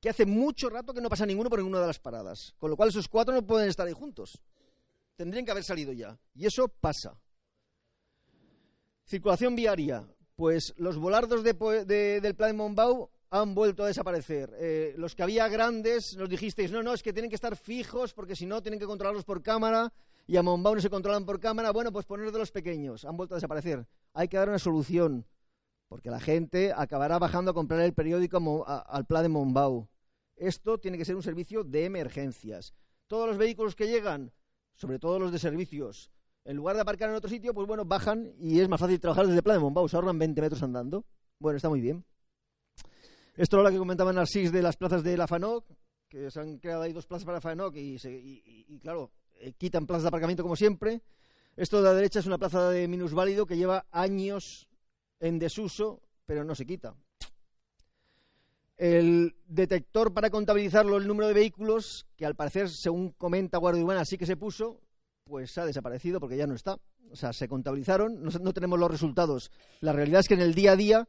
que hace mucho rato que no pasa ninguno por ninguna de las paradas. Con lo cual esos 4 no pueden estar ahí juntos. Tendrían que haber salido ya. Y eso pasa. Circulación viaria. Pues los volardos del Pla de Montbau han vuelto a desaparecer. Los que había grandes nos dijisteis, no, es que tienen que estar fijos porque si no tienen que controlarlos por cámara. Y a Montbau no se controlan por cámara, bueno, pues poner de los pequeños, han vuelto a desaparecer. Hay que dar una solución, porque la gente acabará bajando a comprar el periódico al Pla de Montbau. Esto tiene que ser un servicio de emergencias. Todos los vehículos que llegan, sobre todo los de servicios, en lugar de aparcar en otro sitio, pues bueno, bajan y es más fácil trabajar desde el Pla de Montbau, se ahorran 20 metros andando. Bueno, está muy bien. Esto era lo que comentaba Narcís de las plazas de la FANOC, que se han creado ahí 2 plazas para la FANOC y claro, quitan plazas de aparcamiento como siempre. Esto de la derecha es una plaza de minusválido que lleva años en desuso, pero no se quita. El detector para contabilizarlo, el número de vehículos, que al parecer, según comenta Guardia Urbana, sí que se puso, pues ha desaparecido porque ya no está. O sea, se contabilizaron, no tenemos los resultados. La realidad es que en el día a día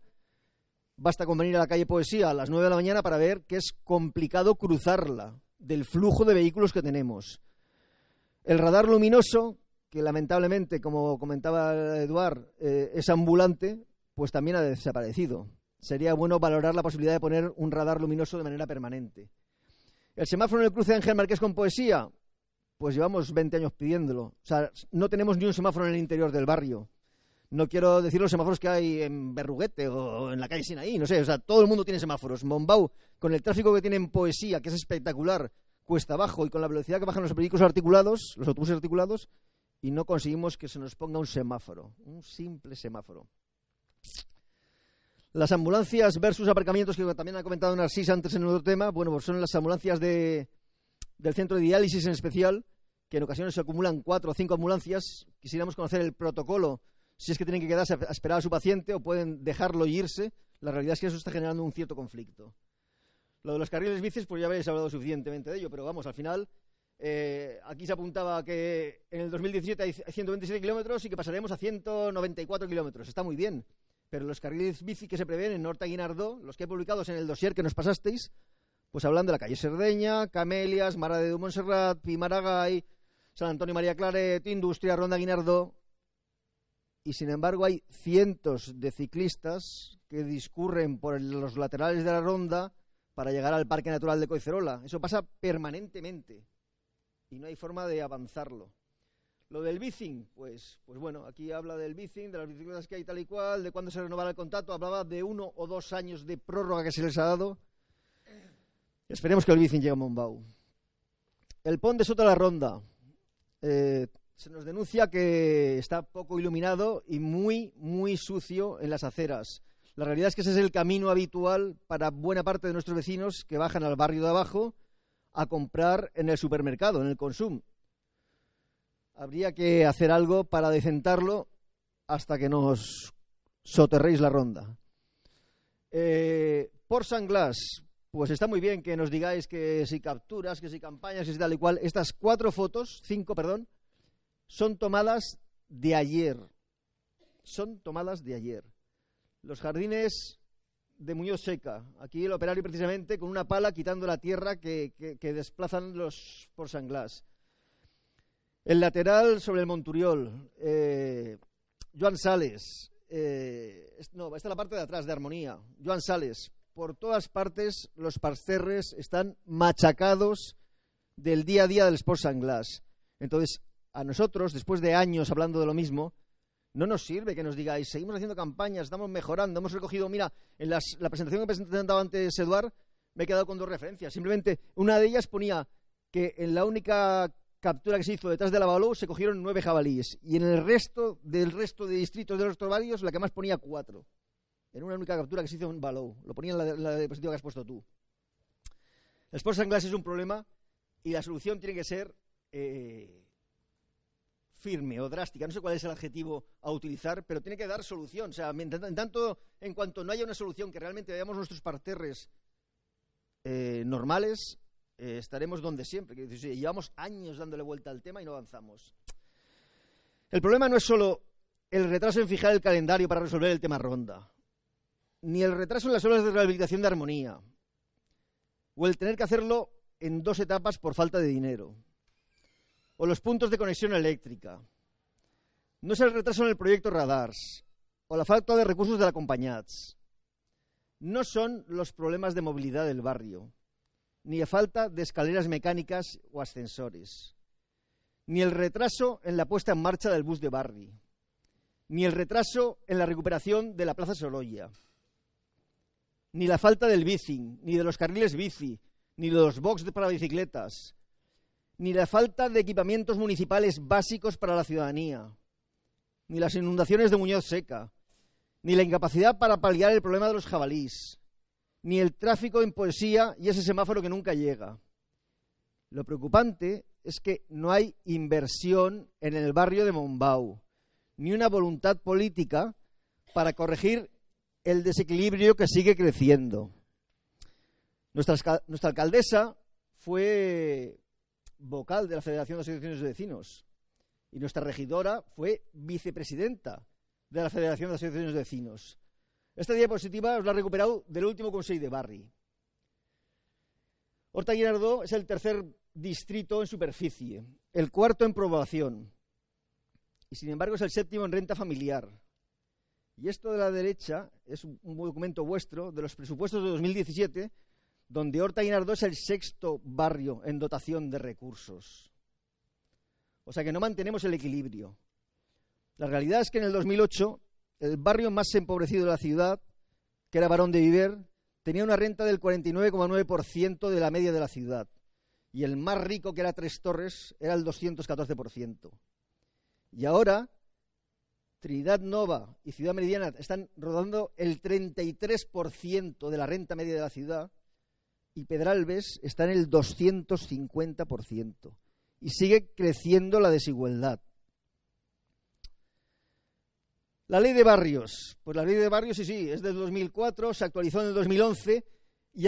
basta con venir a la calle Poesia a las 9 de la mañana para ver que es complicado cruzarla del flujo de vehículos que tenemos. El radar luminoso, que lamentablemente, como comentaba Eduard, es ambulante, pues también ha desaparecido. Sería bueno valorar la posibilidad de poner un radar luminoso de manera permanente. El semáforo en el cruce de Ángel Marqués con Poesia, pues llevamos 20 años pidiéndolo. O sea, no tenemos ni un semáforo en el interior del barrio. No quiero decir los semáforos que hay en Berruguete o en la calle Sinaí, no sé. O sea, todo el mundo tiene semáforos. Montbau, con el tráfico que tiene en Poesia, que es espectacular, cuesta abajo y con la velocidad que bajan los vehículos articulados, los autobuses articulados, y no conseguimos que se nos ponga un semáforo, un simple semáforo. Las ambulancias versus aparcamientos, que también ha comentado Narcís antes en otro tema, bueno, pues son las ambulancias del centro de diálisis en especial, que en ocasiones se acumulan 4 o 5 ambulancias. Quisiéramos conocer el protocolo, si es que tienen que quedarse a esperar a su paciente o pueden dejarlo y irse. La realidad es que eso está generando un cierto conflicto. Lo de los carriles bicis, pues ya habéis hablado suficientemente de ello, pero vamos, al final, aquí se apuntaba que en el 2017 hay 127 kilómetros y que pasaremos a 194 kilómetros. Está muy bien, pero los carriles bici que se prevén en Horta-Guinardó, los que he publicado en el dossier que nos pasasteis, pues hablan de la calle Cerdeña, Camelias, Mara de Montserrat, Pimaragay, San Antonio María Claret, Industria, Ronda Guinardó. Y sin embargo hay cientos de ciclistas que discurren por los laterales de la ronda para llegar al Parque Natural de Collserola. Eso pasa permanentemente y no hay forma de avanzarlo. Lo del bicing, pues bueno, aquí habla del bicing, de las bicicletas que hay tal y cual, de cuándo se renovará el contrato, hablaba de 1 o 2 años de prórroga que se les ha dado. Esperemos que el bicing llegue a Montbau. El pont de Sota la Ronda. Se nos denuncia que está poco iluminado y muy, muy sucio en las aceras. La realidad es que ese es el camino habitual para buena parte de nuestros vecinos que bajan al barrio de abajo a comprar en el supermercado, en el Consum. Habría que hacer algo para adecentarlo hasta que nos soterréis la ronda. Por Sanglás, pues está muy bien que nos digáis que si capturas, que si campañas, que si tal y cual. Estas cinco fotos, son tomadas de ayer. Son tomadas de ayer. Los jardines de Muñoz Seca. Aquí el operario precisamente con una pala quitando la tierra que desplazan los por Sanglás. El lateral sobre el Monturiol. Joan Sales. No, esta es la parte de atrás de Harmonia. Joan Sales. Por todas partes los parterres están machacados del día a día del Sport Sanglás. Entonces, a nosotros, después de años hablando de lo mismo, no nos sirve que nos digáis, seguimos haciendo campañas, estamos mejorando, hemos recogido, mira, en la presentación que presentaba antes Eduard, me he quedado con dos referencias. Simplemente, una de ellas ponía que en la única captura que se hizo detrás de la Balou se cogieron 9 jabalíes, y en el resto del resto de distritos de los otros barrios, la que más ponía 4. En una única captura que se hizo en Balou. Lo ponía en la diapositiva que has puesto tú. El Sport Sanglás es un problema y la solución tiene que ser firme o drástica. No sé cuál es el adjetivo a utilizar, pero tiene que dar solución. O sea, en cuanto no haya una solución que realmente veamos nuestros parterres normales, estaremos donde siempre. Que llevamos años dándole vuelta al tema y no avanzamos. El problema no es solo el retraso en fijar el calendario para resolver el tema Ronda, ni el retraso en las obras de rehabilitación de Harmonia, o el tener que hacerlo en 2 etapas por falta de dinero, o los puntos de conexión eléctrica. No es el retraso en el proyecto Radars, o la falta de recursos de la Companyats. No son los problemas de movilidad del barrio, ni la falta de escaleras mecánicas o ascensores, ni el retraso en la puesta en marcha del bus de barri, ni el retraso en la recuperación de la Plaza Sorolla, ni la falta del bici, ni de los carriles bici, ni de los box para bicicletas, ni la falta de equipamientos municipales básicos para la ciudadanía, ni las inundaciones de Muñoz Seca, ni la incapacidad para paliar el problema de los jabalís, ni el tráfico en Poesia y ese semáforo que nunca llega. Lo preocupante es que no hay inversión en el barrio de Montbau, ni una voluntad política para corregir el desequilibrio que sigue creciendo. Nuestra alcaldesa fue vocal de la Federación de Asociaciones de Vecinos y nuestra regidora fue vicepresidenta de la Federación de Asociaciones de Vecinos. Esta diapositiva os la he recuperado del último Consell de Barri. Horta-Guinardó es el tercer distrito en superficie, el cuarto en población, y sin embargo es el 7º en renta familiar. Y esto de la derecha es un documento vuestro de los presupuestos de 2017, donde Horta-Guinardó es el 6º barrio en dotación de recursos. O sea que no mantenemos el equilibrio. La realidad es que en el 2008 el barrio más empobrecido de la ciudad, que era Barón de Viver, tenía una renta del 49,9% de la media de la ciudad, y el más rico, que era Tres Torres, era el 214%. Y ahora Trinidad Nova y Ciudad Meridiana están rodando el 33% de la renta media de la ciudad y Pedralbes está en el 250%. Y sigue creciendo la desigualdad. La ley de barrios. Pues la ley de barrios, sí, es del 2004, se actualizó en el 2011 y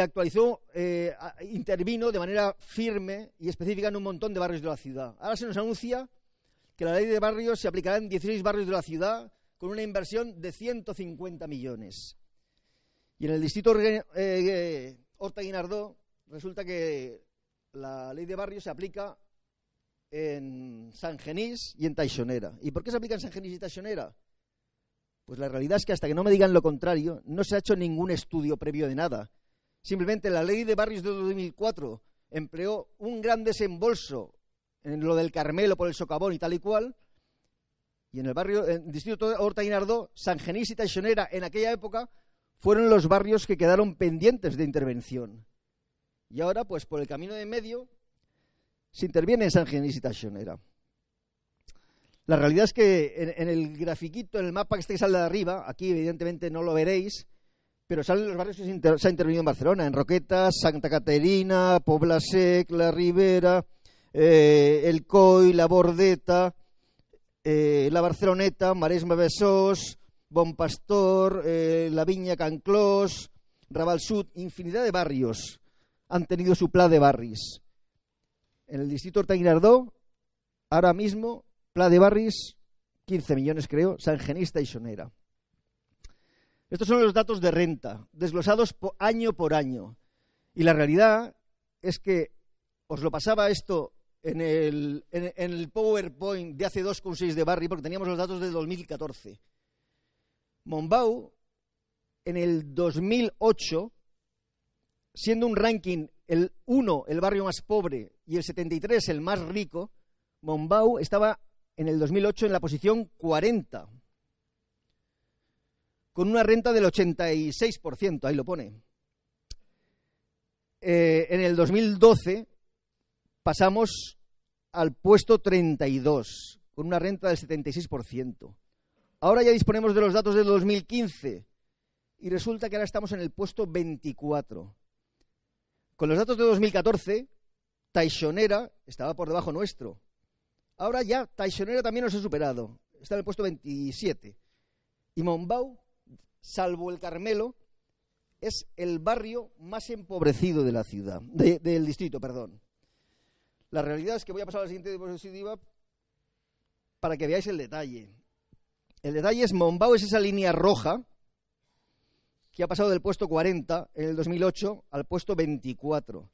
intervino de manera firme y específica en un montón de barrios de la ciudad. Ahora se nos anuncia que la ley de barrios se aplicará en 16 barrios de la ciudad con una inversión de 150 millones. Y en el distrito Horta-Guinardó resulta que la ley de barrios se aplica en Sant Genís y en Teixonera. ¿Y por qué se aplica en Sant Genís y Teixonera? Pues la realidad es que hasta que no me digan lo contrario, no se ha hecho ningún estudio previo de nada. Simplemente la ley de barrios de 2004 empleó un gran desembolso en lo del Carmelo por el socavón y tal y cual, y en el barrio, en el distrito Horta-Guinardó, Sant Genís y Teixonera en aquella época fueron los barrios que quedaron pendientes de intervención. Y ahora, pues por el camino de medio, se interviene en Sant Genís y Teixonera. La realidad es que en el grafiquito, en el mapa que sale de arriba, aquí evidentemente no lo veréis, Pero salen los barrios que se ha intervenido en Barcelona, en Roquetas, Santa Caterina, Poblasec, La Ribera, El Coi, La Bordeta, La Barceloneta, Maresme Besós, Bon Pastor, La Viña Can Clos, Raval Sud, infinidad de barrios han tenido su pla de barris. En el distrito Horta-Guinardó, ahora mismo, pla de barris, 15 millones creo, Sant Genís, Teixonera. Estos son los datos de renta, desglosados año por año. Y la realidad es que os lo pasaba esto en el PowerPoint de hace 2,6 de barri, porque teníamos los datos de 2014. Montbau, en el 2008, siendo un ranking el 1, el barrio más pobre, y el 73, el más rico, Montbau estaba en el 2008 en la posición 40, con una renta del 86%, ahí lo pone. En el 2012 pasamos al puesto 32, con una renta del 76%. Ahora ya disponemos de los datos del 2015 y resulta que ahora estamos en el puesto 24. Con los datos de 2014, Teixonera estaba por debajo nuestro. Ahora ya Teixonera también nos ha superado, está en el puesto 27. Y Montbau, salvo el Carmelo, es el barrio más empobrecido de la ciudad, del distrito, perdón. La realidad es que voy a pasar a la siguiente diapositiva para que veáis el detalle. El detalle es Montbau, es esa línea roja que ha pasado del puesto 40 en el 2008 al puesto 24.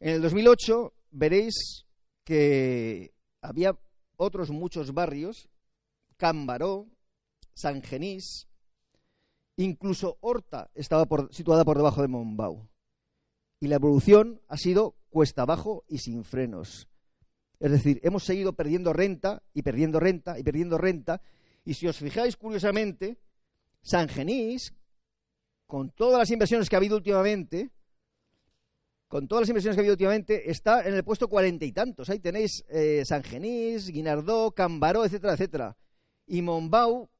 En el 2008 veréis que había otros muchos barrios, Cambaró, Sant Genís, incluso Horta estaba situada por debajo de Montbau. Y la evolución ha sido cuesta abajo y sin frenos. Es decir, hemos seguido perdiendo renta y perdiendo renta y perdiendo renta. Y si os fijáis, curiosamente, Sant Genís, con todas las inversiones que ha habido últimamente, está en el puesto 40 y tantos. Ahí tenéis Sant Genís, Guinardó, Cambaró, etcétera, etcétera. Y Montbau,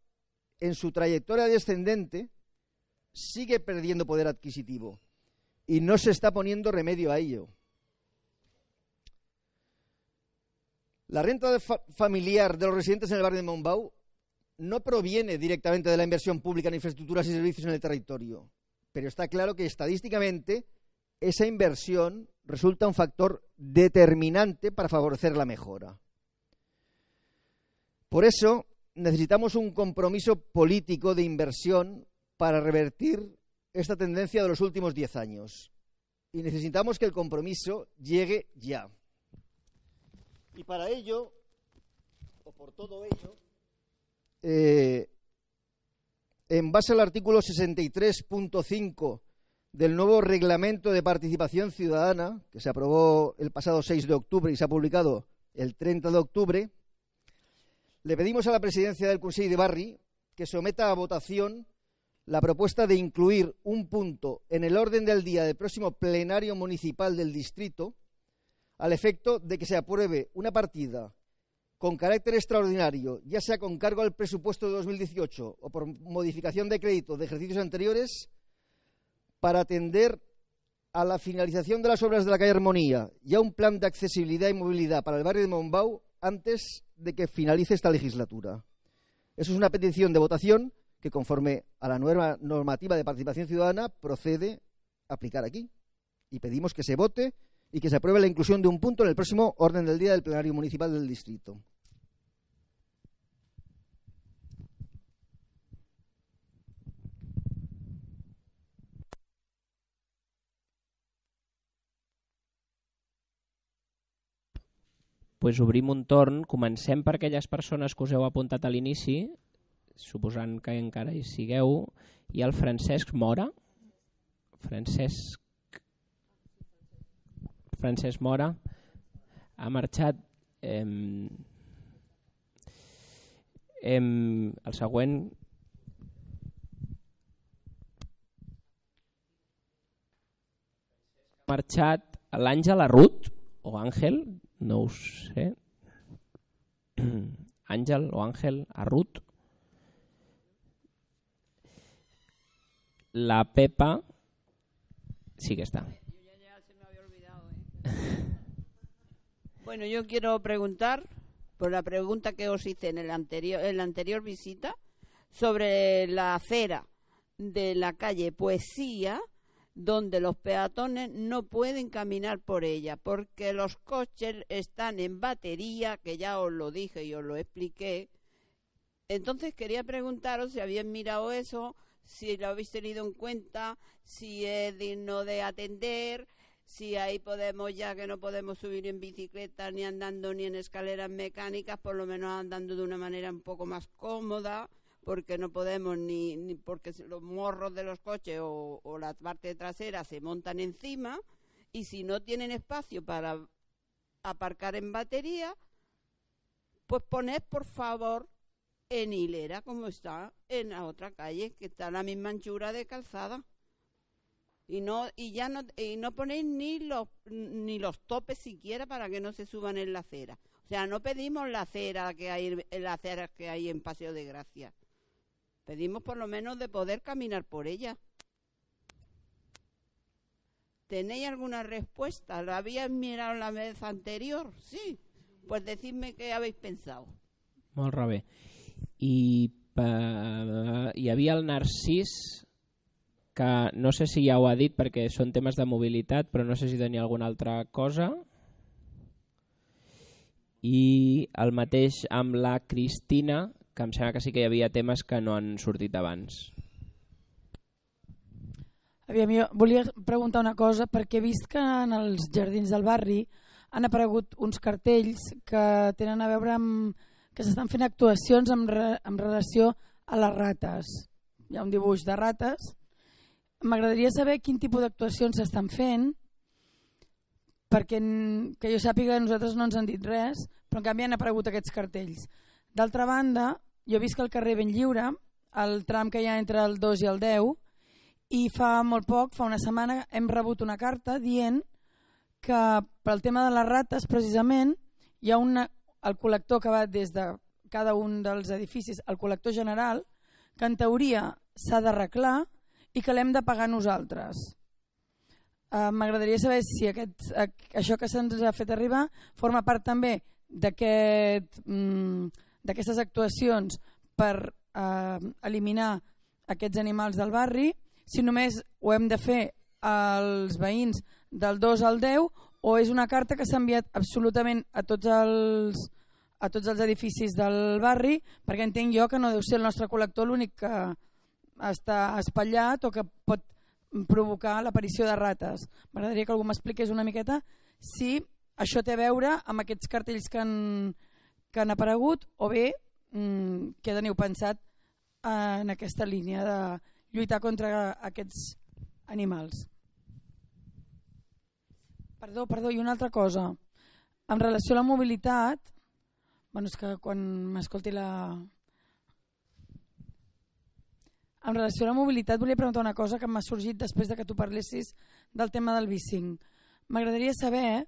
en su trayectoria descendente, sigue perdiendo poder adquisitivo y no se está poniendo remedio a ello. La renta familiar de los residentes en el barrio de Montbau no proviene directamente de la inversión pública en infraestructuras y servicios en el territorio, pero está claro que estadísticamente esa inversión resulta un factor determinante para favorecer la mejora. Por eso necesitamos un compromiso político de inversión para revertir esta tendencia de los últimos 10 años. Y necesitamos que el compromiso llegue ya. Y para ello, o por todo ello, en base al artículo 63.5 del nuevo Reglamento de Participación Ciudadana, que se aprobó el pasado 6 de octubre y se ha publicado el 30 de octubre, le pedimos a la presidencia del Consell de Barri que someta a votación la propuesta de incluir un punto en el orden del día del próximo plenario municipal del distrito al efecto de que se apruebe una partida con carácter extraordinario, ya sea con cargo al presupuesto de 2018 o por modificación de crédito de ejercicios anteriores, para atender a la finalización de las obras de la calle Harmonia y a un plan de accesibilidad y movilidad para el barrio de Montbau antes de que finalice esta legislatura. Eso es una petición de votación que, conforme a la nueva normativa de participación ciudadana, procede a aplicar aquí. Y pedimos que se vote y que se apruebe la inclusión de un punto en el próximo orden del día del plenario municipal del distrito. Pues obrim un torn, comencem per aquelles persones que us heu apuntat a l'inici, suposant que encara hi sigueu. Hi ha el Francesc Mora. Francesc Mora ha marxat. El següent. Ha marxat l'Àngel Arrut o Àngel. No ho sé. Àngel o Àngel Arrut. La Pepa sí que está. Ya se me había olvidado, Bueno, yo quiero preguntar por la pregunta que os hice en la anterior visita sobre la acera de la calle Poesia, donde los peatones no pueden caminar por ella porque los coches están en batería, que ya os lo dije y os lo expliqué. Entonces quería preguntaros si habéis mirado eso, si lo habéis tenido en cuenta, si es digno de atender, si ahí podemos, ya que no podemos subir en bicicleta ni andando ni en escaleras mecánicas, por lo menos andando de una manera un poco más cómoda, porque no podemos ni porque los morros de los coches o la parte trasera se montan encima, y si no tienen espacio para aparcar en batería, pues poned por favor en hilera, como está en la otra calle, que está a la misma anchura de calzada, y no ponéis ni los topes siquiera para que no se suban en la acera. O sea, no pedimos la acera que hay en las aceras que hay en Paseo de Gracia. Pedimos por lo menos de poder caminar por ella. ¿Tenéis alguna respuesta? ¿Lo habíais mirado la vez anterior? Sí. Pues decidme qué habéis pensado. Molt bé. Hi havia el Narcís, que no sé si ja ho ha dit perquè són temes de mobilitat, però no sé si tenia alguna altra cosa. I el mateix amb la Cristina, que em sembla que sí que hi havia temes que no han sortit abans. Aviam, jo volia preguntar una cosa, perquè he vist que en els jardins del barri han aparegut uns cartells que tenen a veure amb que s'estan fent actuacions en relació a les rates. Hi ha un dibuix de rates. M'agradaria saber quin tipus d'actuacions s'estan fent, perquè que jo sàpiga nosaltres no ens han dit res, però en canvi han aparegut aquests cartells. D'altra banda, jo visc al carrer Ben Lliure, el tram que hi ha entre el 2 i el 10, i fa molt poc, fa una setmana, hem rebut una carta dient que pel tema de les rates, precisament, hi ha el col·lector que va des de cada un dels edificis, el col·lector general, que en teoria s'ha d'arreglar i que l'hem de pagar nosaltres. M'agradaria saber si això que se'ns ha fet arribar forma part també d'aquestes actuacions per eliminar aquests animals del barri, si només ho hem de fer als veïns del 2 al 10 o és una carta que s'ha enviat absolutament a tots els edificis del barri, perquè entenc jo que no deu ser el nostre col·lector l'únic que està espatllat o que pot provocar l'aparició de rates. M'agradaria que algú m'expliqués una miqueta si això té a veure amb aquests cartells que han aparegut o bé què teniu pensat en aquesta línia de lluitar contra aquests animals. Perdó, i una altra cosa. En relació a la mobilitat, és que quan m'escolti la... En relació a la mobilitat volia preguntar una cosa que m'ha sorgit després que tu parlessis del tema del bicing. M'agradaria saber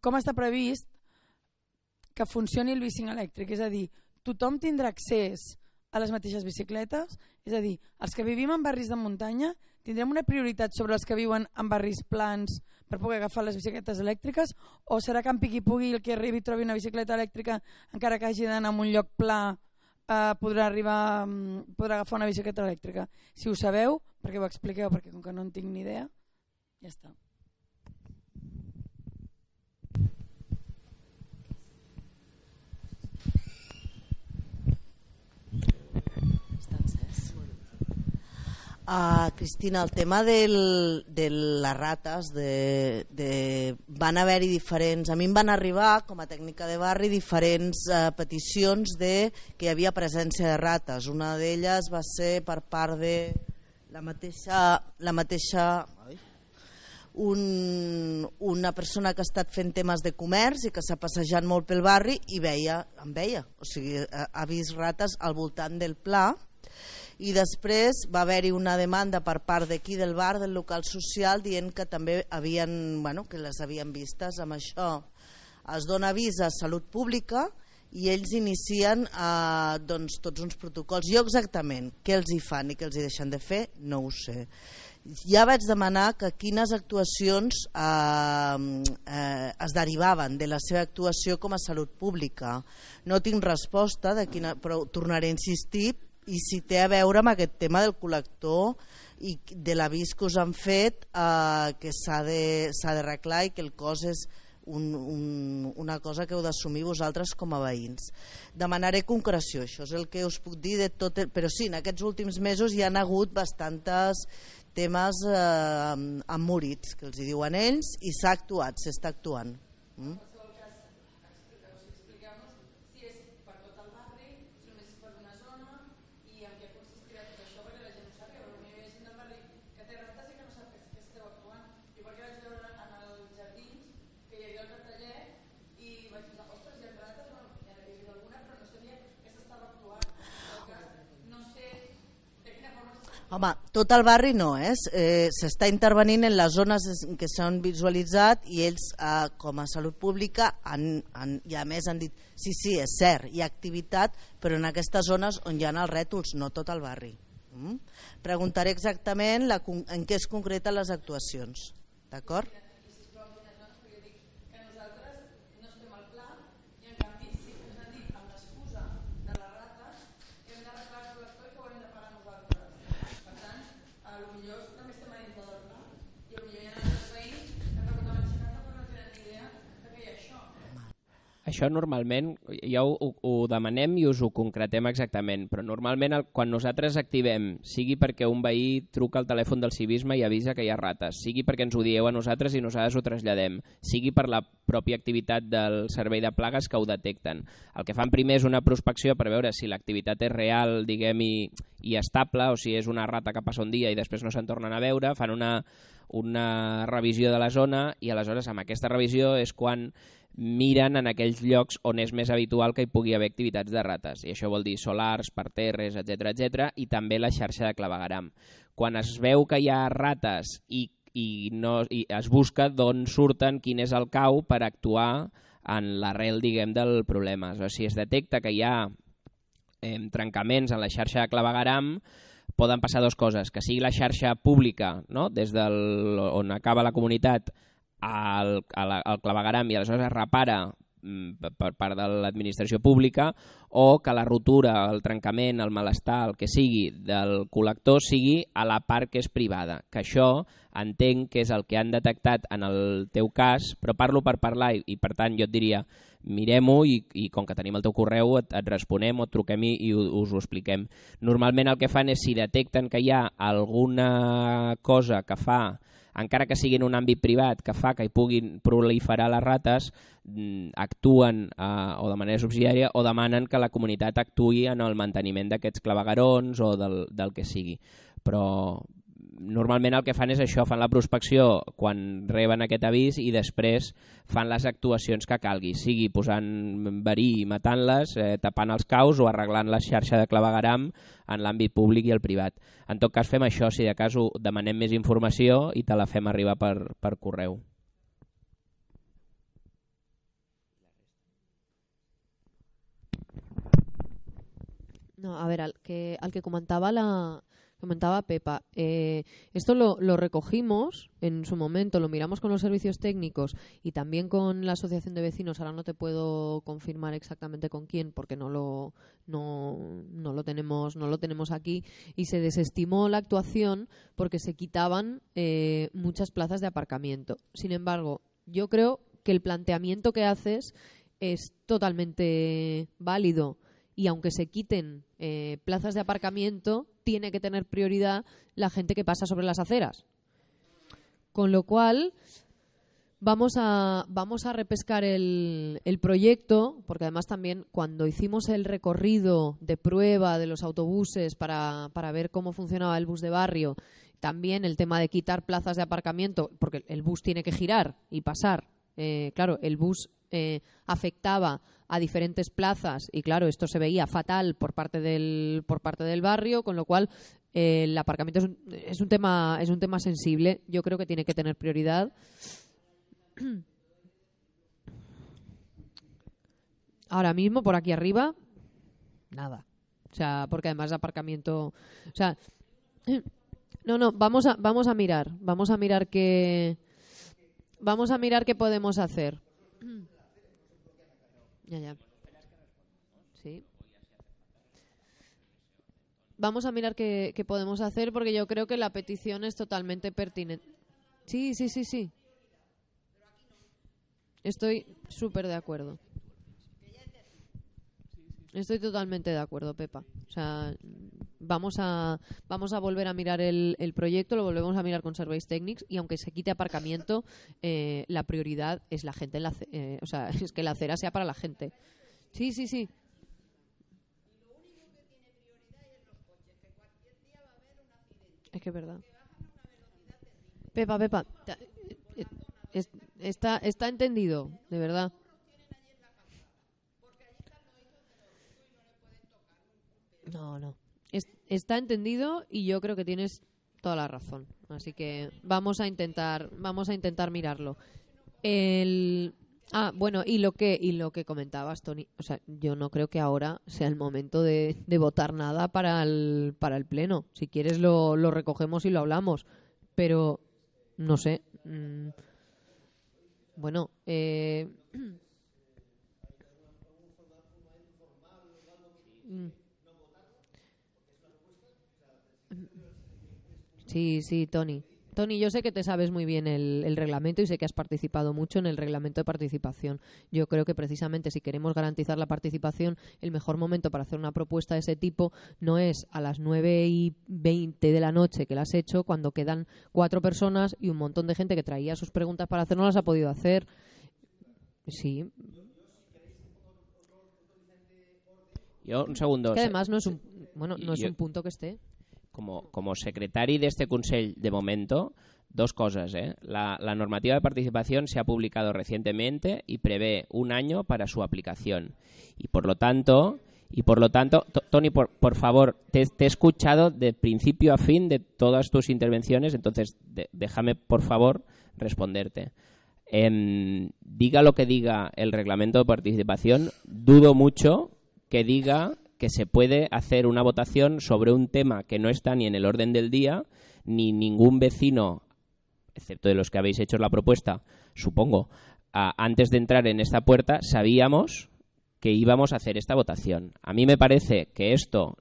com està previst que funcioni el bicing elèctric, és a dir, tothom tindrà accés a les mateixes bicicletes, és a dir, els que vivim en barris de muntanya tindrem una prioritat sobre els que viuen en barris plans per poder agafar les bicicletes elèctriques, o serà que en piqui-pugui el que arribi trobi una bicicleta elèctrica encara que hagi d'anar a un lloc pla podrà agafar una bicicleta elèctrica? Si ho sabeu, perquè ho expliqueu, perquè com que no en tinc ni idea, ja està. Cristina, el tema de les rates, van haver-hi diferents, a mi em van arribar com a tècnica de barri diferents peticions de que hi havia presència de rates. Una d'elles va ser per part de la mateixa una persona que ha estat fent temes de comerç i que s'ha passejat molt pel barri i em veia, o sigui, ha vist rates al voltant del pla. I després va haver-hi una demanda per part d'aquí del bar, del local social, dient que també que les havien vistes amb això. Es dona avís a Salut Pública i ells inicien tots uns protocols. Jo exactament què els hi fan i què els hi deixen de fer no ho sé. Ja vaig demanar que quines actuacions es derivaven de la seva actuació com a salut pública. No tinc resposta, però tornaré a insistir, i si té a veure amb aquest tema del col·lector i de l'avís que us han fet que s'ha d'arreglar i que el cos és una cosa que heu d'assumir vosaltres com a veïns. Demanaré concreció, això és el que us puc dir de tot, però sí, en aquests últims mesos hi han hagut bastantes temes emmurits, que els hi diuen ells, i s'ha actuat, s'està actuant. En qualsevol cas, explica'm-nos si és per tot el barri, si només és per una zona, i en què consistirà tot això, perquè la gent ho sap, però potser hi ha gent del barri que té reptes i que no sap que esteu actuant. Jo perquè vaig veure en els jardins que hi havia el carteller i vaig dir, ostres, hi ha plantes, hi ha alguna, però no sabia que s'estava actuant. En tot cas, no sé de quina forma s'estava. Home, tot el barri no, s'està intervenint en les zones que s'han visualitzat i ells com a salut pública i a més han dit sí, sí, és cert, hi ha activitat però en aquestes zones on hi ha els rètols, no tot el barri. Preguntaré exactament en què es concreten les actuacions, d'acord? Això normalment, ja ho demanem i us ho concretem exactament, però normalment quan nosaltres activem, sigui perquè un veí truca al telèfon del civisme i avisa que hi ha rates, sigui perquè ens ho dieu a nosaltres i nosaltres ho traslladem, sigui per la pròpia activitat del servei de plagues que ho detecten. El que fan primer és una prospecció per veure si l'activitat és real, diguem, i estable, o si és una rata que passa un dia i després no se'n tornen a veure, fan una revisió de la zona i aleshores amb aquesta revisió és quan miren en aquells llocs on és més habitual que hi pugui haver activitats de rates, i això vol dir solars, parterres, etc, i també la xarxa de clavegueram. Quan es veu que hi ha rates i es busca d'on surten, quin és el cau per actuar en l'arrel, diguem, del problema. Si es detecta que hi ha trencaments en la xarxa de clavegueram, poden passar dues coses, que sigui la xarxa pública, des d'on acaba la comunitat al clavegueram i aleshores es repara per part de l'administració pública, o que la rotura, el trencament, el malestar, el que sigui del col·lector sigui a la part que és privada, que això entenc que és el que han detectat en el teu cas, però parlo per parlar i per tant jo et diria mirem-ho i com que tenim el teu correu et responem o et truquem i us ho expliquem. Normalment el que fan és si detecten que hi ha alguna cosa que fa, encara que sigui en un àmbit privat, que fa que hi puguin proliferar les rates, actuen o de manera subsidiària o demanen que la comunitat actuï en el manteniment d'aquests claveguerons o del que sigui. Però normalment el que fan és això, fan la prospecció quan reben aquest avís i després fan les actuacions que calgui, sigui posant verí i matant-les, tapant els caus o arreglant la xarxa de clavegueram en l'àmbit públic i el privat. En tot cas fem això, si de cas demanem més informació i te la fem arribar per correu. No, a veure, el que comentava la... Comentaba Pepa, esto lo recogimos en su momento, lo miramos con los servicios técnicos y también con la asociación de vecinos. Ahora no te puedo confirmar exactamente con quién porque no lo tenemos aquí, y se desestimó la actuación porque se quitaban muchas plazas de aparcamiento. Sin embargo, yo creo que el planteamiento que haces es totalmente válido y aunque se quiten plazas de aparcamiento, tiene que tener prioridad la gente que pasa sobre las aceras. Con lo cual, vamos a repescar el proyecto, porque además también cuando hicimos el recorrido de prueba de los autobuses para ver cómo funcionaba el bus de barrio, también el tema de quitar plazas de aparcamiento, porque el bus tiene que girar y pasar. Claro, el bus afectaba a diferentes plazas y claro, esto se veía fatal por parte del barrio, con lo cual el aparcamiento es un tema sensible. Yo creo que tiene que tener prioridad. Ahora mismo, por aquí arriba, nada. O sea, porque además de aparcamiento... O sea, no, vamos a mirar qué... Vamos a mirar qué podemos hacer. Ya. Sí. Vamos a mirar qué podemos hacer porque yo creo que la petición es totalmente pertinente. Sí. Estoy súper de acuerdo. Estoy totalmente de acuerdo, Pepa. O sea, vamos a volver a mirar el proyecto, lo volvemos a mirar con Surveys Technics y aunque se quite aparcamiento, la prioridad es la gente, o sea, es que la acera sea para la gente. Sí. Es que es verdad. Pepa, está entendido, de verdad. No. Está entendido y yo creo que tienes toda la razón. Así que vamos a intentar mirarlo. Bueno, y lo que comentabas, Toni, o sea, yo no creo que ahora sea el momento de votar nada para el pleno. Si quieres lo recogemos y lo hablamos, pero no sé. Bueno, Sí, Toni. Toni, yo sé que te sabes muy bien el reglamento y sé que has participado mucho en el reglamento de participación. Yo creo que precisamente si queremos garantizar la participación, el mejor momento para hacer una propuesta de ese tipo no es a las 9:20 de la noche que la has hecho, cuando quedan 4 personas y un montón de gente que traía sus preguntas para hacer no las ha podido hacer. Sí. Yo, un segundo. Es que además no es un punto que esté. Como secretari d'este Consell de momento, dos cosas. La normativa de participación se ha publicado recientemente y prevé un año para su aplicación. Y por lo tanto, Toni, por favor, te he escuchado de principio a fin de todas tus intervenciones, entonces déjame, por favor, responderte. Diga lo que diga el reglamento de participación, dudo mucho que diga que se puede hacer una votación sobre un tema que no está ni en el orden del día, ni ningún vecino, excepto de los que habéis hecho la propuesta, supongo, antes de entrar en esta puerta, sabíamos que íbamos a hacer esta votación. A mí me parece que esto,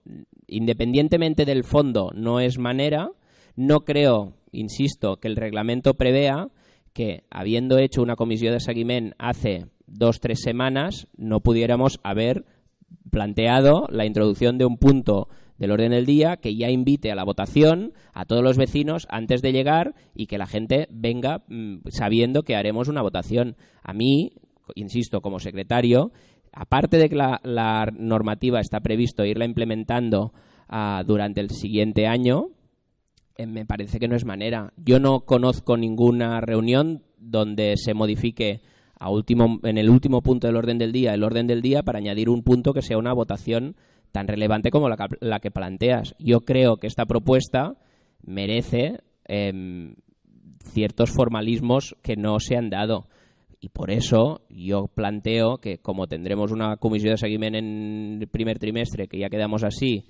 independientemente del fondo, no es manera. No creo, insisto, que el reglamento prevea que, habiendo hecho una comissió de seguiment hace 2 o 3 semanas, no pudiéramos haber planteado la introducción de un punto del orden del día que ya invite a la votación a todos los vecinos antes de llegar y que la gente venga sabiendo que haremos una votación. A mí, insisto, como secretario, aparte de que la normativa está previsto irla implementando durante el siguiente año, me parece que no es manera. Yo no conozco ninguna reunión donde se modifique en el último punto del orden del día, el orden del día para añadir un punto que sea una votación tan relevante como la que planteas. Yo creo que esta propuesta merece ciertos formalismos que no se han dado y por eso yo planteo que como tendremos una comisión de seguiment en el primer trimestre, que ya quedamos así,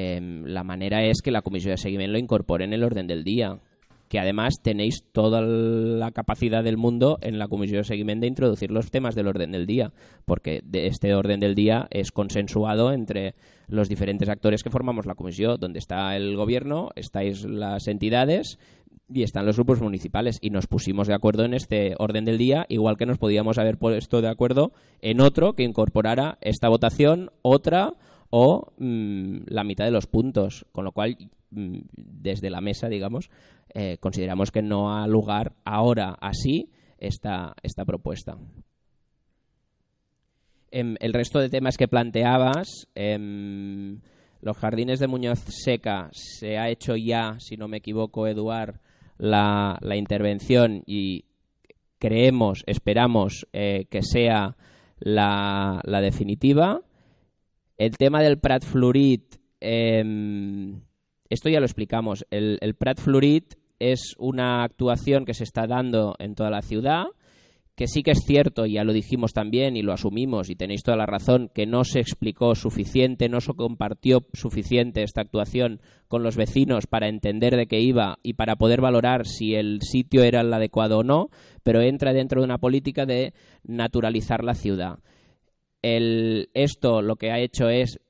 la manera es que la comisión de seguiment lo incorpore en el orden del día. Que además tenéis toda la capacidad del mundo en la comisión de seguimiento de introducir los temas del orden del día, porque de este orden del día es consensuado entre los diferentes actores que formamos la comisión, donde está el gobierno, estáis las entidades y están los grupos municipales y nos pusimos de acuerdo en este orden del día, igual que nos podíamos haber puesto de acuerdo en otro que incorporara esta votación, otra o la mitad de los puntos, con lo cual desde la mesa, digamos, consideramos que no ha lugar ahora así esta propuesta. El resto de temas que planteabas, los jardines de Muñoz Seca, se ha hecho ya, si no me equivoco, Eduard, la intervención y creemos, esperamos que sea la definitiva. El tema del Prat Florit, esto ya lo explicamos. El Prat Florit es una actuación que se está dando en toda la ciudad que sí que es cierto, ya lo dijimos también y lo asumimos y tenéis toda la razón, que no se explicó suficiente, no se compartió suficiente esta actuación con los vecinos para entender de qué iba y para poder valorar si el sitio era el adecuado o no, pero entra dentro de una política de naturalizar la ciudad. Esto lo que ha hecho es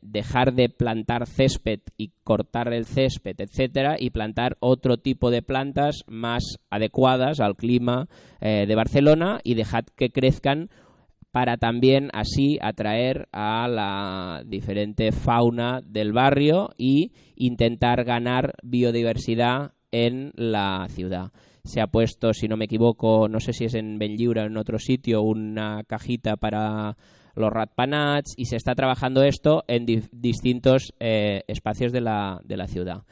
dejar de plantar césped y cortar el césped, etcétera, y plantar otro tipo de plantas más adecuadas al clima de Barcelona y dejar que crezcan para también así atraer a la diferente fauna del barrio y intentar ganar biodiversidad en la ciudad. Se ha puesto, si no me equivoco, no sé si es en Benlliure o en otro sitio, una cajita para los ratpenats y se está trabajando esto en distintos espacios de la ciudad.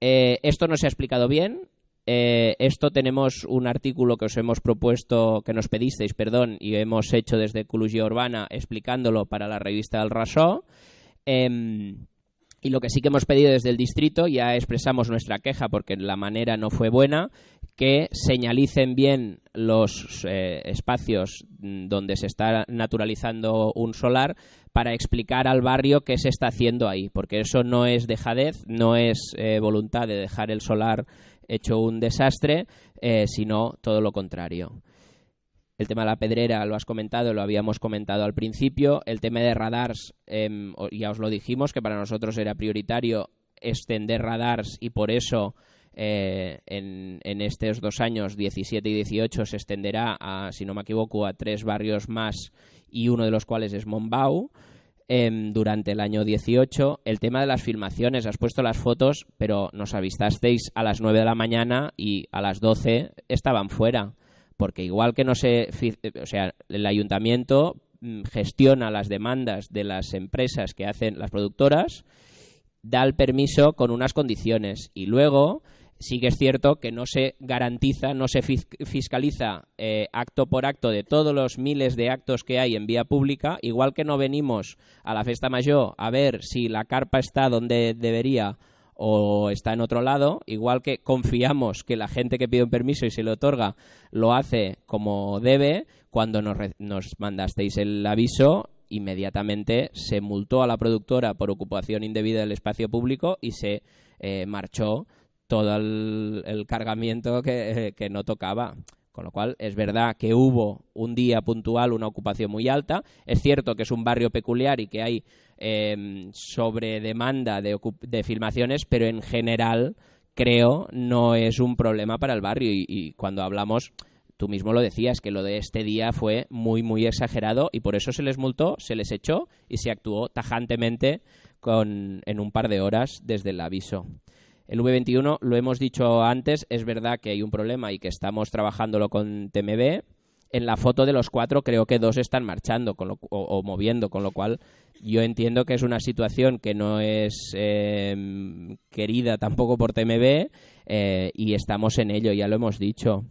Esto no se ha explicado bien. Esto tenemos un artículo que os hemos propuesto, que nos pedisteis, perdón, y hemos hecho desde Ecologia Urbana explicándolo para la revista El Rasó. Y lo que sí que hemos pedido desde el distrito, ya expresamos nuestra queja porque la manera no fue buena, que señalicen bien los espacios donde se está naturalizando un solar para explicar al barrio qué se está haciendo ahí, porque eso no es dejadez, no es voluntad de dejar el solar hecho un desastre, sino todo lo contrario. El tema de la Pedrera lo has comentado, lo habíamos comentado al principio. El tema de radars, ya os lo dijimos, que para nosotros era prioritario extender radars y por eso en estos dos años, 17 y 18, se extenderá, a, si no me equivoco, a 3 barrios más y uno de los cuales es Montbau durante el año 18. El tema de las filmaciones, has puesto las fotos, pero nos avisasteis a las 9 de la mañana y a las 12 estaban fuera. Porque igual que no se... O sea, el ayuntamiento gestiona las demandas de las empresas que hacen las productoras, da el permiso con unas condiciones y luego sí que es cierto que no se garantiza, no se fiscaliza acto por acto de todos los miles de actos que hay en vía pública. Igual que no venimos a la Festa Mayor a ver si la carpa está donde debería o está en otro lado, igual que confiamos que la gente que pide un permiso y se le otorga lo hace como debe, cuando nos mandasteis el aviso, inmediatamente se multó a la productora por ocupación indebida del espacio público y se marchó todo el cargamento que no tocaba. Con lo cual, es verdad que hubo un día puntual una ocupación muy alta. Es cierto que es un barrio peculiar y que hay sobredemanda de filmaciones, pero en general, creo, no es un problema para el barrio. Y cuando hablamos, tú mismo lo decías, que lo de este día fue muy, muy exagerado y por eso se les multó, se les echó y se actuó tajantemente en un par de horas desde el aviso. El V21, lo hemos dicho antes, es verdad que hay un problema y que estamos trabajándolo con TMB. En la foto de los 4 creo que 2 están marchando o moviendo, con lo cual yo entiendo que es una situación que no es querida tampoco por TMB y estamos en ello, ya lo hemos dicho.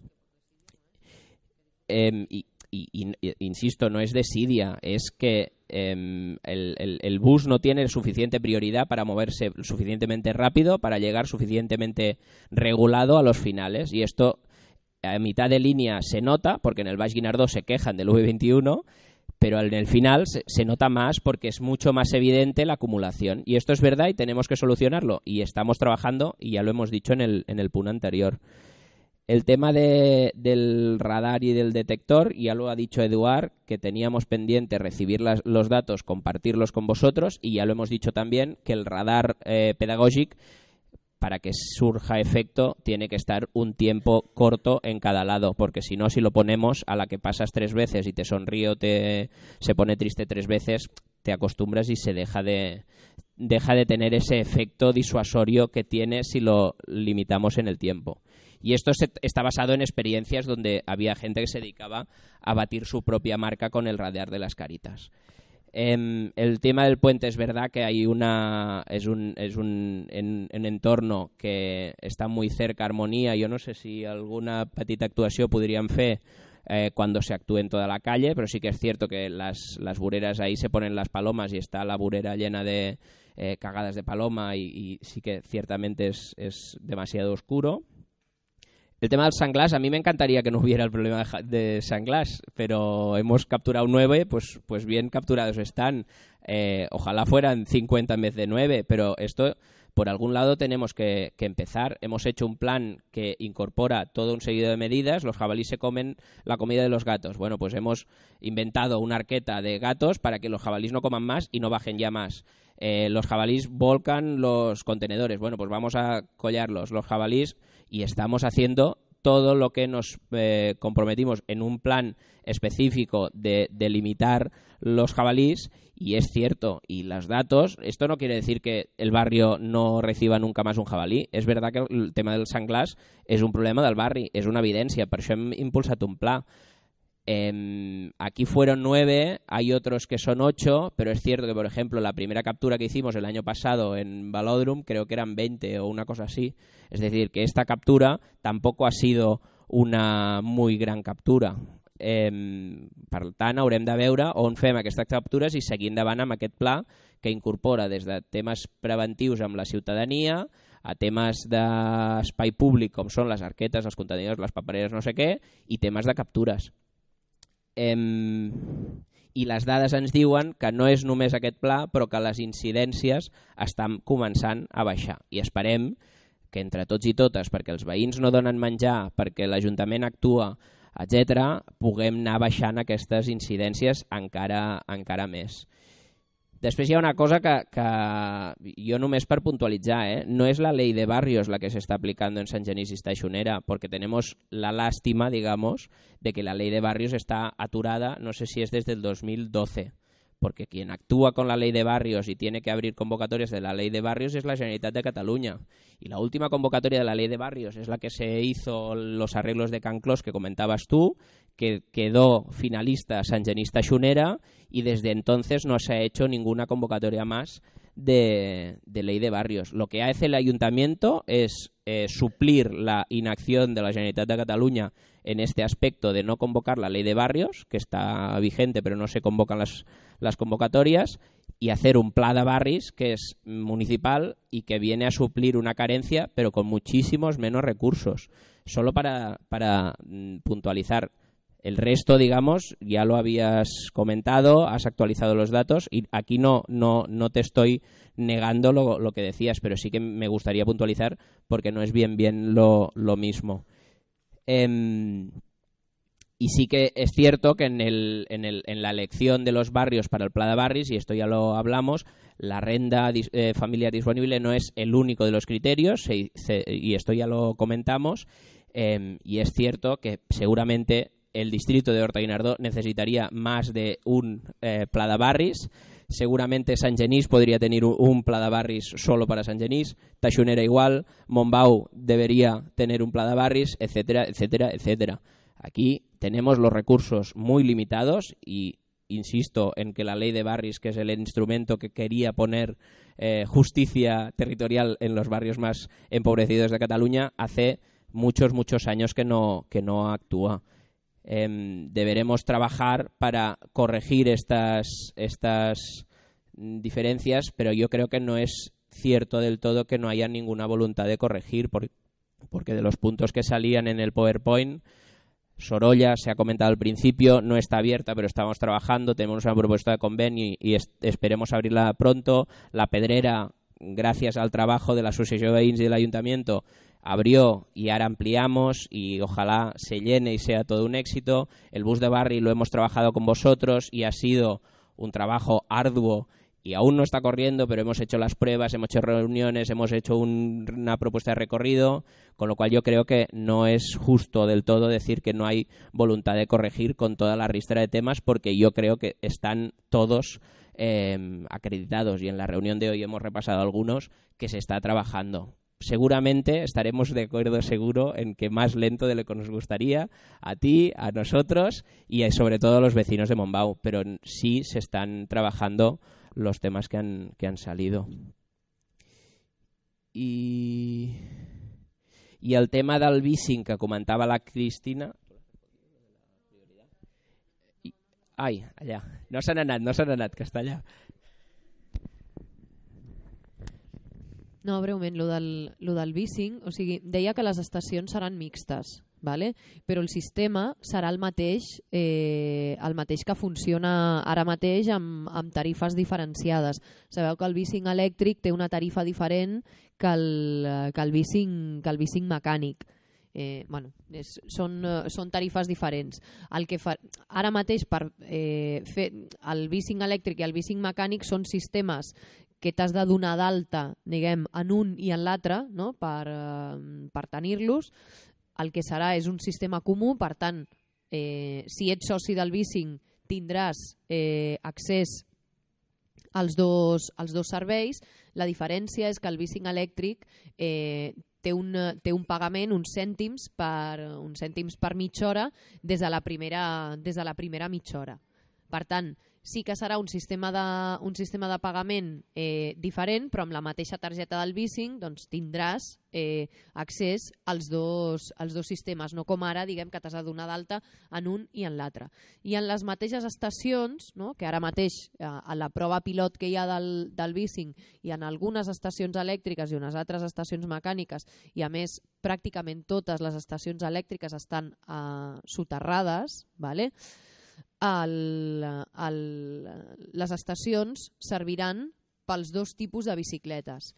Insisto, no es desidia, es que el bus no tiene suficiente prioridad para moverse suficientemente rápido, para llegar suficientemente regulado a los finales. Y esto a mitad de línea se nota, porque en el Baix-Guinardó se quejan del V21, pero en el final se nota más porque es mucho más evidente la acumulación. Y esto es verdad y tenemos que solucionarlo. Y estamos trabajando, y ya lo hemos dicho en el punt anterior. El tema del radar y del detector, ya lo ha dicho Eduard, que teníamos pendiente recibir los datos, compartirlos con vosotros, y ya lo hemos dicho también que el radar pedagógico, para que surja efecto, tiene que estar un tiempo corto en cada lado, porque si no, si lo ponemos a la que pasas 3 veces y te sonríe o se pone triste 3 veces, te acostumbras y se deja de tener ese efecto disuasorio que tiene si lo limitamos en el tiempo. Y esto está basado en experiencias donde había gente que se dedicaba a batir su propia marca con el radar de las caritas. El tema del puente es verdad que hay un entorno que està molt cerca a Harmonia. Jo no sé si alguna petita actuació podríem fer cuando se actúe en toda la calle, pero sí que es cierto que las bureras ahí se ponen las palomas y está la burera llena de cagadas de paloma y sí que ciertamente es demasiado oscuro. El tema del Sanglás, a mí me encantaría que no hubiera el problema de Sanglás, pero hemos capturado 9, pues bien capturados están. Ojalá fueran 50 en vez de 9, pero esto por algún lado tenemos que empezar. Hemos hecho un plan que incorpora todo un seguido de medidas. Los jabalíes se comen la comida de los gatos. Bueno, pues hemos inventado una arqueta de gatos para que los jabalíes no coman más y no bajen ya más. Los jabalíes volcan los contenedores. Bueno, pues vamos a collarlos, los jabalíes, y estamos haciendo todo lo que nos comprometimos en un plan específico de limitar los jabalís, y es cierto, y los datos, esto no quiere decir que el barrio no reciba nunca más un jabalí. És verdad que el tema del Sanglàs és un problema del barri, és una evidència, per això hem impulsat un pla. Aquí fueron 9, hay otros que son 8, pero es cierto que, por ejemplo, la primera captura que hicimos el año pasado en Valodrum creo que eran 20 o una cosa así. Es decir, que esta captura tampoco ha sido una muy gran captura. Per tant, haurem de veure on fem aquestes captures i seguir endavant amb aquest pla que incorpora des de temes preventius amb la ciutadania a temes d'espai públic com són les arquetes, els contenidors, les papereres, no sé què, i temes de captures. I les dades ens diuen que no és només aquest pla, però que les incidències estan començant a baixar, i esperem que entre tots i totes, perquè els veïns no donen menjar, perquè l'Ajuntament actua, etc., puguem anar baixant aquestes incidències encara més. Després hi ha una cosa que jo només per puntualitzar, no és la ley de barrios la que se está aplicando en Sant Genís y Teixonera, porque tenemos la lástima, digamos, de que la ley de barrios está aturada, no sé si es desde el 2012, porque quien actúa con la ley de barrios y tiene que abrir convocatorias de la ley de barrios es la Generalitat de Cataluña. Y la última convocatoria de la ley de barrios es la que se hizo los arreglos de Can Clos que comentabas tú, que quedó finalista Sant Genís Teixonera, y desde entonces no se ha hecho ninguna convocatoria más de ley de barrios. Lo que hace el ayuntamiento es suplir la inacción de la Generalitat de Cataluña en este aspecto de no convocar la ley de barrios, que está vigente pero no se convocan las convocatorias, y hacer un pla de barris que es municipal y que viene a suplir una carencia pero con muchísimos menos recursos. Solo para puntualizar. El resto, digamos, ya lo habías comentado, has actualizado los datos y aquí no te estoy negando lo que decías, pero sí que me gustaría puntualizar porque no es bien lo mismo. Y sí que es cierto que en la elección de los barrios para el Pla de Barris, y esto ya lo hablamos, la renda familiar disponible no es el único de los criterios, y esto ya lo comentamos, y es cierto que seguramente el distrito de Horta-Guinardó necesitaría más de un pla de barris. Seguramente Sant Genís podría tener un pla de barris solo para Sant Genís, Teixonera igual, Montbau debería tener un pla de barris, etcétera, etcétera, etcétera. Aquí tenemos los recursos muy limitados y insisto en que la ley de barris, que es el instrumento que quería poner justicia territorial en los barrios más empobrecidos de Cataluña, hace muchos años que no actúa. Deberemos trabajar para corregir estas diferencias, pero yo creo que no es cierto del todo que no haya ninguna voluntad de corregir, porque de los puntos que salían en el PowerPoint, Sorolla se ha comentado al principio, no está abierta, pero estamos trabajando, tenemos una propuesta de convenio y esperemos abrirla pronto. La Pedrera, gracias al trabajo de la Asociación de Veïns y del Ayuntamiento, abrió y ahora ampliamos y ojalá se llene y sea todo un éxito. El bus de barri lo hemos trabajado con vosotros y ha sido un trabajo arduo y aún no está corriendo, pero hemos hecho las pruebas, hemos hecho reuniones, hemos hecho una propuesta de recorrido, con lo cual yo creo que no es justo del todo decir que no hay voluntad de corregir con toda la ristra de temas, porque yo creo que están todos acreditados y en la reunión de hoy hemos repasado algunos que se está trabajando. Seguramente estaremos de acuerdo seguro en que más lento de lo que nos gustaría a ti, a nosotros y sobre todo a los vecinos de Montbau, pero sí se están trabajando los temas que han salido. I el tema del bicing que comentava la Cristina. Ai, allà. No s'han anat, que està allà. No, breument, lo del bicing, o sigui, deia que les estacions seran mixtes, però el sistema serà el mateix que funciona ara mateix amb tarifes diferenciades. Sabeu que el bicing elèctric té una tarifa diferent que el bicing mecànic. Són tarifes diferents. Ara mateix el bicing elèctric i el bicing mecànic són sistemes que t'has de donar d'alta en un i en l'altre per tenir-los. El que serà és un sistema comú, per tant, si ets soci del bicing tindràs accés als dos serveis. La diferència és que el bicing elèctric té un pagament, uns cèntims per mitja hora des de la primera mitja hora. Per tant, sí que serà un sistema de pagament diferent, però amb la mateixa targeta del bicing tindràs accés als dos sistemes, no com ara que t'has de donar d'alta en un i en l'altre. I en les mateixes estacions, que ara mateix a la prova pilot que hi ha del bicing i en algunes estacions elèctriques i unes altres estacions mecàniques, i a més pràcticament totes les estacions elèctriques estan soterrades, les estacions serviran pels dos tipus de bicicletes.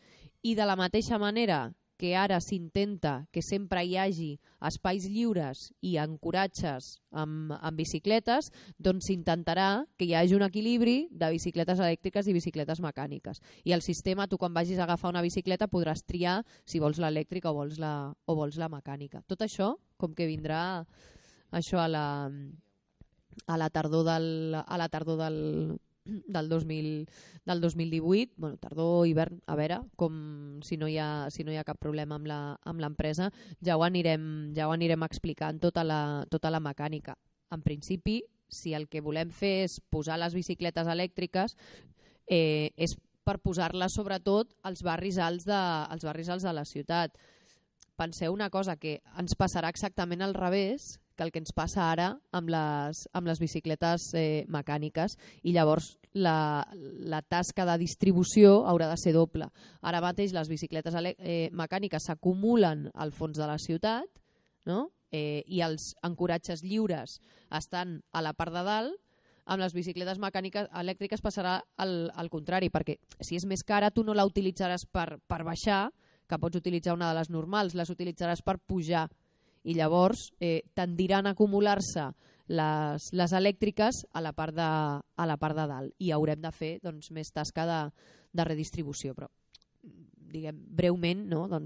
I de la mateixa manera que ara s'intenta que sempre hi hagi espais lliures i encoratges amb bicicletes, doncs s'intentarà que hi hagi un equilibri de bicicletes elèctriques i bicicletes mecàniques. I el sistema, tu quan vagis a agafar una bicicleta podràs triar si vols l'elèctrica o vols la mecànica. Tot això, com que vindrà això a la tardor del 2018, tardor, hivern, a veure, si no hi ha cap problema amb l'empresa, ja ho anirem explicant, tota la mecànica. En principi, si el que volem fer és posar les bicicletes elèctriques, és per posar-les sobretot als barris alts de la ciutat. Penseu una cosa, que ens passarà exactament al revés que el que ens passa ara amb les bicicletes mecàniques, i llavors la tasca de distribució haurà de ser doble. Ara mateix les bicicletes mecàniques s'acumulen al fons de la ciutat i els ancoratges lliures estan a la part de dalt. Amb les bicicletes elèctriques passarà al contrari, perquè si és més cara tu no la utilitzaràs per baixar, que pots utilitzar una de les normals, les utilitzaràs per pujar. I llavors tendiran a acumular-se les elèctriques a la part de dalt, i haurem de fer més tasca de redistribució. Però breument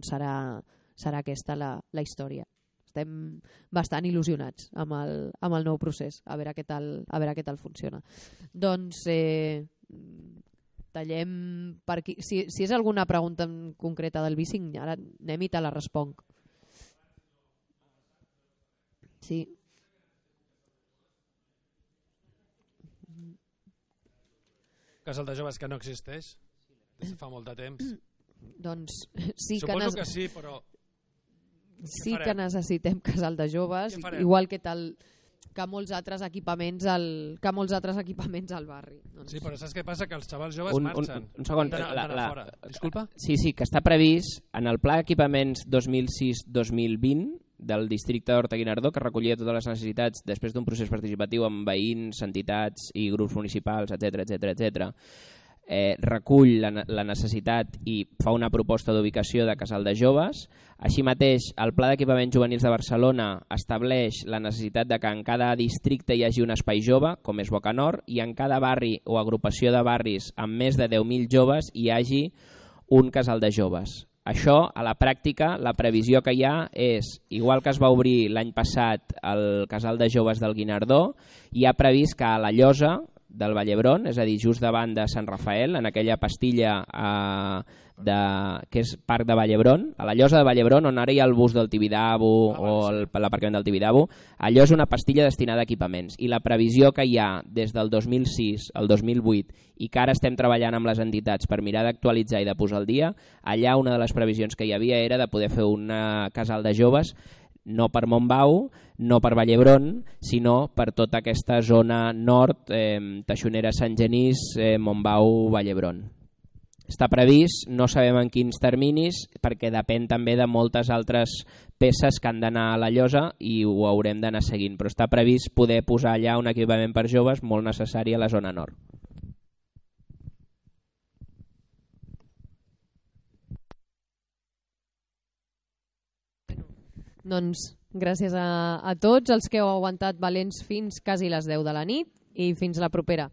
serà aquesta la història. Estem bastant il·lusionats amb el nou procés, a veure què tal funciona. Doncs tallem per aquí. Si és alguna pregunta concreta del bicing, ara anem i te la responc. Sí. Casal de joves que no existeix des de fa molt de temps. Suposo que sí, però sí que necessitem casal de joves, igual que molts altres equipaments al barri. Sí, però saps què passa? Que els xavals joves marxen. Un segon. Disculpa? Sí, que està previst en el Pla d'Equipaments 2006-2020 del districte d'Horta-Guinardó, que recollia totes les necessitats després d'un procés participatiu amb veïns, entitats i grups municipals, etc. Recull la necessitat i fa una proposta d'ubicació de casal de joves. Així mateix, el Pla d'Equipaments Juvenils de Barcelona estableix la necessitat que en cada districte hi hagi un espai jove, com és Boca Nord, i en cada barri o agrupació de barris amb més de 10.000 joves hi hagi un casal de joves. Això, a la pràctica, la previsió que hi ha és, igual que es va obrir l'any passat el casal de joves del Guinardó, hi ha previst que a la Llosa del Vall d'Hebron, és a dir, just davant de Sant Rafael, en aquella pastilla que és Parc de Vall d'Hebron, a la Llosa de Vall d'Hebron, on ara hi ha el bus del Tibidabo o l'aparcament del Tibidabo, allò és una pastilla destinada a equipaments, i la previsió que hi ha des del 2006 al 2008 i que ara estem treballant amb les entitats per mirar d'actualitzar i de posar al dia, allà una de les previsions que hi havia era de poder fer un casal de joves no per Montbau, no per Vall d'Hebron, sinó per tota aquesta zona nord, Teixonera, Sant Genís, Montbau, Vall d'Hebron. Està previst, no sabem en quins terminis, perquè depèn també de moltes altres peces que han d'anar a la llosa i ho haurem d'anar seguint, però està previst poder posar allà un equipament per joves molt necessari a la zona nord. Doncs gràcies a tots els que heu aguantat valents fins quasi les 10 de la nit i fins la propera.